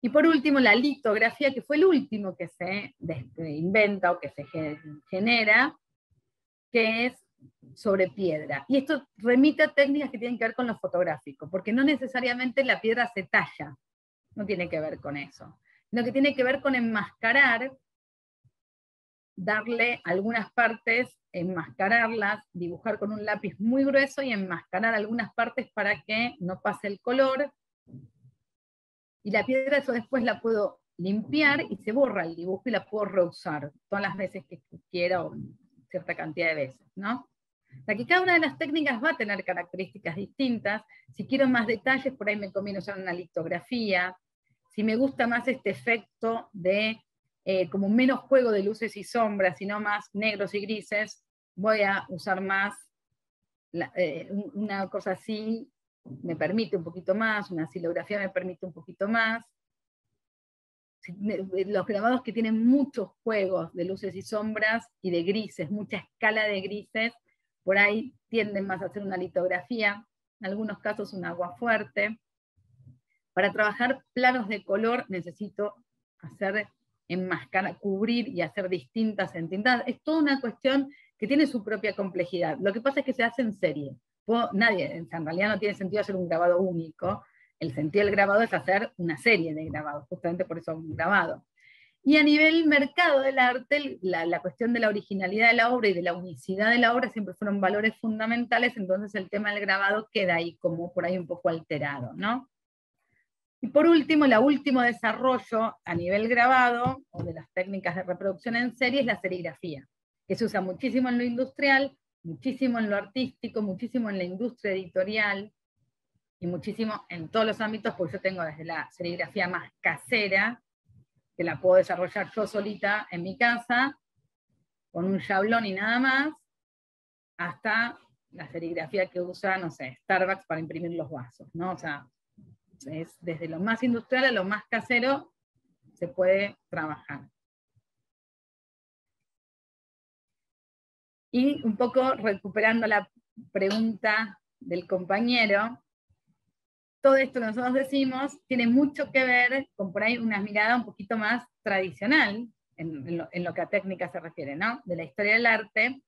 Y por último, la litografía, que fue el último que se inventa o que se genera, que es sobre piedra. Y esto remite a técnicas que tienen que ver con lo fotográfico, porque no necesariamente la piedra se talla, no tiene que ver con eso, sino que tiene que ver con enmascarar, darle algunas partes, enmascararlas, dibujar con un lápiz muy grueso y enmascarar algunas partes para que no pase el color. Y la piedra, eso después la puedo limpiar y se borra el dibujo y la puedo reusar todas las veces que quiera o cierta cantidad de veces, ¿no? O sea que cada una de las técnicas va a tener características distintas. Si quiero más detalles, por ahí me conviene usar una litografía. Si me gusta más este efecto de como menos juego de luces y sombras, sino más negros y grises, voy a usar más una cosa así. Me permite un poquito más, una silografía me permite un poquito más. Los grabados que tienen muchos juegos de luces y sombras y de grises, mucha escala de grises, por ahí tienden más a hacer una litografía, en algunos casos un aguafuerte. Para trabajar planos de color necesito hacer enmascarar, cubrir y hacer distintas entintadas. Es toda una cuestión que tiene su propia complejidad. Lo que pasa es que se hace en serie. En realidad no tiene sentido hacer un grabado único. El sentido del grabado es hacer una serie de grabados, justamente por eso un grabado. Y a nivel mercado del arte, la cuestión de la originalidad de la obra y de la unicidad de la obra siempre fueron valores fundamentales, entonces el tema del grabado queda ahí como por ahí un poco alterado, ¿no? Y por último, el último desarrollo a nivel grabado, o de las técnicas de reproducción en serie, es la serigrafía, que se usa muchísimo en lo industrial, muchísimo en lo artístico, muchísimo en la industria editorial y muchísimo en todos los ámbitos, porque yo tengo desde la serigrafía más casera, que la puedo desarrollar yo solita en mi casa, con un yablón y nada más, hasta la serigrafía que usa, no sé, Starbucks para imprimir los vasos, ¿no? O sea, es desde lo más industrial a lo más casero se puede trabajar. Y un poco recuperando la pregunta del compañero, todo esto que nosotros decimos tiene mucho que ver con por ahí una mirada un poquito más tradicional, en lo que a técnica se refiere, ¿no? De la historia del arte,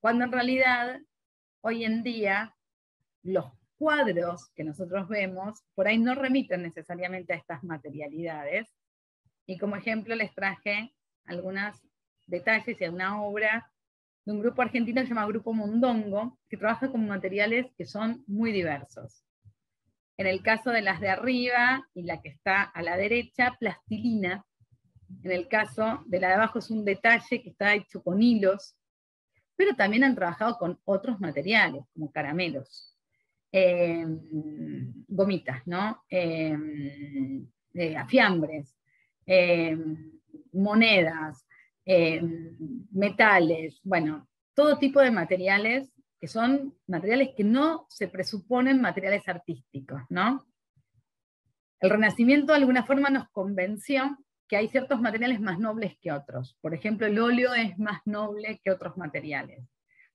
cuando en realidad, hoy en día, los cuadros que nosotros vemos, por ahí no remiten necesariamente a estas materialidades. Y como ejemplo les traje algunos detalles de una obra de un grupo argentino que se llama Grupo Mondongo, que trabaja con materiales que son muy diversos. En el caso de las de arriba y la que está a la derecha, plastilina. En el caso de la de abajo es un detalle que está hecho con hilos, pero también han trabajado con otros materiales, como caramelos, gomitas, ¿no? Afiambres, monedas, metales, bueno, todo tipo de materiales que son materiales que no se presuponen materiales artísticos, ¿no? El Renacimiento de alguna forma nos convenció que hay ciertos materiales más nobles que otros. Por ejemplo, el óleo es más noble que otros materiales.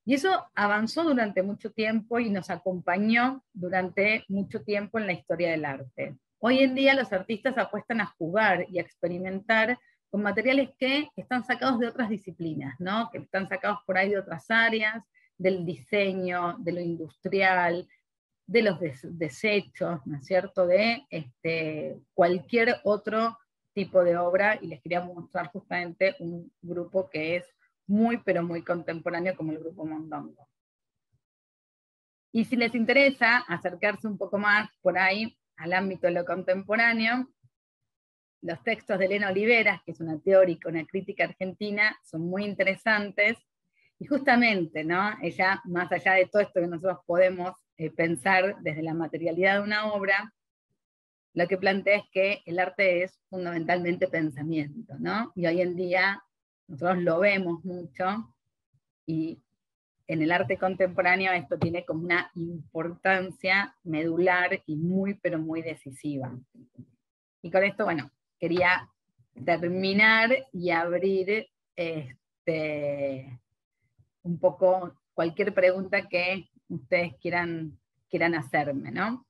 Y eso avanzó durante mucho tiempo y nos acompañó durante mucho tiempo en la historia del arte. Hoy en día los artistas apuestan a jugar y a experimentar con materiales que están sacados de otras disciplinas, ¿no? Que están sacados por ahí de otras áreas, del diseño, de lo industrial, de los desechos, ¿no es cierto?, de cualquier otro tipo de obra, y les quería mostrar justamente un grupo que es muy, pero muy contemporáneo, como el Grupo Mondongo. Y si les interesa acercarse un poco más por ahí al ámbito de lo contemporáneo, los textos de Elena Oliveras, que es una teórica, una crítica argentina, son muy interesantes, y justamente, ¿no?, ella, más allá de todo esto que nosotros podemos pensar desde la materialidad de una obra, lo que plantea es que el arte es fundamentalmente pensamiento, ¿no? Y hoy en día nosotros lo vemos mucho, y en el arte contemporáneo esto tiene como una importancia medular y muy, pero muy decisiva. Y con esto, bueno, quería terminar y abrir un poco cualquier pregunta que ustedes quieran hacerme, ¿no?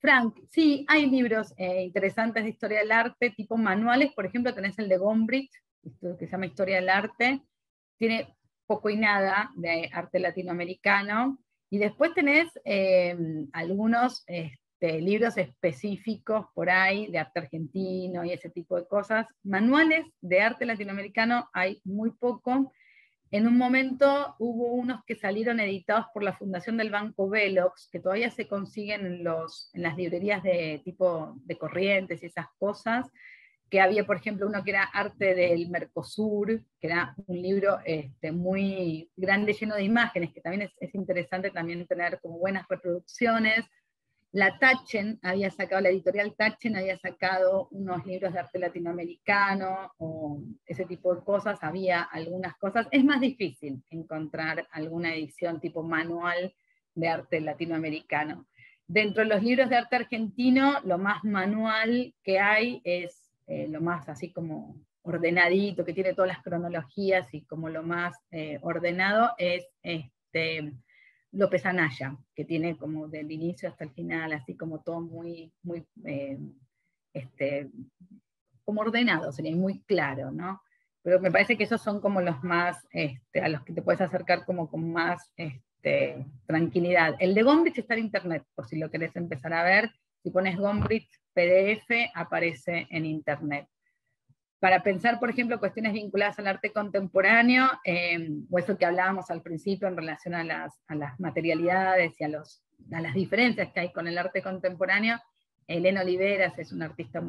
Frank, sí, hay libros interesantes de historia del arte, tipo manuales, por ejemplo, tenés el de Gombrich, que se llama Historia del Arte, tiene poco y nada de arte latinoamericano, y después tenés algunos libros específicos por ahí, de arte argentino y ese tipo de cosas. Manuales de arte latinoamericano hay muy poco. En un momento hubo unos que salieron editados por la Fundación del Banco Velox, que todavía se consiguen en las librerías de tipo de Corrientes y esas cosas, que había, por ejemplo, uno que era Arte del Mercosur, que era un libro muy grande, lleno de imágenes, que también es interesante también tener como buenas reproducciones. La Tachen había sacado, la editorial Tachen había sacado unos libros de arte latinoamericano, o ese tipo de cosas, había algunas cosas. Es más difícil encontrar alguna edición tipo manual de arte latinoamericano. Dentro de los libros de arte argentino, lo más manual que hay es lo más así como ordenadito, que tiene todas las cronologías y como lo más ordenado es López Anaya, que tiene como del inicio hasta el final, así como todo muy, muy como ordenado, sería muy claro, ¿no? Pero me parece que esos son como los más, a los que te puedes acercar como con más tranquilidad. El de Gombrich está en internet, por si lo querés empezar a ver. Si pones Gombrich PDF, aparece en internet. Para pensar, por ejemplo, cuestiones vinculadas al arte contemporáneo, o eso que hablábamos al principio en relación a las materialidades y a las diferencias que hay con el arte contemporáneo, Elena Oliveras es una artista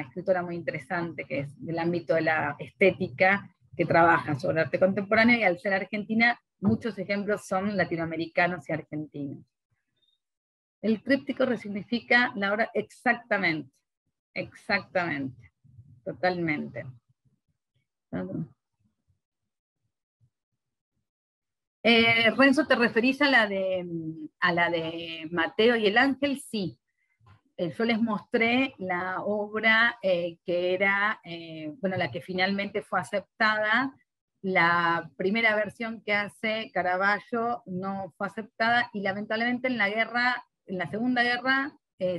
escritora muy interesante, que es del ámbito de la estética, que trabaja sobre arte contemporáneo, y al ser argentina, muchos ejemplos son latinoamericanos y argentinos. El tríptico resignifica la obra exactamente, exactamente, totalmente. Renzo, ¿te referís a la de Mateo y el Ángel? Sí. Yo les mostré la obra que era, bueno, la que finalmente fue aceptada. La primera versión que hace Caravaggio no fue aceptada y lamentablemente en la Segunda Guerra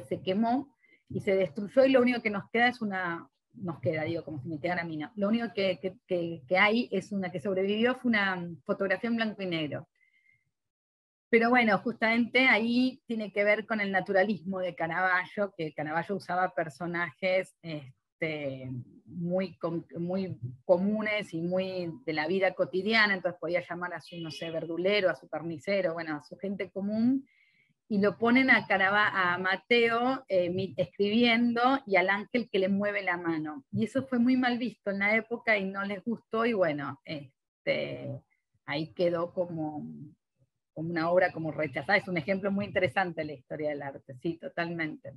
se quemó y se destruyó, y lo único que nos queda es lo único que hay es una que sobrevivió, fue una fotografía en blanco y negro. Pero bueno, justamente ahí tiene que ver con el naturalismo de Caravaggio, que Caravaggio usaba personajes muy comunes y muy de la vida cotidiana, entonces podía llamar a su, no sé, verdulero, a su carnicero, bueno, a su gente común, y lo ponen a Mateo escribiendo y al ángel que le mueve la mano. Y eso fue muy mal visto en la época y no les gustó, y bueno, ahí quedó como una obra como rechazada. Es un ejemplo muy interesante de la historia del arte, sí, totalmente.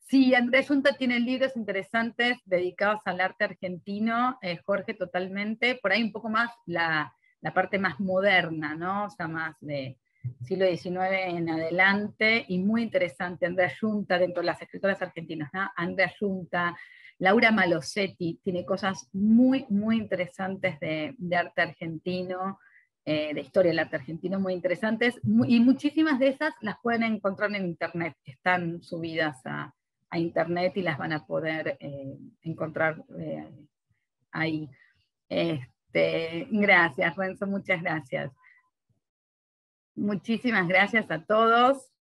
Sí, Andrea Junta tiene libros interesantes dedicados al arte argentino, Jorge, totalmente. Por ahí un poco más la parte más moderna, ¿no? O sea, más de siglo XIX en adelante, y muy interesante, Andrea Junta, dentro de las escritoras argentinas, ¿no? Andrea Junta, Laura Malosetti, tiene cosas muy, muy interesantes de arte argentino, de historia del arte argentino, muy interesantes, y muchísimas de esas las pueden encontrar en internet, están subidas a internet y las van a poder encontrar ahí. Gracias, Renzo, muchas gracias. Muchísimas gracias a todos.